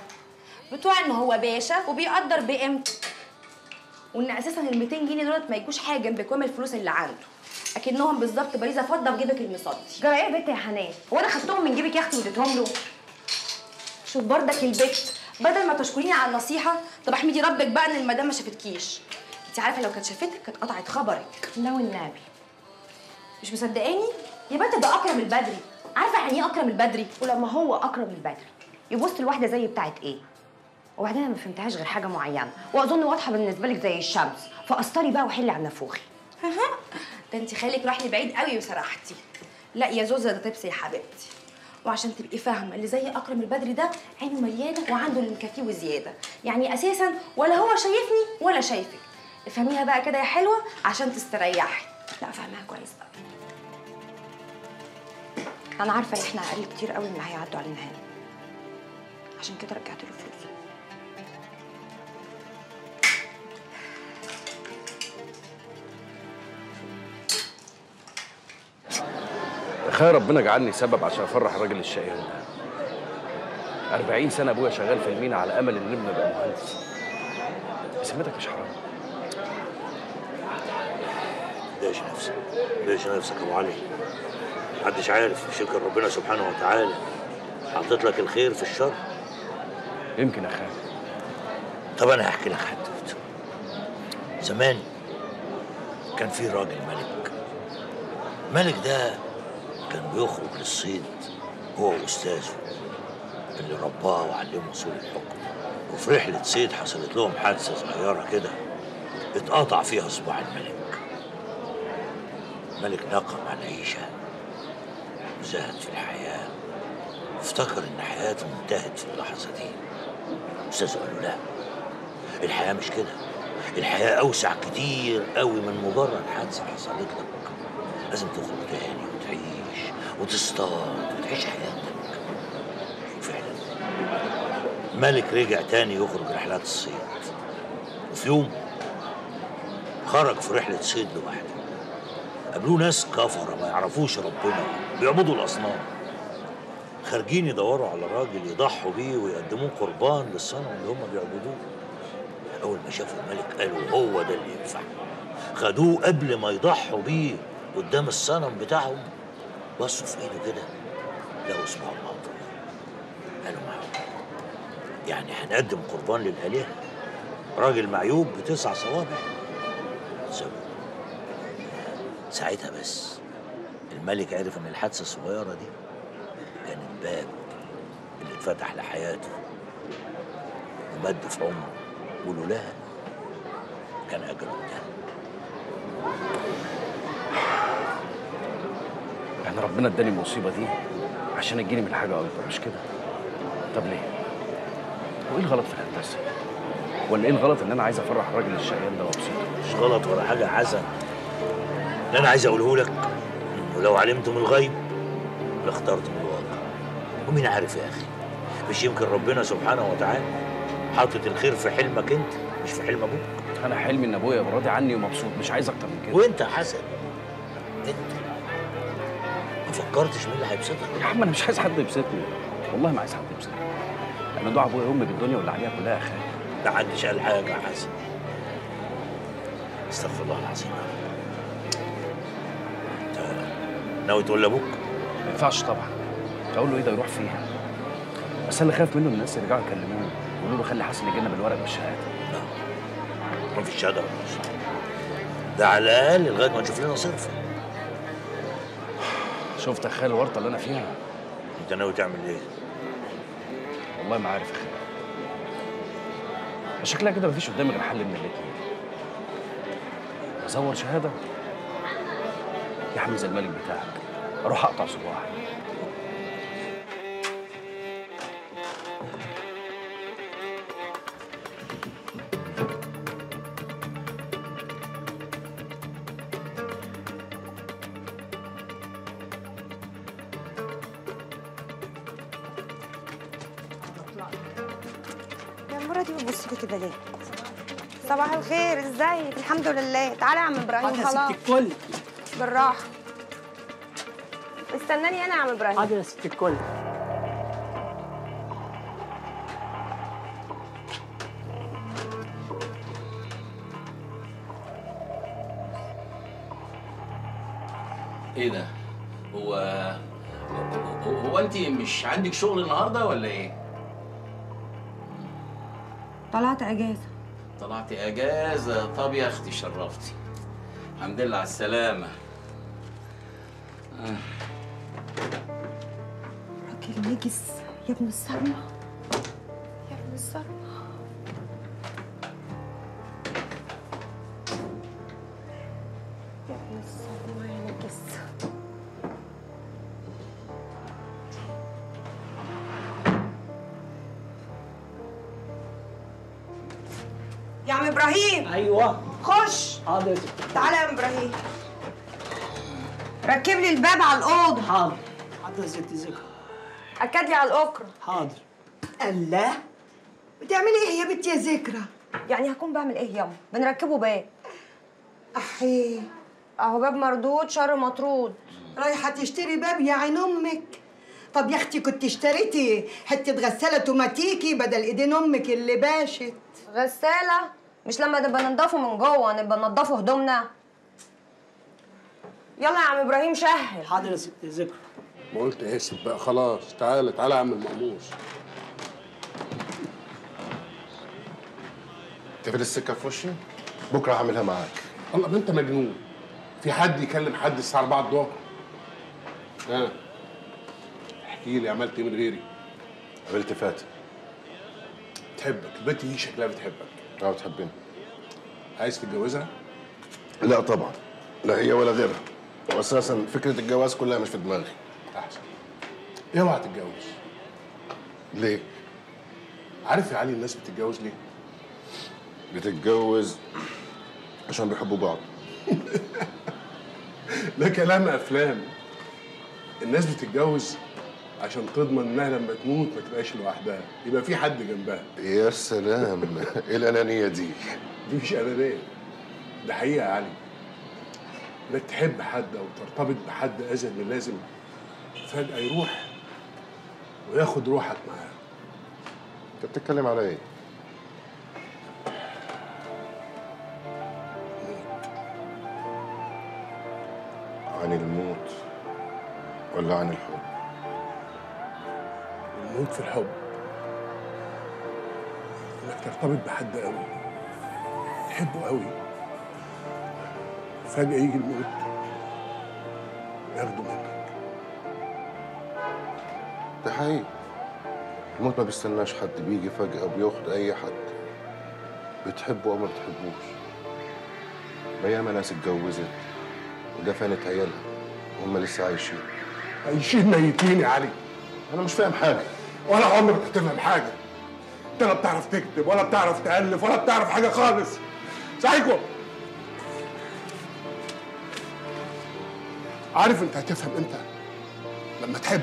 بتوع ان هو باشا وبيقدر بقيمته، وان اساسا ال مئتين جنيه دولت ما يجوش حاجه جنب كوام الفلوس اللي عنده، اكنهم بالظبط باريزه فضه في جيبك المصدي. جرى ايه يا بنت يا حنان؟ هو انا خدتهم من جيبك يا اختي واديتهم له؟ شوف بردك البت، بدل ما تشكريني على النصيحه، طب احمدي ربك بقى ان المدام ما شافتكيش. انت عارفه لو كانت شافتك كانت قطعت خبرك. لا والنبي. مش مصدقاني؟ يا بنت ده اكرم البدري، عارفه يعني ايه اكرم البدري؟ ولما هو اكرم البدري يبص لواحده زي بتاعت ايه؟ وبعدين انا ما فهمتهاش غير حاجه معينه، واظن واضحه بالنسبه لك زي الشمس، فقصري بقى وحلي على نافوخي. ده انت خالك راحني بعيد قوي وسرحتي. لا يا زوزه ده طبسي يا حبيبتي. وعشان تبقي فاهمه اللي زي اكرم البدري ده عينه مليانه وعنده اللي مكفيه وزياده، يعني اساسا ولا هو شايفني ولا شايفك. افهميها بقى كده يا حلوه عشان تستريحي. لا فاهمها كويس بقى. انا عارفه ان احنا اقل كتير قوي من اللي هيعدوا علينا هنا، عشان كده رجعت له فلوسه. خير ربنا جعلني سبب عشان افرح الراجل الشقي ده. أربعين سنة ابويا شغال في المينا على امل ان ابني يبقى مهندس. بسمتك مش حرام. بلاش نفسك، بلاش نفسك يا ابو علي. محدش عارف، شكر ربنا سبحانه وتعالى حطيت لك الخير في الشر. يمكن يا خالد. طب انا هحكي لك حدوته. زمان كان في راجل ملك. ملك ده كان بيخرج للصيد هو واستاذه اللي رباه وعلمه اصول الحكم، وفي رحله صيد حصلت لهم حادثه صغيره كده اتقطع فيها صباع الملك. الملك نقم عن عيشه وزهد في الحياه، افتكر ان حياته انتهت في اللحظه دي. استاذه قال له لا، الحياه مش كده، الحياه اوسع كتير قوي من مجرد حادثه حصلت لك، لازم تخرج تاني وتعيش وتصطاد وتعيش حياتك. وفعلا ملك رجع تاني يخرج رحلات الصيد، وفي يوم خرج في رحله صيد لوحده، قابلوه ناس كفره ما يعرفوش ربنا، بيعبدوا الاصنام، خارجين يدوروا على راجل يضحوا بيه ويقدموه قربان للصنم اللي هم بيعبدوه. اول ما شافوا الملك قالوا هو ده اللي ينفع، خدوه قبل ما يضحوا بيه قدام الصنم بتاعهم، بصوا في ايده كده لقوا صباع مقطوع. قالوا معقول يعني هنقدم قربان للآلهة، راجل معيوب بتسع صوابع؟ سابوه. ساعتها بس الملك عرف ان الحادثة الصغيرة دي كانت باب اللي اتفتح لحياته ومد في عمره، ولولاها كان اجله انتهى. يعني ربنا اداني المصيبه دي عشان اجيني من حاجه اكبر، مش كده؟ طب ليه؟ هو ايه الغلط في الهندسه؟ ولا ايه الغلط ان انا عايز افرح الراجل الشقيان ده وابسطه؟ مش غلط ولا حاجه يا حسن. اللي انا عايز اقوله لك ولو علمتم الغيب لاخترتم الواقع. ومين عارف يا اخي؟ مش يمكن ربنا سبحانه وتعالى حاطط الخير في حلمك انت مش في حلم ابوك؟ انا حلمي ان ابويا راضي عني ومبسوط، مش عايز اكتر من كده. وانت يا حسن انت فكرتش مين اللي هيبسطك؟ يا عم انا مش عايز حد يبسطني، والله ما عايز حد يبسطني. انا دعاء ابويا وامي بالدنيا واللي عليها كلها خير. ما حدش قال حاجه يا حسن. استغفر الله العظيم. انت ناوي تقول لابوك؟ ما ينفعش طبعا. اقول له ايه ده يروح فيها؟ بس انا خايف منه الناس يرجعوا يكلموني يقولوا له خلي حسن يجي لنا بالورق والشهاده. لا ما فيش شهاده ولا حاجه. ده على الاقل لغايه ما نشوف لنا صرف. شفت اخي الورطه اللي انا فيها؟ انت ناوي تعمل ايه؟ والله ما عارف يا اخي، شكلها كده مفيش قدامي غير حل من الاثنين، ازور شهاده يا عم زي الملك بتاعك، اروح اقطع صباعي. ازيك؟ الحمد لله. تعالى يا عم ابراهيم. خلاص يا ست الكل بالراحه، استناني انا يا عم ابراهيم. حاضر يا ست الكل. ايه ده؟ هو هو انت مش عندك شغل النهارده ولا ايه؟ طلعت اجازه. طلعت اجازه؟ طب يا اختي شرفتي، الحمد لله على السلامه. آه. راجل نجس يا ابن الصرمه، يا ابن الصرمه. يا ابن الصرمه يا نجس. ابراهيم. ايوه خش. حاضر. تعالى يا ابراهيم ركب لي الباب على الاوضه. حاضر حاضر يا ست ذكرى. اكد لي على الاكره. حاضر. الله، بتعملي ايه يا بنت يا ذكرى؟ يعني هكون بعمل ايه ياما؟ بنركبه باب. احيه اهو، باب مردود شر مطرود. رايحه تشتري باب يا عين امك؟ طب يا اختي كنت اشتريتي حته غساله اوتوماتيكي بدل ايدين امك اللي باشت. غساله؟ مش لما نبقى ننضفه من جوه نبقى ننضفه هدومنا. يلا يا عم ابراهيم شهر. حاضر يا ست ذكرى. ما قلت اسف بقى خلاص. تعالى تعالى يا عم المقموش. تقفل السكه في وشي؟ بكره هعملها معاك. الله انت مجنون؟ في حد يكلم حد الساعه أربعة الظهر؟ ها احكي لي عملت ايه من غيري؟ قابلت فاتن. بتحبك، البت دي شكلها بتحبك. اه بتحبني. عايز تتجوزها؟ لا طبعا، لا هي ولا غيرها، واساسا فكره الجواز كلها مش في دماغي. احسن. اوعى تتجوز. ليه؟ عارف يا علي الناس بتتجوز ليه؟ بتتجوز عشان بيحبوا بعض. ده كلام افلام. الناس بتتجوز عشان تضمن انها لما تموت ما تبقاش لوحدها، يبقى في حد جنبها. يا سلام. ايه الانانيه دي؟ دي مش انانيه، ده حقيقه يا علي. انك تحب حد او ترتبط بحد ازيد من اللازم فجاه يروح وياخد روحك معاه. انت بتتكلم على ايه؟ عن الموت ولا عن الحب؟ الموت في الحب، انك ترتبط بحد قوي تحبه قوي وفجأة يجي الموت ياخده منك. ده حقيقي، الموت ما بيستناش حد، بيجي فجأة وبياخد أي حد بتحبه أو ما بتحبوش. ما ياما ناس اتجوزت ودفنت عيالها وهم لسه عايشين. عايشين ميتين يا علي. انا مش فاهم حاجه. ولا عمرك هتفهم حاجه. انت لا بتعرف تكتب ولا بتعرف تالف ولا بتعرف حاجه خالص. سايكو. عارف انت هتفهم امتى؟ لما تحب.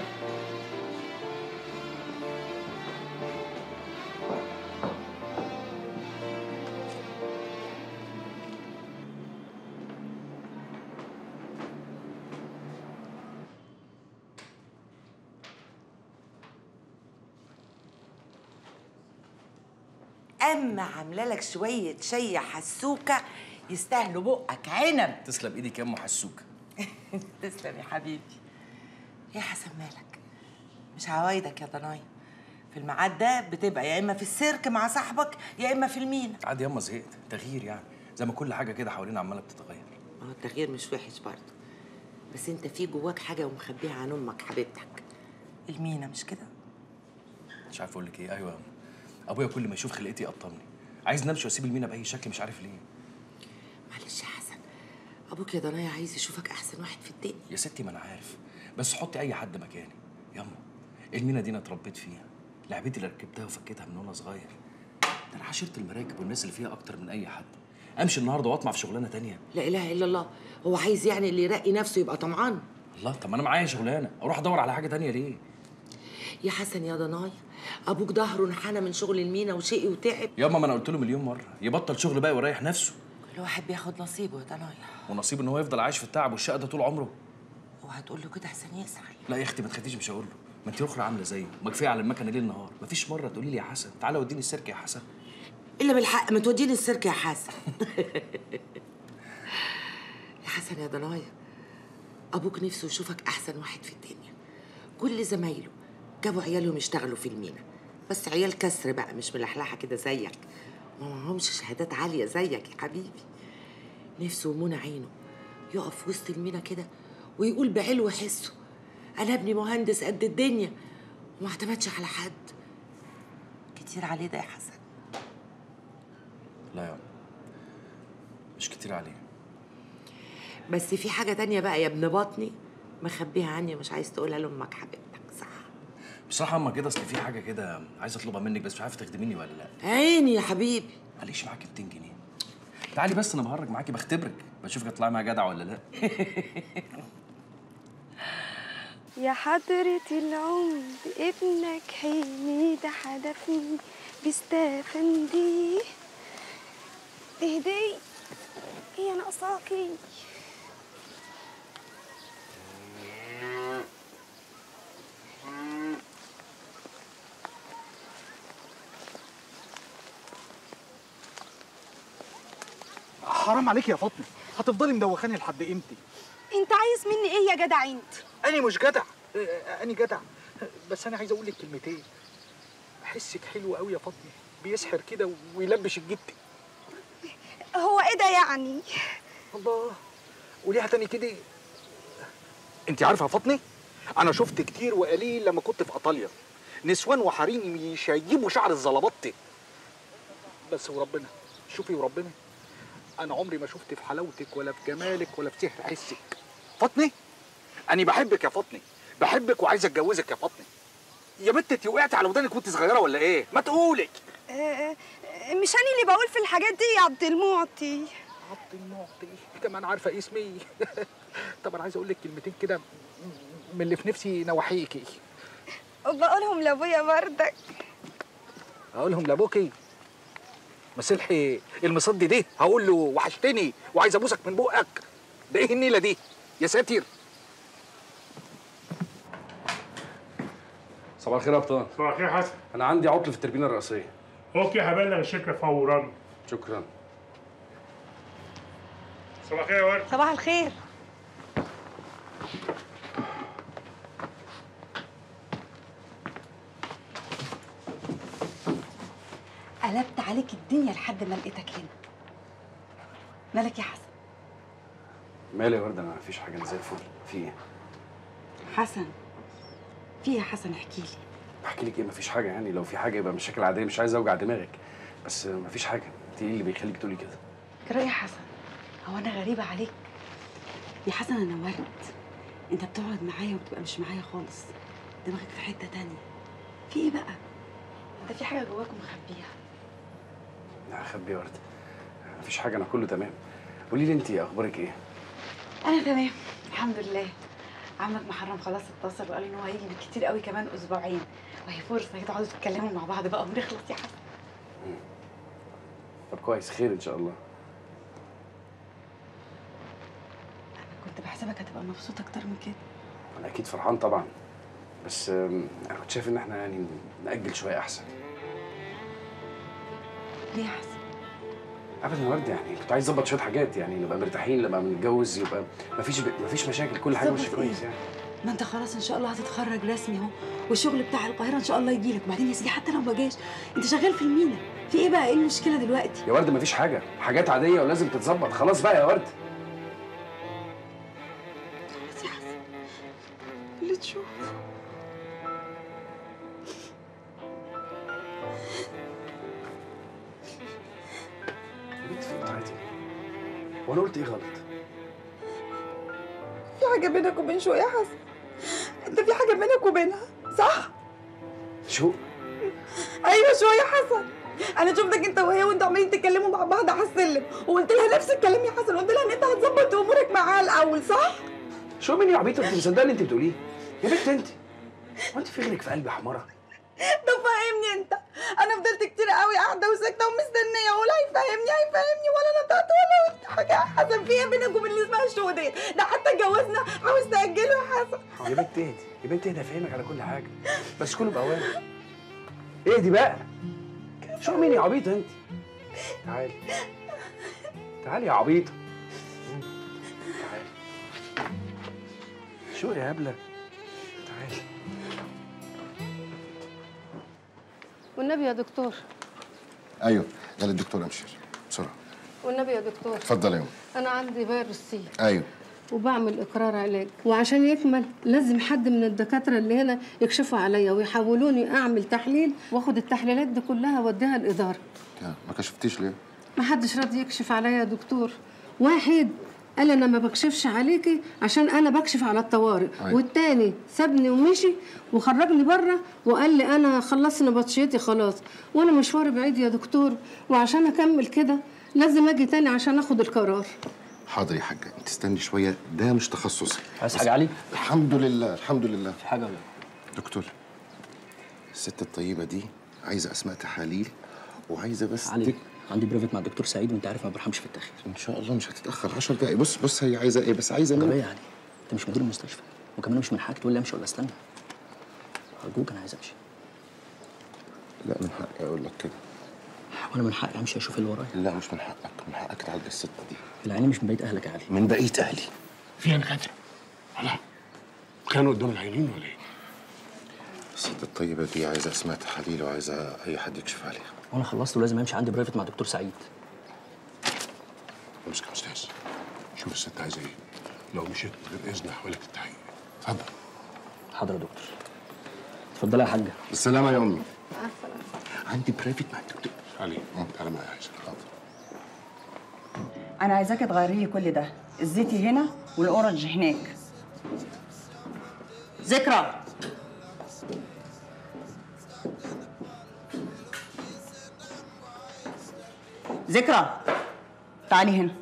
أما عاملة لك شوية شي حسوكة يستاهلوا بقك عنب. تسلم إيدك يا أم حسوكة. تسلم يا حبيبي. يا حسن مالك؟ مش عوايدك يا ضنايا. في الميعاد ده بتبقى يا إما في السيرك مع صاحبك يا إما في المينا. عادي ياما، زهقت تغيير يعني، زي ما كل حاجة كده حوالينا عمالة بتتغير. ما هو التغيير مش وحش برضه، بس أنت في جواك حاجة ومخبيها عن أمك حبيبتك. المينا مش كده؟ مش عارف أقول لك إيه. أيوه يا أم، ابويا كل ما يشوف خلقتي يقطمني، عايز نمشي واسيب المينا باي شكل مش عارف ليه. معلش يا حسن، ابوك يا ضنايا عايز يشوفك احسن واحد في الدنيا. يا ستي ما انا عارف، بس حطي اي حد مكاني. ياما المينا دي انا اتربيت فيها، لعبتي اللي ركبتها وفكيتها من وانا صغير. ده انا عاشرت المراكب والناس اللي فيها اكتر من اي حد. امشي النهارده واطمع في شغلانه تانية؟ لا اله الا الله. هو عايز يعني اللي يرقي نفسه يبقى طمعان؟ الله، طب ما انا معايا شغلانه، اروح ادور على حاجه تانية ليه؟ يا حسن يا ضنايا، ابوك ظهره انحنى من شغل المينا وشقي وتعب. ياما ما انا قلت له مليون مره يبطل شغل بقى ويريح نفسه. كل واحد بياخد نصيبه يا ضنايا. ونصيبه ان هو يفضل عايش في التعب والشقه ده طول عمره؟ وهتقول له كده عشان يزعل؟ لا يا اختي ما تخافيش، مش هقول له. ما انت اخرى عامله زيه، ما كفايه على المكنه ليل نهار. ما فيش مره تقولي لي يا حسن تعالى وديني السيرك يا حسن. الا بالحق ما توديني السيرك يا حسن. يا حسن يا ضنايا، ابوك نفسه يشوفك احسن واحد في الدنيا. كل زمايله جابوا عيالهم يشتغلوا في المينا، بس عيال كسر بقى، مش ملحلحه كده زيك، ومعهمش شهادات عاليه زيك يا حبيبي. نفسه ومنى عينه يقف وسط المينا كده ويقول بعلو حسه انا ابني مهندس قد الدنيا وما اعتمدش على حد. كتير عليه ده يا حسن؟ لا يا عم مش كتير عليه، بس في حاجه تانيه بقى يا ابن بطني مخبيها عني ومش عايز تقولها لامك حبيبي. بصراحة أما كده، أصل في حاجة كده عايز أطلبها منك بس مش عارف تخدميني ولا لأ. عيني يا حبيبي. معلش معاكي ميتين جنيه. تعالي بس أنا بهرج معاكي، بختبرك، بشوفك هتطلعي معايا جدع ولا لأ. يا حضرة العمد ابنك حلمي ده حدفني بيستفندي اهدي. إيه ناقصاكي؟ حرام عليك يا فاطمه، هتفضلي مدوخاني لحد امتى؟ انت عايز مني ايه يا جدع انت؟ انا مش جدع، انا جدع، بس انا عايز اقول لك كلمتين. حسك حلو قوي يا فاطمه، بيسحر كده ويلبش الجد. هو ايه ده يعني؟ الله، قوليها تاني كده. انت عارفه يا فاطمه انا شفت كتير وقليل لما كنت في ايطاليا نسوان وحريم يشيبوا شعر الزلبطه، بس وربنا شوفي وربنا انا عمري ما شفت في حلاوتك ولا في جمالك ولا في سحر حسك. فاطمه انا بحبك يا فاطمه، بحبك وعايز اتجوزك يا فاطمه. يا بنت انت وقعتي على ودانك وانت صغيره ولا ايه؟ ما تقولي. أه أه مش انا اللي بقول في الحاجات دي يا عبد المعطي. عبد المعطي كمان عارفه اسمي. طب انا عايز اقول لك كلمتين كده من اللي في نفسي نواحيكي. بقولهم لابويا بردك. اقولهم لابوكي؟ مصلحي المصدي ده هقول له وحشتني وعايز ابوسك من بوقك. ده ايه النيله دي؟ يا ساتر. صباح الخير يا ابطال. صباح الخير يا حسن. انا عندي عطل في التربينه الرئيسيه. اوكي هبلغ الشركه فورا. شكرا. صباح الخير يا ورد. صباح الخير. قلبت عليك الدنيا لحد ما لقيتك هنا. مالك يا حسن؟ مالي يا ورده؟ ما فيش حاجه، انا زي الفل. في ايه؟ حسن في ايه يا حسن؟ احكي لي. بحكي لك ايه؟ مفيش حاجه، يعني لو في حاجه يبقى مشاكل عاديه، مش عايز اوجع دماغك، بس مفيش حاجه. انت ايه اللي بيخليك تقولي كده؟ اجرى يا حسن، هو انا غريبه عليك؟ يا حسن انا ورد، انت بتقعد معايا وبتبقى مش معايا خالص، دماغك في حته تانيه. في ايه بقى؟ انت في حاجه جواك مخبيها؟ لا اخبي يا ورد، مفيش حاجه، انا كله تمام. قولي لي انت اخبارك ايه؟ انا تمام الحمد لله. عمك محرم خلاص اتصل وقال ان هو هيجي بالكتير قوي كمان اسبوعين، وهي فرصه يقعدوا يتكلموا مع بعض بقى ونخلص يا حسن. طب كويس، خير ان شاء الله. انا كنت بحسبك هتبقى مبسوط اكتر من كده. انا اكيد فرحان طبعا، بس انا كنت شايف ان احنا يعني ناجل شويه احسن. ليه يا حسن؟ ابدا يا ورد، يعني كنت عايز اظبط شويه حاجات، يعني نبقى مرتاحين لما بنتجوز، يبقى مفيش ب... مفيش مشاكل، كل حاجه ماشيه كويس. يعني ما انت خلاص ان شاء الله هتتخرج رسمي اهو، والشغل بتاع القاهره ان شاء الله يجي لك. وبعدين يا سيدي حتى لو ما جاش انت شغال في المينا، في ايه بقى؟ ايه المشكله دلوقتي يا ورد؟ مفيش حاجه، حاجات عاديه ولازم تتظبط. خلاص بقى يا ورد. خلاص يا حسن اللي تشوف. وانا قلت ايه غلط؟ في حاجه بينك وبين شوق يا حسن، انت في حاجه بينك وبينها صح؟ شوق؟ ايوه شوق يا حسن، انا شفتك انت وهي وانتوا عمالين تتكلموا مع بعض على السلم، وقلت لها نفس الكلام يا حسن، وقلت لها ان انت هتظبط امورك معاها الاول صح؟ شوق مين يا عبيطه؟ انت مصدقه اللي انت بتقوليه؟ يا بنت انت هو انت في غيرك في قلبي حماره؟ طب فهمني انت، انا فضلت كتير قوي قاعده وساكته ومستنيه اقول هيفهمني هيفهمني ولا نطقت ولا قلت حاجه يا حسن. في ايه بينك وبين اللي اسمها الشغل ديت؟ ده حتى اتجوزنا عاوز تاجله يا حسن. يا بنت اهدي يا بنت اهدي، افهمك على كل حاجه بس كله باوامر. اهدي بقى. شو مين يا عبيطه انت؟ تعالي تعالي يا عبيطه، تعالي. شو يا هبله؟ تعالي والنبي يا دكتور. ايوه قال الدكتور امشي بسرعه. والنبي يا دكتور. اتفضل يا ام. انا عندي فيروسيه. ايوه. وبعمل اقرار علاج، وعشان يكمل لازم حد من الدكاتره اللي هنا يكشفوا عليا ويحاولوني اعمل تحليل، واخد التحليلات دي كلها اوديها الاداره. ما كشفتيش ليه؟ ما حدش راضي يكشف عليا يا دكتور. واحد قال انا ما بكشفش عليكي عشان انا بكشف على الطوارئ، أيوة. والتاني سابني ومشي وخرجني بره وقال لي انا خلصت نبطشيتي خلاص، وانا مشواري بعيد يا دكتور، وعشان اكمل كده لازم اجي تاني عشان اخد القرار. حاضر يا حاجه، انت استني شويه، ده مش تخصصي. عايز حاجه علي؟ الحمد لله الحمد لله. في حاجه ولا دكتور؟ الست الطيبه دي عايزه اسماء تحاليل وعايزه بس علي. عندي بريفت مع الدكتور سعيد وانت عارف ما برحمش في التاخير. ان شاء الله مش هتتاخر عشر دقايق. بص بص هي عايزه ايه بس؟ عايزه ايه يا علي؟ انت مش مدير المستشفى، وكمان مش من حقك تقول لي امشي ولا استنى. ارجوك انا عايز امشي. لا من حقي اقول لك كده. وانا من حقي امشي اشوف اللي ورايا. لا مش من حقك، من حقك تعالج الست دي. العيني مش من بيت اهلك يا علي. من بقيه اهلي. فين الغدر؟ لا كانوا قدام العينين ولا ايه؟ الست الطيبه دي عايزه اسماء تحاليل وعايزه اي حد يكشف عليها. وانا خلصت ولازم امشي، عندي برايفت مع دكتور سعيد. امسك يا استاذ، شوف الست عايزه ايه، لو مشيت من غير اذن هحولك التحقيق. اتفضل. حاضر يا دكتور. اتفضلي يا حاجه. بالسلامه يا امي. مع السلامه. عندي برايفت مع الدكتور علي. تعالى معايا يا عايشه. حاضر. انا عايزاكي تغيري لي كل ده، الزيتي هنا والاورنج هناك. ذكرى. ذكرى تعالي هنا.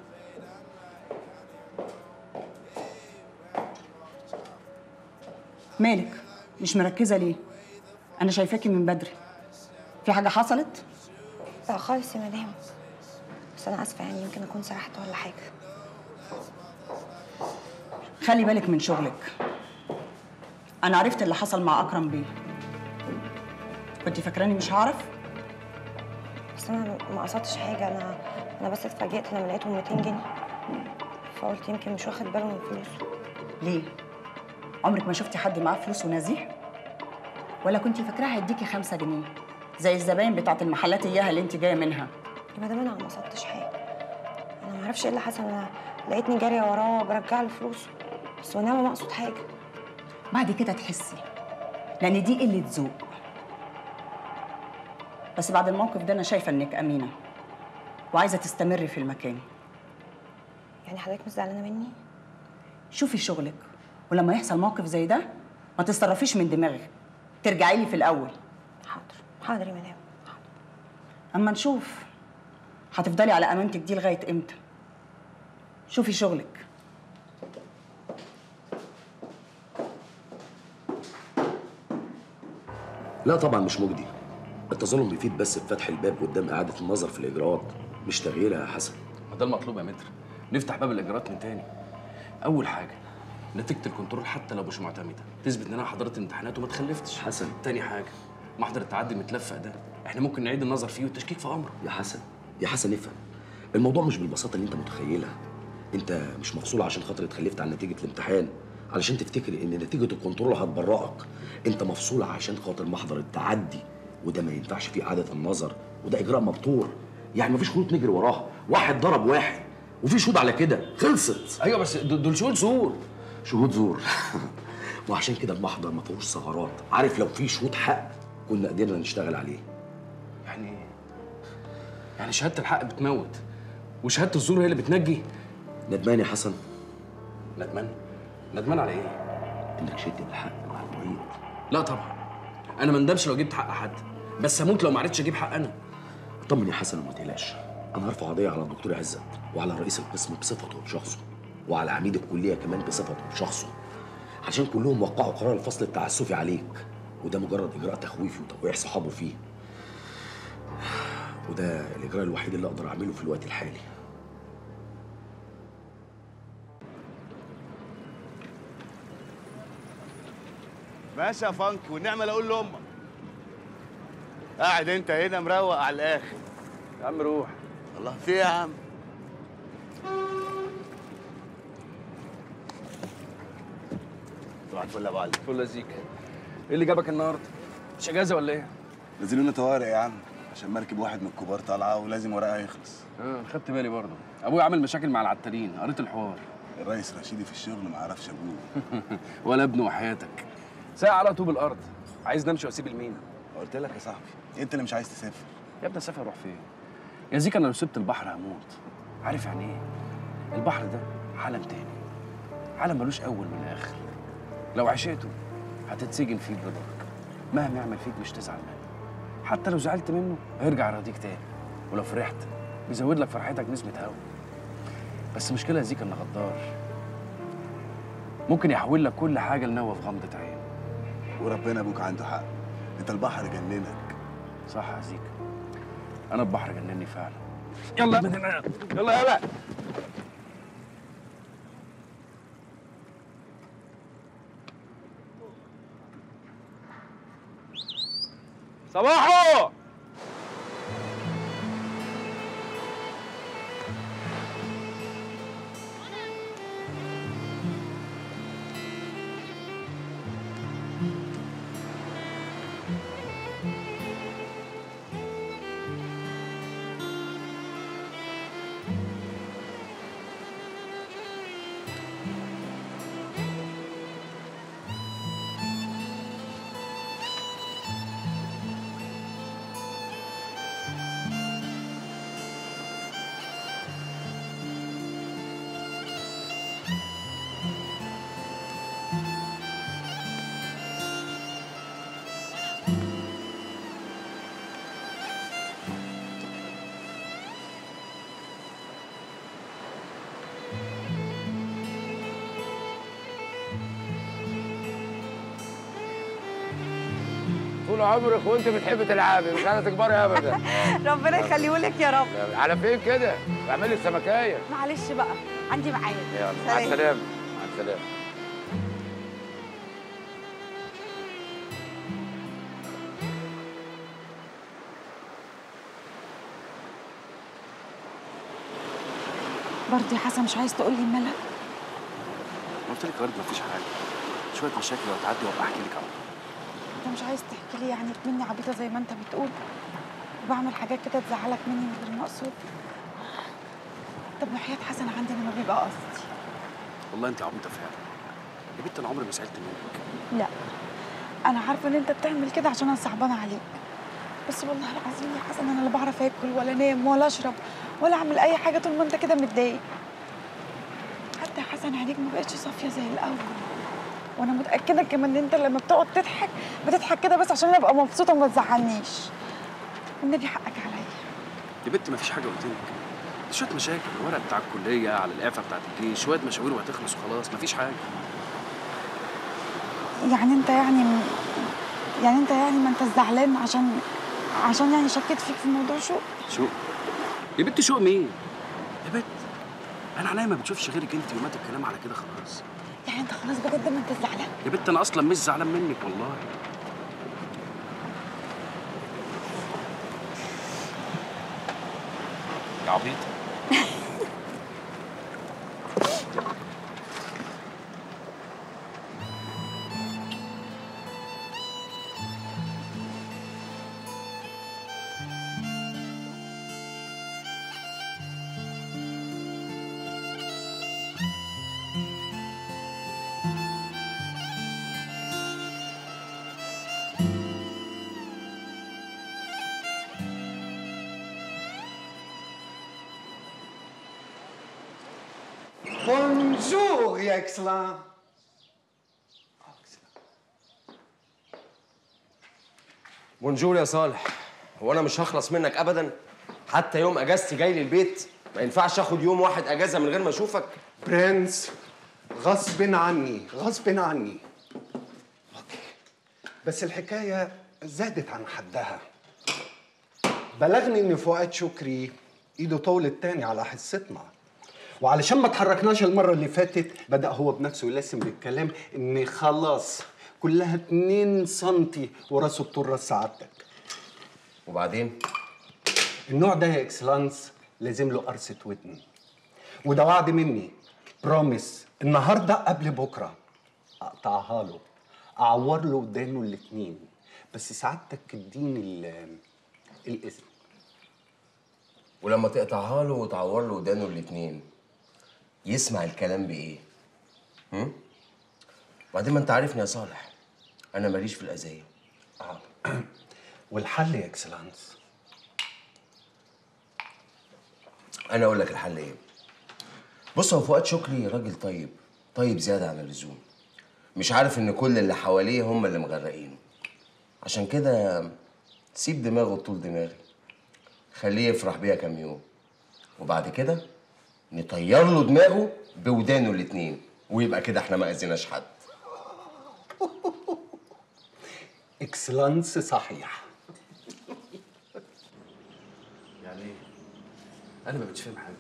مالك مش مركزه ليه؟ انا شايفاكي من بدري. في حاجه حصلت؟ لا خالص يا مدام، بس انا اسفه يعني، يمكن اكون سرحت ولا حاجه. خلي بالك من شغلك. انا عرفت اللي حصل مع اكرم بيه. كنت فاكراني مش هعرف؟ بس انا ما قصدتش حاجه، انا انا بس اتفاجئت لما لقيته مئتين جنيه، فقلت يمكن مش واخد باله من فلوسه. ليه؟ عمرك ما شفتي حد معاه فلوس ونزيه؟ ولا كنت فاكراها هيديكي خمسة جنيه زي الزباين بتاعت المحلات اياها اللي انت جايه منها؟ يا مدام انا ما قصدتش حاجه، انا ما اعرفش ايه اللي حصل، انا لقيتني جاريه وراه برجع له فلوسه، بس وانا ما اقصد حاجه. بعد كده تحسي، لان دي قله ذوق. بس بعد الموقف ده انا شايفه انك امينه وعايزه تستمري في المكان. يعني حضرتك مش زعلانه مني؟ شوفي شغلك، ولما يحصل موقف زي ده ما تتصرفيش من دماغك، ترجعي لي في الاول. حاضر حاضر يا مدام حاضر. اما نشوف هتفضلي على امانتك دي لغايه امتى. شوفي شغلك. لا طبعا مش مجدي، التظلم بيفيد بس بفتح الباب قدام اعاده النظر في الاجراءات، مش تغييرها يا حسن. ما ده المطلوب يا متر، نفتح باب الاجراءات من تاني. اول حاجه نتيجه الكنترول حتى لو مش معتمده تثبت ان انا حضرت امتحانات وما تخلفتش. حسن تاني حاجه محضر التعدي المتلفق ده احنا ممكن نعيد النظر فيه والتشكيك في امره. يا حسن يا حسن افهم، الموضوع مش بالبساطه اللي انت متخيلها. انت مش مفصول عشان خاطر اتخلفت عن نتيجه الامتحان علشان تفتكر ان نتيجه الكنترول هتبرئك. انت مفصول عشان خاطر محضر التعدي، وده ما ينفعش فيه اعاده النظر، وده اجراء مبتور، يعني مفيش خطوط نجري وراها. واحد ضرب واحد وفي شهود على كده، خلصت. ايوه بس دول شهود زور. شهود زور وعشان كده المحضر ما فيهوش ثغرات، عارف؟ لو في شهود حق كنا قدرنا نشتغل عليه. يعني يعني شهاده الحق بتموت وشهاده الزور هي اللي بتنجي. ندمان يا حسن. ندمان؟ ندمان على ايه؟ انك شلت الحق مع المريض. لا طبعا انا ما اندمش لو جبت حق حد، بس هموت لو ما عرفتش اجيب حق انا. طمن يا حسن وما تقلقش، انا هرفع قضيه على الدكتور عزت وعلى رئيس القسم بصفته وبشخصه وعلى عميد الكليه كمان بصفته وبشخصه، عشان كلهم وقعوا قرار الفصل التعسفي عليك، وده مجرد اجراء تخويفي وتوقيع صحابه فيه، وده الاجراء الوحيد اللي اقدر اعمله في الوقت الحالي. ماشي يا فانك والنعمه. لا اقول لامك قاعد انت هنا مروق على الاخر يا عم. روح. الله في يا عم. صباح الفل يا ابو علي. فل يا زيك. ايه اللي جابك النهارده؟ مش اجازه ولا ايه؟ نزلوا لنا طوارئ يا عم عشان مركب واحد من الكبار طالعه ولازم ورقها يخلص. اه خدت بالي برضه، ابويا عامل مشاكل مع العتالين، قريت الحوار. الريس رشيدي في الشغل ما عرفش ابوه ولا ابنه وحياتك. ساعه على طوب الارض، عايز نمشي واسيب المينا. قلت لك يا صاحبي انت اللي مش عايز تسافر. يا ابني اسافر اروح فين؟ يا زيك انا لو سبت البحر هموت. عارف يعني ايه؟ البحر ده عالم تاني، عالم ملوش اول ولا اخر. لو عشقته هتتسجن فيه بجدارك، مهما يعمل فيك مش تزعل منه، حتى لو زعلت منه هيرجع يراضيك تاني، ولو فرحت بيزود لك فرحتك نسبه هوا. بس المشكله يا زيك انه غدار، ممكن يحول لك كل حاجه لنوى في غمضه عين. وربنا ابوك عنده حق، انت البحر جننك. صح يا زيك، انا البحر جنني فعلا. يلا يا بدنا يلا يلا. صباحو طول عمرك وانت بتحبي تلعبي، مش عايزه تكبري ابدا. ربنا يخليهولك يا رب. على فين كده؟ اعملي السمكايه. معلش بقى، عندي معايا. يلا مع السلامه. مع السلامه. برضه يا حسن مش عايز تقول لي الملل؟ قلت لك يا ورد مفيش حاجه، شويه مشاكل لو تعدي وابقى احكي لك. اول انت مش عايز تحكي لي يعني مني عبيطه زي ما انت بتقول، وبعمل حاجات كده تزعلك مني من غير ما اقصد. طب وحياه حسن عندي انا ما بيبقى قصدي. والله انت عبيطه فعلا يا بنت، انا عمري ما زعلت منك. لا انا عارفه ان انت بتعمل كده عشان انا صعبانه عليك، بس والله العظيم يا حسن انا لا بعرف اكل ولا انام ولا اشرب ولا اعمل اي حاجه طول ما انت كده متضايق. حتى يا حسن عينيك ما بقتش صافيه زي الاول، وانا متاكده كمان ان انت لما بتقعد تضحك بتضحك كده بس عشان انا ابقى مبسوطه وما تزعلنيش. والنبي حقك عليا يا بنت، ما فيش حاجه قلت لك. دي شويه مشاكل، الورق بتاع الكليه على القافه بتاعت الجيش، شويه مشاوير وهتخلص وخلاص، ما فيش حاجه. يعني انت يعني يعني انت يعني ما انت زعلان عشان عشان يعني شكيت فيك في موضوع شوق؟ شوق يا بنت، شوق مين؟ يا بنت انا عينيا ما بتشوفش غيرك انت، ومات الكلام على كده خلاص. يعني انت خلاص بجد ما انت زعلان؟ يا بنت انا اصلا مش زعلان منك والله. يا عبيط. Bonjour, Your Excellency. بونجور يا صالح. هو أنا مش هخلص منك أبداً؟ حتى يوم أجازتي جاي لي البيت، ما ينفعش آخد يوم واحد أجازة من غير ما أشوفك؟ برنس، غصب عني، غصب عني. أوكي. بس الحكاية زادت عن حدها. بلغني إن فؤاد شكري إيده طولت تاني على حصتنا. وعلشان ما اتحركناش المرة اللي فاتت، بدأ هو بنفسه يلسم بالكلام إن خلاص كلها اتنين سنتي وراسه بترس سعادتك. وبعدين؟ النوع ده يا إكسلانس لازم له قرصة ودن. وده وعد مني، بروميس، النهارده قبل بكرة أقطعها له، أعور له ودانه الاتنين، بس سعادتك اديني الإذن. ولما تقطعها له وتعور له ودانه الاتنين يسمع الكلام بايه؟ هم؟ وبعدين ما انت عارفني يا صالح، انا ماليش في الاذيه. اه والحل يا اكسلانس؟ انا اقول لك الحل ايه. بص، هو فؤاد شكري راجل طيب، طيب زياده عن اللزوم، مش عارف ان كل اللي حواليه هم اللي مغرقينه، عشان كده سيب دماغه طول دماغي، خليه يفرح بيها كام يوم وبعد كده نطير له دماغه بودانه الاتنين، ويبقى كده احنا ما اذيناش حد. اكسلانس صحيح. يعني ايه؟ انا ما بقتش فاهم حاجه.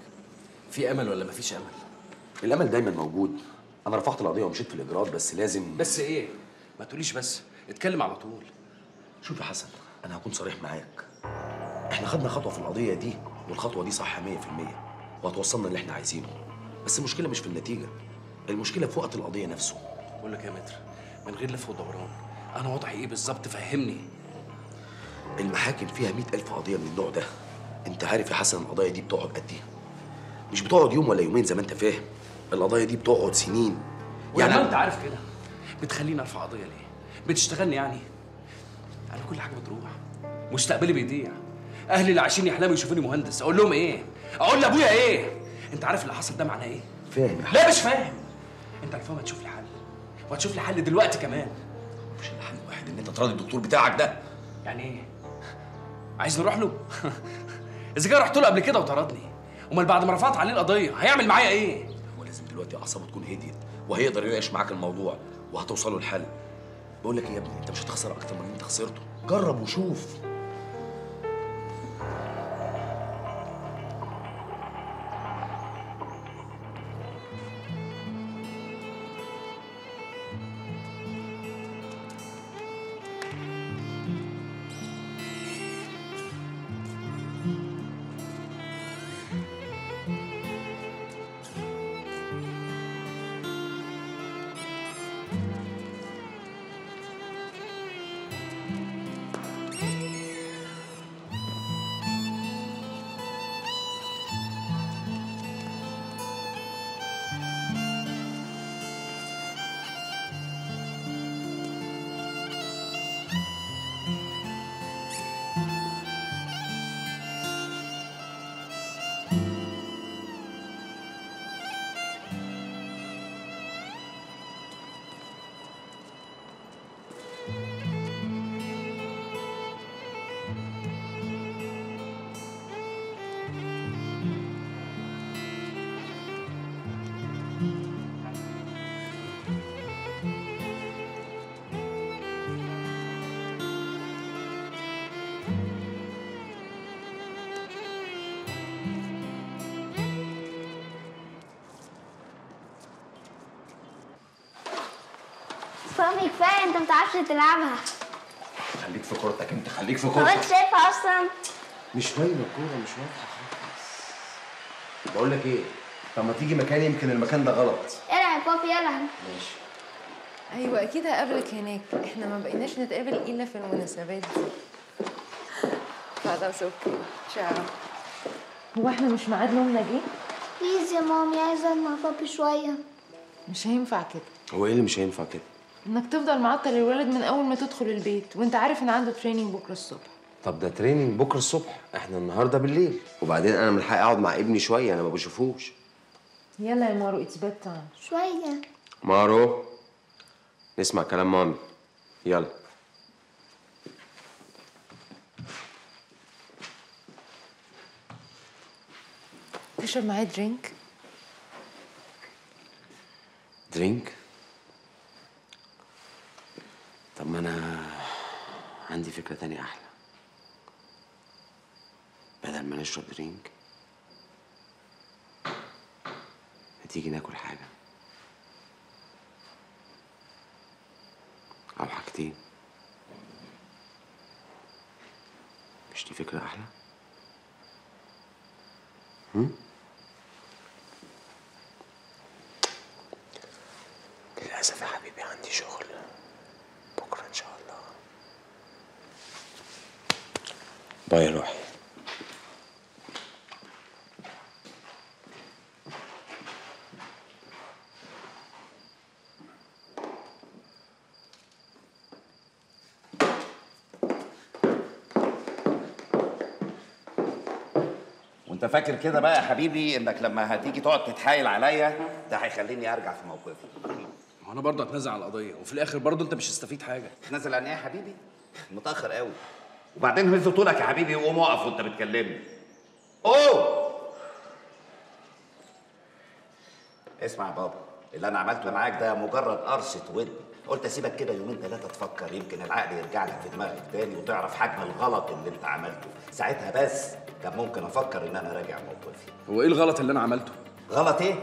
في امل ولا ما فيش امل؟ الامل دايما موجود. انا رفعت القضيه ومشيت في الاجراءات، بس لازم. بس ايه؟ ما تقوليش بس، اتكلم على طول. شوف يا حسن، انا هكون صريح معاك، احنا خدنا خطوه في القضيه دي، والخطوه دي صح مية في المية وهتوصلنا اللي احنا عايزينه، بس المشكله مش في النتيجه، المشكله في وقت القضيه نفسه. بقول لك يا متر، من غير لف ودوران، انا وضعي ايه بالظبط فهمني. المحاكم فيها مية ألف قضيه من النوع ده. انت عارف يا حسن القضايا دي بتقعد قد ايه؟ مش بتقعد يوم ولا يومين زي ما انت فاهم، القضايا دي بتقعد سنين. يعني ما انت عارف كده. بتخليني ارفع قضيه ليه؟ بتشتغلني يعني؟ انا كل حاجه بتروح، مستقبلي بيضيع، اهلي اللي عايشين يحلموا يشوفوني مهندس، اقول لهم ايه؟ اقول لابويا ايه؟ انت عارف اللي حصل ده معناه ايه؟ فاهم؟ لا مش فاهم. انت عارف ما تشوف لي حل، وهتشوف لي حل دلوقتي كمان. مش الحل الواحد ان انت تراضي الدكتور بتاعك ده. يعني ايه؟ عايز نروح له؟ اذا كان رحت له قبل كده وطردني، امال بعد ما رفعت عليه القضيه هيعمل معايا ايه؟ هو لازم دلوقتي اعصابه تكون هديت، وهيقدر يناقش معاك الموضوع، وهتوصلوا لحل. بقول لك ايه يا ابني، انت مش هتخسر اكتر من اللي انت خسرته. جرب وشوف. صامي كفايه، انت ما بتعرفش تلعبها. خليك في كورتك، انت خليك في كورتك. هو شايفها اصلا؟ مش باينه الكوره، مش واضحه خالص. بقول لك ايه، طب ما تيجي مكاني، يمكن المكان ده غلط. العب يا بابي يلعب. ماشي. ايوه اكيد هقابلك هناك، احنا ما بقيناش نتقابل الا في المناسبات دي. خلاص اوكي، تشاو. هو احنا مش ميعاد نومنا جه؟ بليز يا مامي، عايزه مع بابي شويه. مش هينفع كده. هو ايه اللي مش هينفع كده؟ انك تفضل معطل الولد من اول ما تدخل البيت وانت عارف ان عنده تريننج بكره الصبح. طب ده تريننج بكره الصبح، احنا النهارده بالليل، وبعدين انا من حقي اقعد مع ابني شويه، انا ما بشوفوش. يلا يا مارو، اتس بيد تايم. شويه مارو، نسمع كلام مامي. يلا. تشرب معايا درينك؟ درينك؟ طب ما انا عندي فكره تانية احلى. بدل ما نشرب درينك، هتيجي ناكل حاجه او حاجتين، مش دي فكره احلى؟ هم؟ للاسف يا حبيبي عندي شغل بكرة إن شاء الله. باي يا روحي. وأنت فاكر كده بقى يا حبيبي إنك لما هتيجي تقعد تتحايل عليا ده هيخليني أرجع في موقفي. أنا برضه هتنازل على القضية، وفي الآخر برضه أنت مش هتستفيد حاجة. هتنازل عن إيه يا حبيبي؟ متأخر قوي. وبعدين هز طولك يا حبيبي، وقوم اقف وأنت بتكلمني. أوه! اسمع يا بابا، اللي أنا عملته معاك ده مجرد قرصة ودن، قلت أسيبك كده يومين ثلاثة تفكر، يمكن العقل يرجع لك في دماغك تاني وتعرف حجم الغلط اللي أنت عملته، ساعتها بس كان ممكن أفكر إن أنا راجع موقفي. هو إيه الغلط اللي أنا عملته؟ غلط إيه؟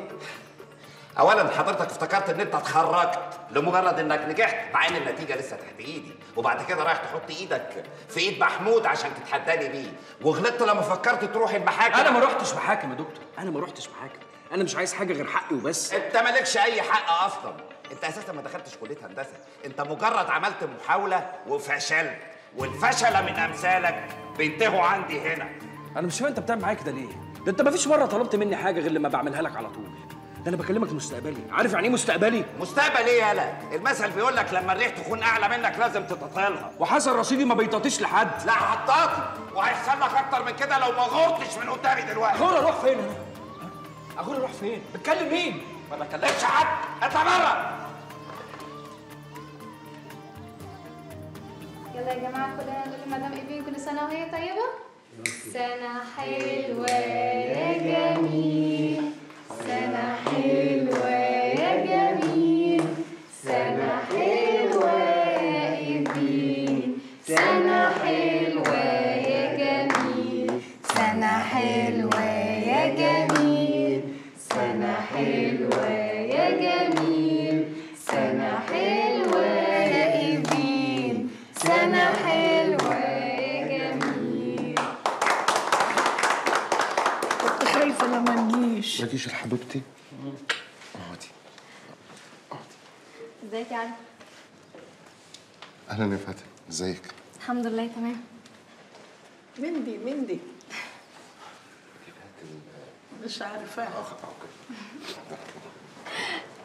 اولا حضرتك افتكرت ان انت اتخرجت لمجرد انك نجحت، مع ان النتيجه لسه تحت ايدي، وبعد كده رايح تحط ايدك في ايد محمود عشان تتحداني بيه، وغلطت لما فكرت تروح المحاكم. انا ما رحتش محاكم يا دكتور، انا ما رحتش محاكم، انا مش عايز حاجه غير حقي وبس. انت مالكش اي حق اصلا، انت اساسا ما دخلتش كليه هندسه، انت مجرد عملت محاوله وفشلت، والفشله من امثالك بينتهوا عندي هنا. انا مش فاهم انت بتعمل معايا كده ليه؟ ده انت ما فيش مره طلبت مني حاجه غير لما بعملها لك على طول. أنا بكلمك مستقبلي، عارف يعني إيه مستقبلي؟ مستقبل إيه يالا؟ المثل بيقول لك لما الريح تكون أعلى منك لازم تتطيلها، وحسن رشيدي ما بيطاطيش لحد. لا هتطاطي، وهيحصل لك أكتر من كده لو ما غرتش من قدامي دلوقتي. أغور أروح فين أنا؟ أغور أروح فين؟ بتكلم مين؟ ما بكلمش حد، أطلع بره. يلا يا جماعة كلنا نقول لمدام إيفين كل سنة وهي طيبة. سنة حلوة يا جميل، سنة حلوة يا جميل، سنة حلوة يا إيفين، سنة حلوة يا جميل، سنة حلوة يا جميل، سنة حلوة يا إبين، سنة حلوة يا جميل. كنت خايفة لما نجيش. ما تجيش يا حبيبتي. اقعدي اقعدي. ازيك يا علي؟ أهلا يا فاتن، ازيك؟ الحمد لله تمام. مندي مندي مش عارفاها.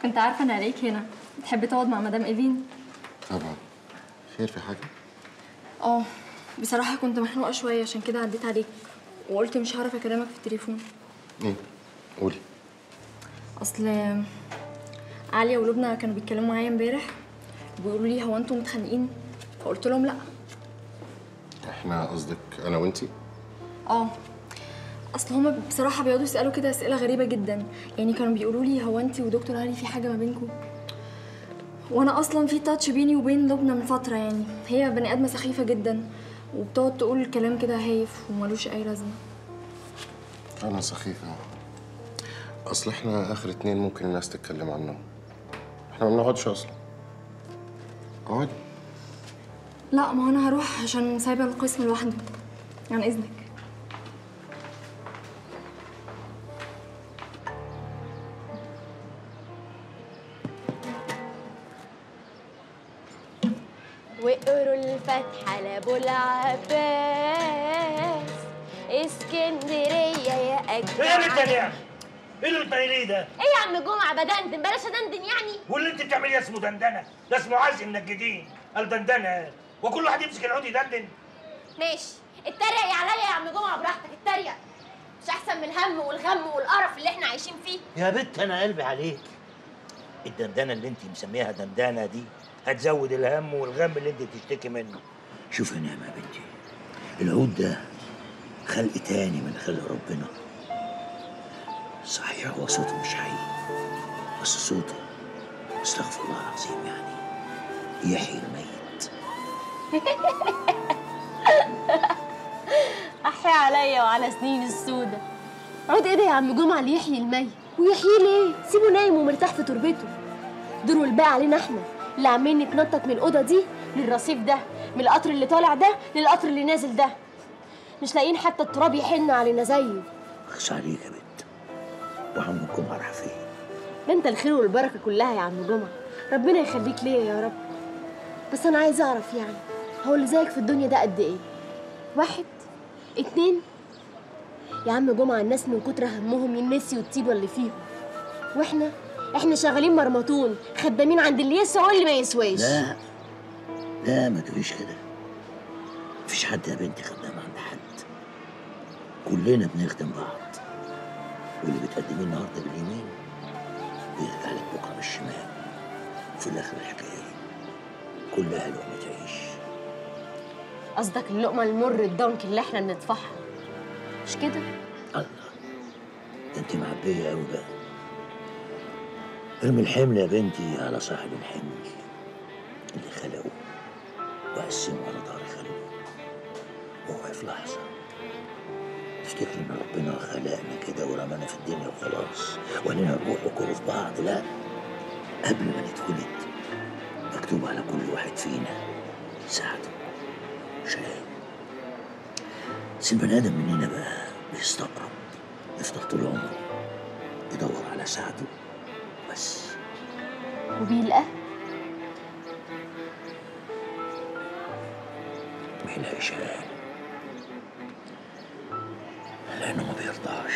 كنت عارفه ان عليك هنا. تحبي تقعد مع مدام ايفين؟ طبعا. خير في حاجه؟ اه بصراحه كنت محروقه شويه، عشان كده عديت عليك وقلت مش هعرف اكلمك في التليفون. ايه؟ قولي. اصل عليا ولبنى كانوا بيتكلموا معايا امبارح وبيقولوا لي هو انتوا متخانقين؟ فقلت لهم لا. احنا قصدك انا وانتي؟ اه اصل هما بصراحه بيقعدوا يسالوا كده اسئله غريبه جدا، يعني كانوا بيقولوا لي هو انتي ودكتور علي في حاجه ما بينكم؟ وانا اصلا في تاتش بيني وبين لبنى من فتره، يعني هي بني ادمه سخيفه جدا وبتقعد تقول كلام كده هايف ومالوش اي لازمه. انا سخيفه؟ اصل احنا اخر اتنين ممكن الناس تتكلم عنهم، احنا ما بنقعدش اصلا. اقعد. لا ما انا هروح عشان سايبه القسم لوحده. عن اذنك. وقروا الفاتحه لابو العباس اسكندريه يا اجدع. ايه اللي بتريقي؟ ايه اللي بتريقي ده؟ ايه يا عم جمعه بدندن؟ بلاش ادندن يعني. واللي انت بتعمليه اسمه دندنه، ده اسمه عزق النجدين، الدندنه. وكل واحد يمسك العود يدندن. ماشي اتريقي عليا يا عم جمعه براحتك، اتريقي مش احسن من الهم والغم والقرف اللي احنا عايشين فيه يا بنت؟ انا قلبي عليك. الدندنه اللي انت مسميها دندنه دي هتزود الهم والغم اللي انت بتشتكي منه. شوف يا نعمه يا بنتي، العود ده خلق تاني من خلق ربنا. صحيح هو صوته مش حقيقي، بس صوته استغفر الله العظيم يعني يحيي الميت. أحيا عليا وعلى سنين السودة. عود ايه ده يا عم جمعة اللي يحيي الميت؟ ويحييه ليه؟ سيبه نايم ومرتاح في تربته. دوره الباقي علينا احنا اللي عمالين نتنطط من الأوضة دي للرصيف ده، من القطر اللي طالع ده للقطر اللي نازل ده، مش لاقيين حتى التراب يحن علينا زيه. أخش عليك يا بنت. وعم جمعة راح فين؟ ده أنت الخير والبركة كلها يا عم جمعة، ربنا يخليك ليا يا رب. بس أنا عايزة أعرف يعني هو اللي زيك في الدنيا ده قد ايه؟ واحد؟ اتنين؟ يا عم جمعه الناس من كتر همهم ينسي والطيبه اللي فيهم، واحنا احنا شغالين مرمطون خدامين عند اللي يسوى واللي ما يسواش. لا لا ما تقوليش كده، مفيش حد يا بنتي خدام عند حد، كلنا بنخدم بعض، واللي بتقدميه النهارده باليمين بيرجع لك بكره بالشمال. في الاخر الحكايه كلها لقمه تعيش. قصدك اللقمه المر الدونك اللي احنا بنطفحها مش كده؟ الله ده انت معبيه قوي بقى. ارمي الحمل يا بنتي على صاحب الحمل اللي خلقه وقسمه على ظهر خلقه، وهو في لحظه تفتكر ان ربنا خلقنا كده ورمانا في الدنيا وخلاص ولينا نروح وكله في بعض. لا، قبل ما نتولد مكتوب على كل واحد فينا ساعته شيء. بس البني ادم مننا بقى بيستقرب، يفضل طول عمره يدور على سعده بس، وبيلقاه ما يلاقيش، لانه ما بيرضعش،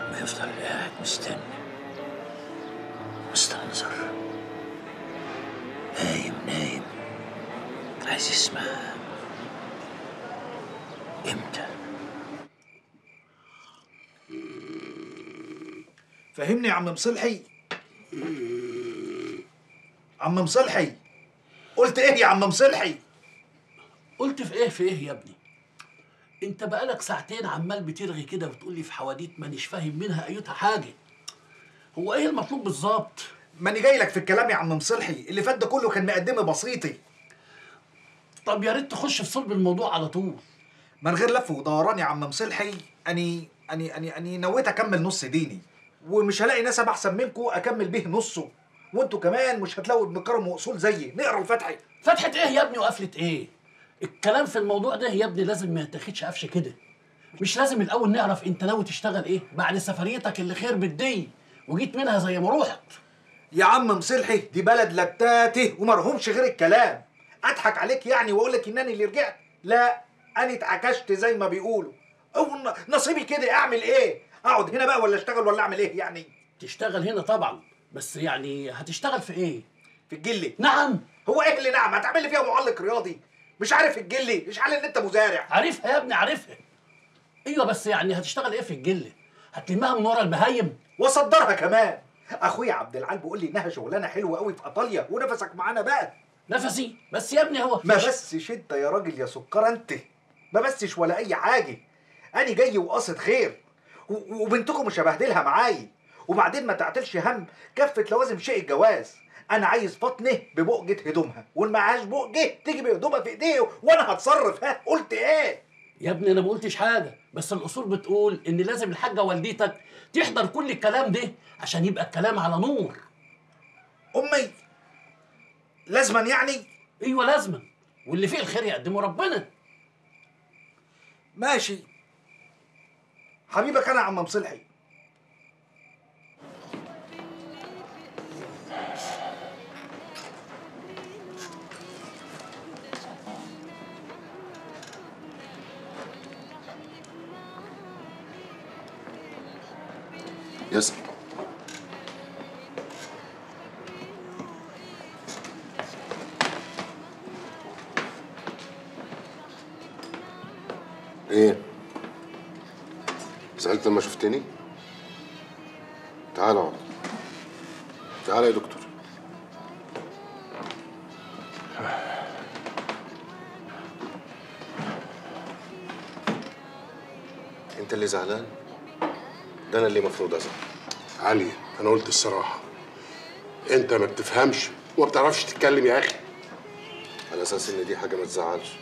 بيفضل قاعد مستني مستنظر، نايم نايم عايز يسمع امتى. فهمني يا عم مصلحي. عم مصلحي قلت ايه يا عم مصلحي؟ قلت في ايه في ايه يا ابني؟ انت بقالك ساعتين عمال بترغي كده وتقول لي في حواديت مانيش فاهم منها ايتها حاجه. هو ايه المطلوب بالظبط؟ ماني جاي لك في الكلام يا عم مصلحي، اللي فات ده كله كان مقدمه بسيطي. طب يا ريت تخش في صلب الموضوع على طول. من غير لف ودوران يا عم مصلحي، اني اني اني اني نويت اكمل نص ديني، ومش هلاقي نسب احسن منكم اكمل بيه نصه، وانتوا كمان مش هتلاقوا ابن كرم واصول زيي. نقرا الفتحي. فتحه ايه يا ابني وقفله ايه؟ الكلام في الموضوع ده يا ابني لازم ما يتاخدش قفشه كده. مش لازم الاول نعرف انت ناوي تشتغل ايه بعد سفريتك اللي خير بدي وجيت منها زي ما روحت؟ يا عم مصلحي دي بلد لتاته ومرهمش غير الكلام. اضحك عليك يعني واقول لك ان انا اللي رجعت؟ لا، انا اتعكشت زي ما بيقولوا، او نصيبي كده. اعمل ايه؟ اقعد هنا بقى ولا اشتغل ولا اعمل ايه يعني؟ تشتغل هنا طبعا، بس يعني هتشتغل في ايه؟ في الجلي. نعم. هو ايه اللي نعم؟ هتعمل لي فيها معلق رياضي؟ مش عارف الجلي؟ مش عارف ان انت مزارع؟ عارفها يا ابني عارفها. ايوه بس يعني هتشتغل ايه في الجلي؟ هتلمها من ورا المهيم واصدرها كمان. اخويا عبد العال بيقول لي انها شغلانه حلوه قوي في ايطاليا، ونفسك معانا بقى. نفسي بس يا ابني هو ما بسش انت يا راجل يا سكر، انت ما بسش ولا اي حاجه. انا جاي وقاصد خير، وبنتكم مش هبهدلها معايا. وبعدين ما تعتلش هم كفه لوازم شيء الجواز. انا عايز فاطمه ببقجه هدومها، واللي معهاش بقجه تيجي بهدومها في ايديه، وانا هتصرف. ها قلت ايه يا ابني؟ انا ما قلتش حاجه، بس الاصول بتقول ان لازم الحاجه والدتك تحضر كل الكلام ده عشان يبقى الكلام على نور. امي لازما يعني؟ ايوه لازما، واللي فيه الخير يقدمه ربنا. ماشي حبيبك انا يا عم مصلحي. يس ايه؟ زعلت لما شفتني؟ تعالى اقعد. تعالى يا دكتور. انت اللي زعلان؟ ده انا اللي مفروض ازعل. علي انا قلت الصراحه، انت ما بتفهمش وما بتعرفش تتكلم يا اخي. على اساس ان دي حاجه ما تزعلش.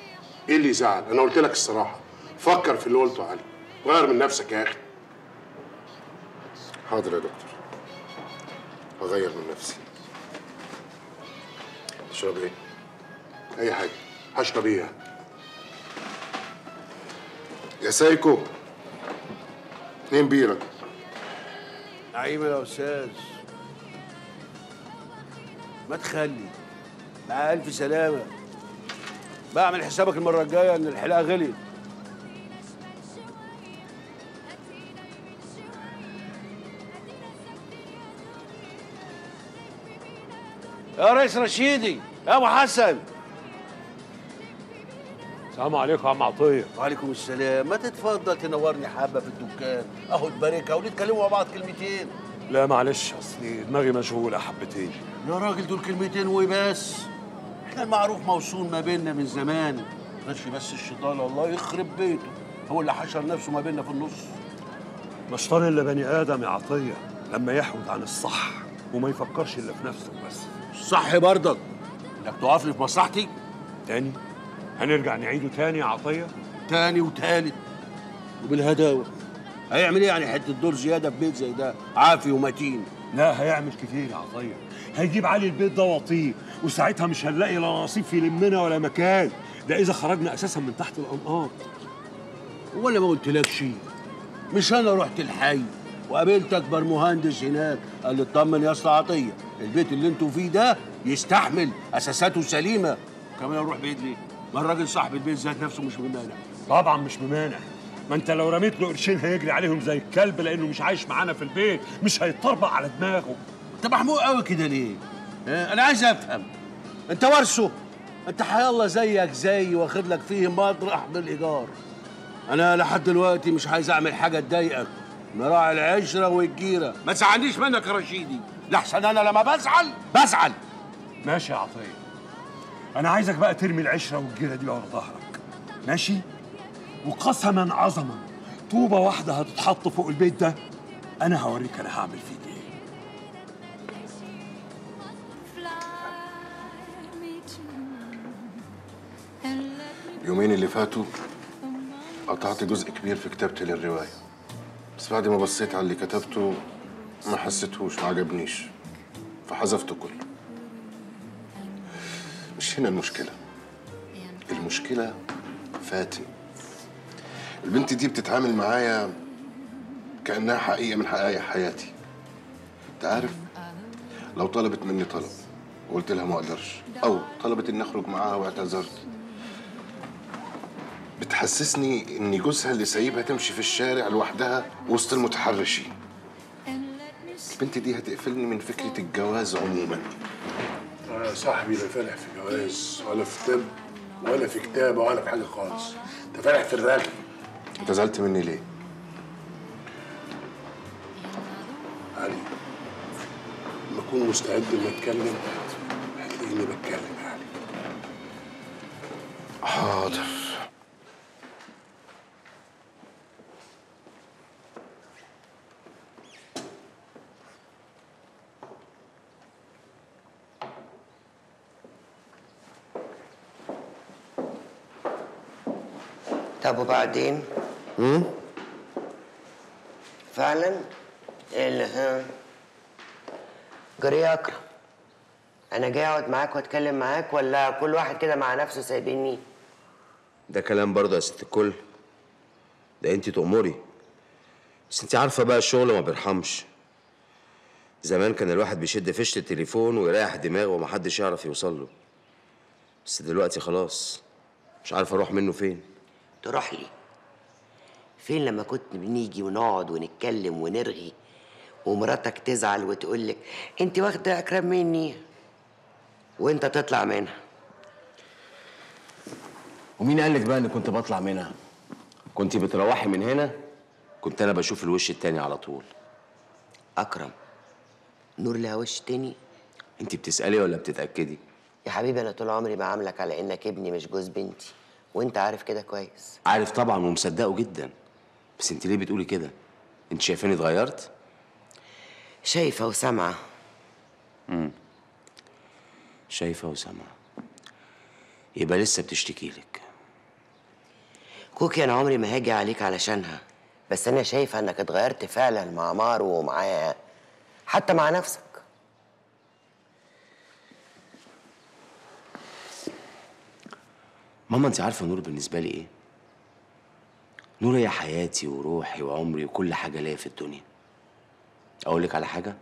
ايه اللي يزعل؟ انا قلت لك الصراحه، فكر في اللي قلته يا علي، غير من نفسك يا اخي. حاضر يا دكتور، هغير من نفسي. تشرب ايه؟ اي حاجه. هشرب ايه يعني؟ يا سايكو اتنين بيرة. عيب يا استاذ، ما تخلي مع الف سلامه. بعمل حسابك المره الجايه ان الحلاقه غليت. يا ريس رشيدي، يا ابو حسن. السلام عليكم يا عم عطيه. وعليكم السلام. ما تتفضل تنورني حبه في الدكان اهو، تباركها ونتكلموا مع بعض كلمتين. لا معلش، اصلي دماغي مشغوله حبتين. يا راجل دول كلمتين وبس، احنا المعروف موصول ما بيننا من زمان. غيرش بس الشيطان الله يخرب بيته هو اللي حشر نفسه ما بيننا في النص. مشطار الا بني ادم يا عطيه لما يحود عن الصح وما يفكرش الا في نفسه بس. الصح برضك انك تقف لي في مصلحتي تاني؟ هنرجع نعيده تاني يا عطيه؟ تاني وتالت وبالهداوه. هيعمل ايه يعني حته دور زياده في بيت زي ده عافي ومتين؟ لا هيعمل كتير يا عطيه، هيجيب علي البيت ده وطيه، وساعتها مش هنلاقي لا نصيب في لمنا ولا مكان، ده اذا خرجنا اساسا من تحت الانقاض. ولا ما قلتلكش مش انا رحت الحي وقابلت اكبر مهندس هناك قال لي اطمن يا اسطى عطيه، البيت اللي انتوا فيه ده يستحمل، اساساته سليمه. كمان اروح بعيد ليه؟ ما الراجل صاحب البيت ذات نفسه مش ممانع. طبعا مش ممانع، ما انت لو رميت له قرشين هيجري عليهم زي الكلب لانه مش عايش معانا في البيت، مش هيتطربق على دماغه. انت محمود قوي كده ليه؟ اه انا عايز افهم. انت ورثه، انت حيالله زيك زي واخد لك فيه مطرح بالايجار. انا لحد دلوقتي مش عايز اعمل حاجه تضايقك، مراعي العشره والجيره. ما تزعلنيش منك يا رشيدي، لحسن انا لما بزعل بزعل. ماشي يا عطيه، أنا عايزك بقى ترمي العشرة والجيرة دي ورا ظهرك، ماشي؟ وقسماً عظماً، طوبة واحدة هتتحط فوق البيت ده، أنا هوريك أنا هعمل فيك إيه. اليومين اللي فاتوا قطعت جزء كبير في كتابتي للرواية، بس بعد ما بصيت على اللي كتبته ما حسيتهوش، ما عجبنيش، فحذفته كله. مش هنا المشكلة، المشكلة فاتن. البنت دي بتتعامل معايا كأنها حقيقة من حقائق حياتي. أنت عارف؟ لو طلبت مني طلب وقلت لها ما أقدرش، أو طلبت إني أخرج معاها واعتذرت، بتحسسني إن جوزها اللي سايبها تمشي في الشارع لوحدها وسط المتحرشين. البنت دي هتقفلني من فكرة الجواز عموماً. أنا صاحبي لا فالح في جواز ولا في طب ولا في كتابة ولا في حاجة خالص، أنت فالح في الركب. أنت زعلت مني ليه؟ علي، لما أكون مستعد إني أتكلم هتلاقيني بتكلم يا علي. حاضر. طب وبعدين؟ امم فعلا اللي ها جري يا اكرم، انا جاي اقعد معاك واتكلم معاك، ولا كل واحد كده مع نفسه سايبيني؟ ده كلام برضه يا ست الكل، ده انت تأمري. بس انت عارفه بقى الشغل ما بيرحمش. زمان كان الواحد بيشد فيشه التليفون ويريح دماغه ومحدش يعرف يوصل له، بس دلوقتي خلاص مش عارف اروح منه فين. تروح لي فين لما كنت بنيجي ونقعد ونتكلم ونرغي ومراتك تزعل وتقول لك انت واخده اكرم مني وانت تطلع منها؟ ومين قال لك بقى اني كنت بطلع منها؟ كنت بتروحي من هنا كنت انا بشوف الوش التاني على طول. اكرم، نور لها وش تاني؟ انت بتسالي ولا بتتاكدي؟ يا حبيبي انا طول عمري بعاملك على انك ابني مش جوز بنتي، وانت عارف كده كويس. عارف طبعا ومصدقه جدا، بس انت ليه بتقولي كده؟ انت شايفاني اتغيرت؟ شايفه وسامعه. امم شايفه وسامعه، يبقى لسه بتشتكي لك كوكي. انا عمري ما هاجي عليك علشانها، بس انا شايفه انك اتغيرت فعلا مع مارو ومعايا حتى مع نفسك. ماما انت عارفه نور بالنسبه لي ايه؟ نور هي حياتي وروحي وعمري وكل حاجه ليا في الدنيا. اقول لك على حاجه،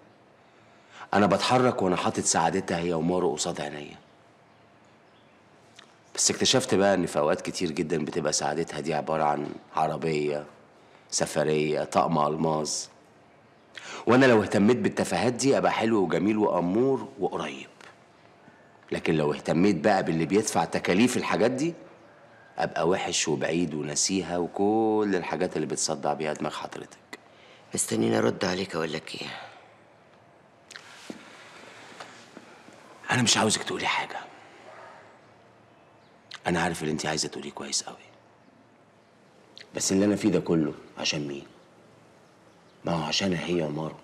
انا بتحرك وانا حاطط سعادتها هي ومارو قصاد عينيا، بس اكتشفت بقى ان في اوقات كتير جدا بتبقى سعادتها دي عباره عن عربيه، سفريه، طقم الماظ، وانا لو اهتميت بالتفاهات دي ابقى حلو وجميل وامور وقريب، لكن لو اهتميت بقى باللي بيدفع تكاليف الحاجات دي ابقى وحش وبعيد ونسيها وكل الحاجات اللي بتصدع بيها دماغ حضرتك. مستنيني ارد عليك اقول لك ايه؟ انا مش عاوزك تقولي حاجه، انا عارف اللي انت عايزه تقوليه كويس قوي، بس اللي انا فيه ده كله عشان مين؟ ما هو عشانها هي ومارو.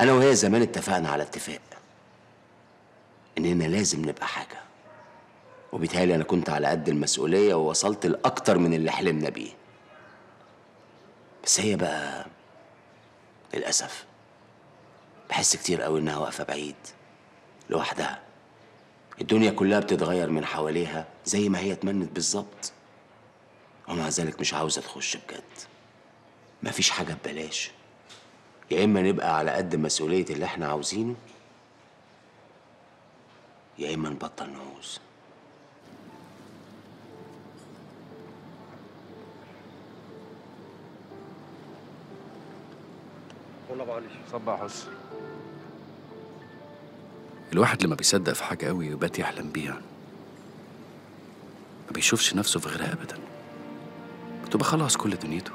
انا وهي زمان اتفقنا على اتفاق إننا لازم نبقى حاجة، وبيتهيألي أنا كنت على قد المسؤولية ووصلت لأكتر من اللي حلمنا بيه، بس هي بقى للأسف بحس كتير قوي إنها واقفة بعيد لوحدها. الدنيا كلها بتتغير من حواليها زي ما هي اتمنت بالظبط، ومع ذلك مش عاوزة تخش بجد. مفيش حاجة ببلاش، يا إما نبقى على قد مسؤولية اللي إحنا عاوزينه، يا إما نبطل نعوز. والله أبو علي صبع يا حسن. الواحد لما بيصدق في حاجة قوي ويبات يحلم بيها ما بيشوفش نفسه في غيرها أبدا، بتبقى خلاص كل دنيته،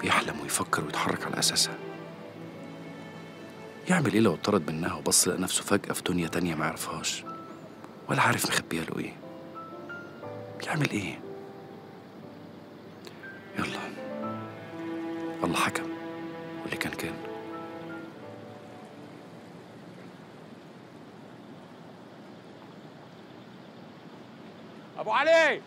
بيحلم ويفكر ويتحرك على أساسها. يعمل ايه لو اتطرد منها وبص لقى نفسه فجأة في دنيا تانية ما يعرفهاش ولا عارف مخبيها له ايه؟ يعمل ايه؟ يلا الله حكم، واللي كان كان. أبو علي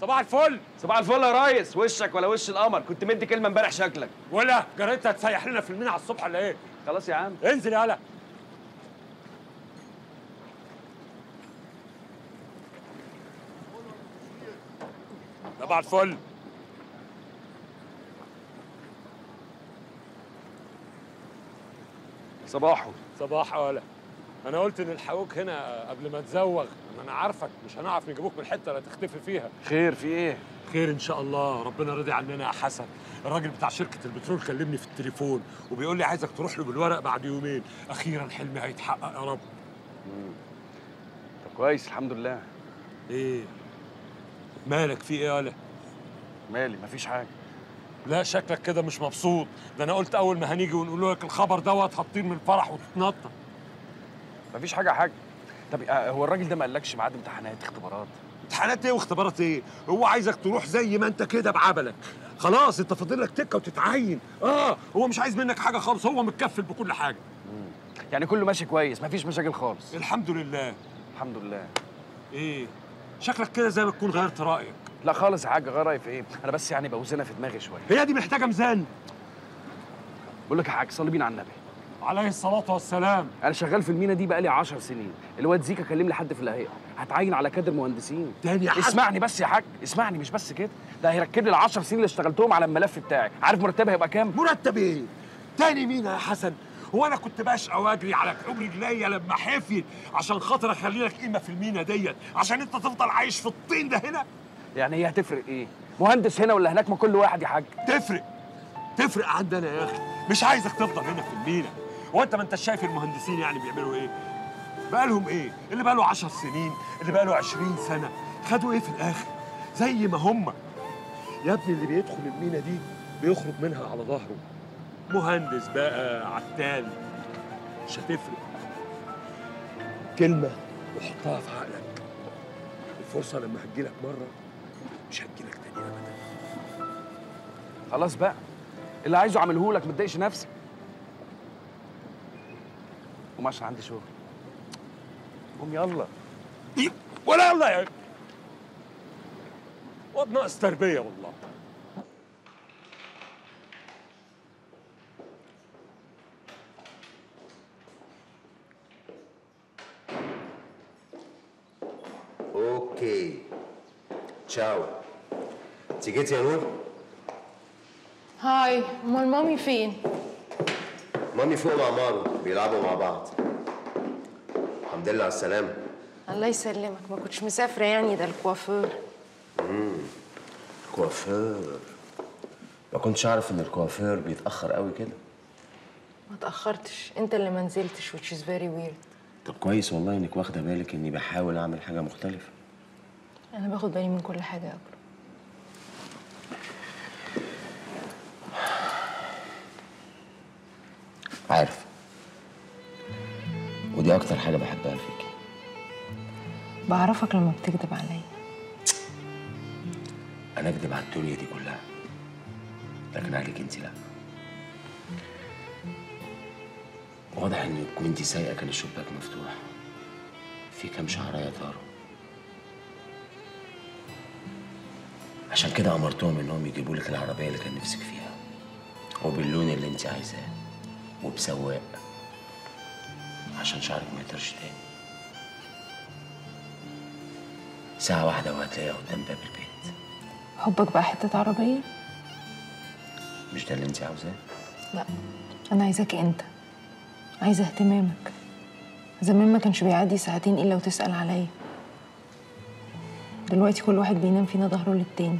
صباح الفل. صباح الفل يا ريس. وشك ولا وش القمر، كنت مدي كلمه امبارح شكلك. ولا جريت هتسيح لنا في المينا على الصبح ولا ايه؟ خلاص يا عم انزل يالا. صباح الفل. صباحو. صباحو يالا. أنا قلت نلحقوك هنا قبل ما تزوغ، أنا عارفك مش هنعرف نجيبوك من الحتة اللي هتختفي فيها. خير في إيه؟ خير إن شاء الله، ربنا راضي عننا يا حسن. الراجل بتاع شركة البترول كلمني في التليفون وبيقول لي عايزك تروح له بالورق بعد يومين، أخيراً حلمي هيتحقق يا رب. مم. طب كويس الحمد لله. إيه؟ مالك في إيه يالا؟ مالي؟ مفيش حاجة. لا شكلك كده مش مبسوط، ده أنا قلت أول ما هنيجي ونقول لك الخبر دوت هتطير من الفرح وتتنطط. مفيش حاجة يا حاج. طب هو الراجل ده ما قالكش ميعاد امتحانات اختبارات؟ امتحانات ايه واختبارات ايه؟ هو عايزك تروح زي ما انت كده بعبلك، خلاص انت فاضل لك تكة وتتعين. اه هو مش عايز منك حاجة خالص، هو متكفل بكل حاجة. مم. يعني كله ماشي كويس، مفيش مشاكل خالص. الحمد لله. الحمد لله. ايه؟ شكلك كده زي ما تكون غيرت رأيك. لا خالص يا حاج، غير رأيي في ايه؟ أنا بس يعني بوزنها في دماغي شوية. هي دي محتاجة ميزان. بقول لك يا حاج صلي بينا على النبي. عليه الصلاة والسلام. أنا شغال في المينا دي بقالي عشر سنين، الواد زيكا كلم لي حد في الهيئة، هتعين على كادر مهندسين. تاني يا حاج اسمعني بس يا حاج، اسمعني مش بس كده، ده هيركب لي العشر سنين اللي اشتغلتهم على الملف بتاعي، عارف مرتبي هيبقى كام؟ مرتب إيه؟ تاني مين يا حسن؟ هو أنا كنت بشقى وأجري على كعوب رجليا لما حفيت عشان خاطر أخلي لك قيمة في المينا ديت، عشان أنت تفضل عايش في الطين ده هنا؟ يعني هي هتفرق إيه؟ مهندس هنا ولا هناك؟ ما كل واحد يا حاج. تفرق تفرق عندنا يا أخي، مش عايزك تفضل هنا في المينا. وانت ما انت شايف المهندسين يعني بيعملوا ايه؟ بقالهم ايه؟ اللي بقاله عشر سنين، اللي بقاله عشرين سنة، خدوا ايه في الاخر؟ زي ما هم. يا ابني اللي بيدخل المينا دي بيخرج منها على ظهره. مهندس بقى، عتال، مش هتفرق. كلمة وحطها في عقلك. الفرصة لما هتجيلك مرة مش هتجيلك تاني ابدا. خلاص بقى، اللي عايزه اعملهولك، ما تضايقش نفسك. قوم عشان عندي شغل. قوم يلا. ولا يلا يا ابني. واد ناقص تربية والله. اوكي. تشاو. انت جيتي يا نور؟ هاي، امال مامي فين؟ مامي فوق مع مارو بيلعبوا مع بعض. الحمد لله على السلامة. الله يسلمك، ما كنتش مسافرة يعني؟ ده الكوافير. امم الكوافير، ما كنتش أعرف إن الكوافير بيتأخر قوي كده. ما تأخرتش، أنت اللي ما نزلتش، which is very weird. طب كويس والله إنك واخدة بالك إني بحاول أعمل حاجة مختلفة. أنا باخد بالي من كل حاجة يا أكرم. عارف، ودي أكتر حاجة بحبها فيكي. بعرفك لما بتكذب عليا. أنا أكذب على الدنيا دي كلها، لكن عليك أنت لأ. واضح إنك وأنت سايقة كان الشباك مفتوح. في كام شعراية طاروا، عشان كده أمرتهم إنهم يجيبوا لك العربية اللي كان نفسك فيها، وباللون اللي أنت عايزاه، وبسواق، عشان شعرك ما يطيرش تاني. ساعة واحدة وهتلاقيها قدام باب البيت. حبك بقى حتة عربية؟ مش ده اللي انت عاوزاه؟ لا، أنا عايزاك أنت، عايزة اهتمامك. زمان ما كانش بيعدي ساعتين إلا وتسأل عليا. دلوقتي كل واحد بينام فينا ظهره للتاني،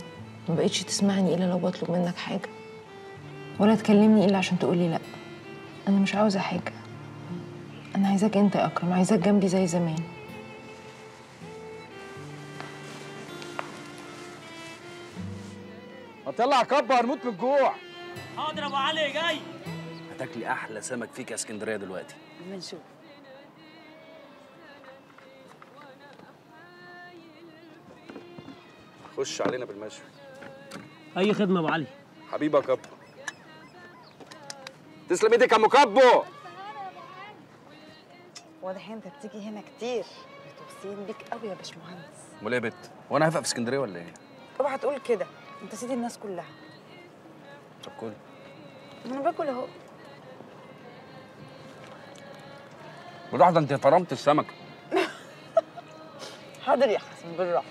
ما بقتش تسمعني إلا لو بطلب منك حاجة، ولا تكلمني إلا عشان تقولي لأ. أنا مش عاوزة حاجة، أنا عايزاك أنت يا أكرم، عايزاك جنبي زي زمان. ما تطلع كبة هنموت من الجوع. حاضر يا أبو علي جاي. هتاكلي أحلى سمك فيك يا اسكندرية دلوقتي. أما نشوف. خش علينا بالمشوي. أي خدمة يا أبو علي. حبيبي يا كبة. تسلم ايدك يا ام كبو. واضح انت بتيجي هنا كتير، متوصيين بيك قوي يا باشمهندس. امال ايه يا بت؟ هو انا هفق في اسكندريه ولا ايه؟ طبعا هتقول كده، انت سيدي الناس كلها. طب كل انا باكل اهو. بالراحه، ده انت فرمت السمكه. حاضر يا حسن، بالراحه.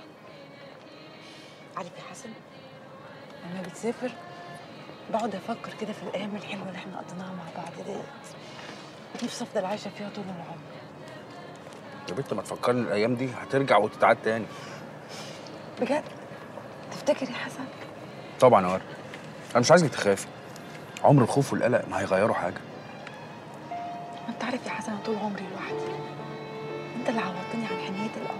عارف يا حسن، لما بتسافر بقعد افكر كده في الايام الحلوه اللي احنا قضيناها مع بعض ديت، نفسي افضل عايشه فيها طول العمر. يا بنت ما تفكرني الايام دي، هترجع وتتعاد تاني. بجد؟ تفتكر يا حسن؟ طبعا يا ورد، انا مش عايزك تخافي. عمر الخوف والقلق ما هيغيروا حاجه. انت عارف يا حسن، انا طول عمري لوحدي، انت اللي عوضتني عن حنيه الاب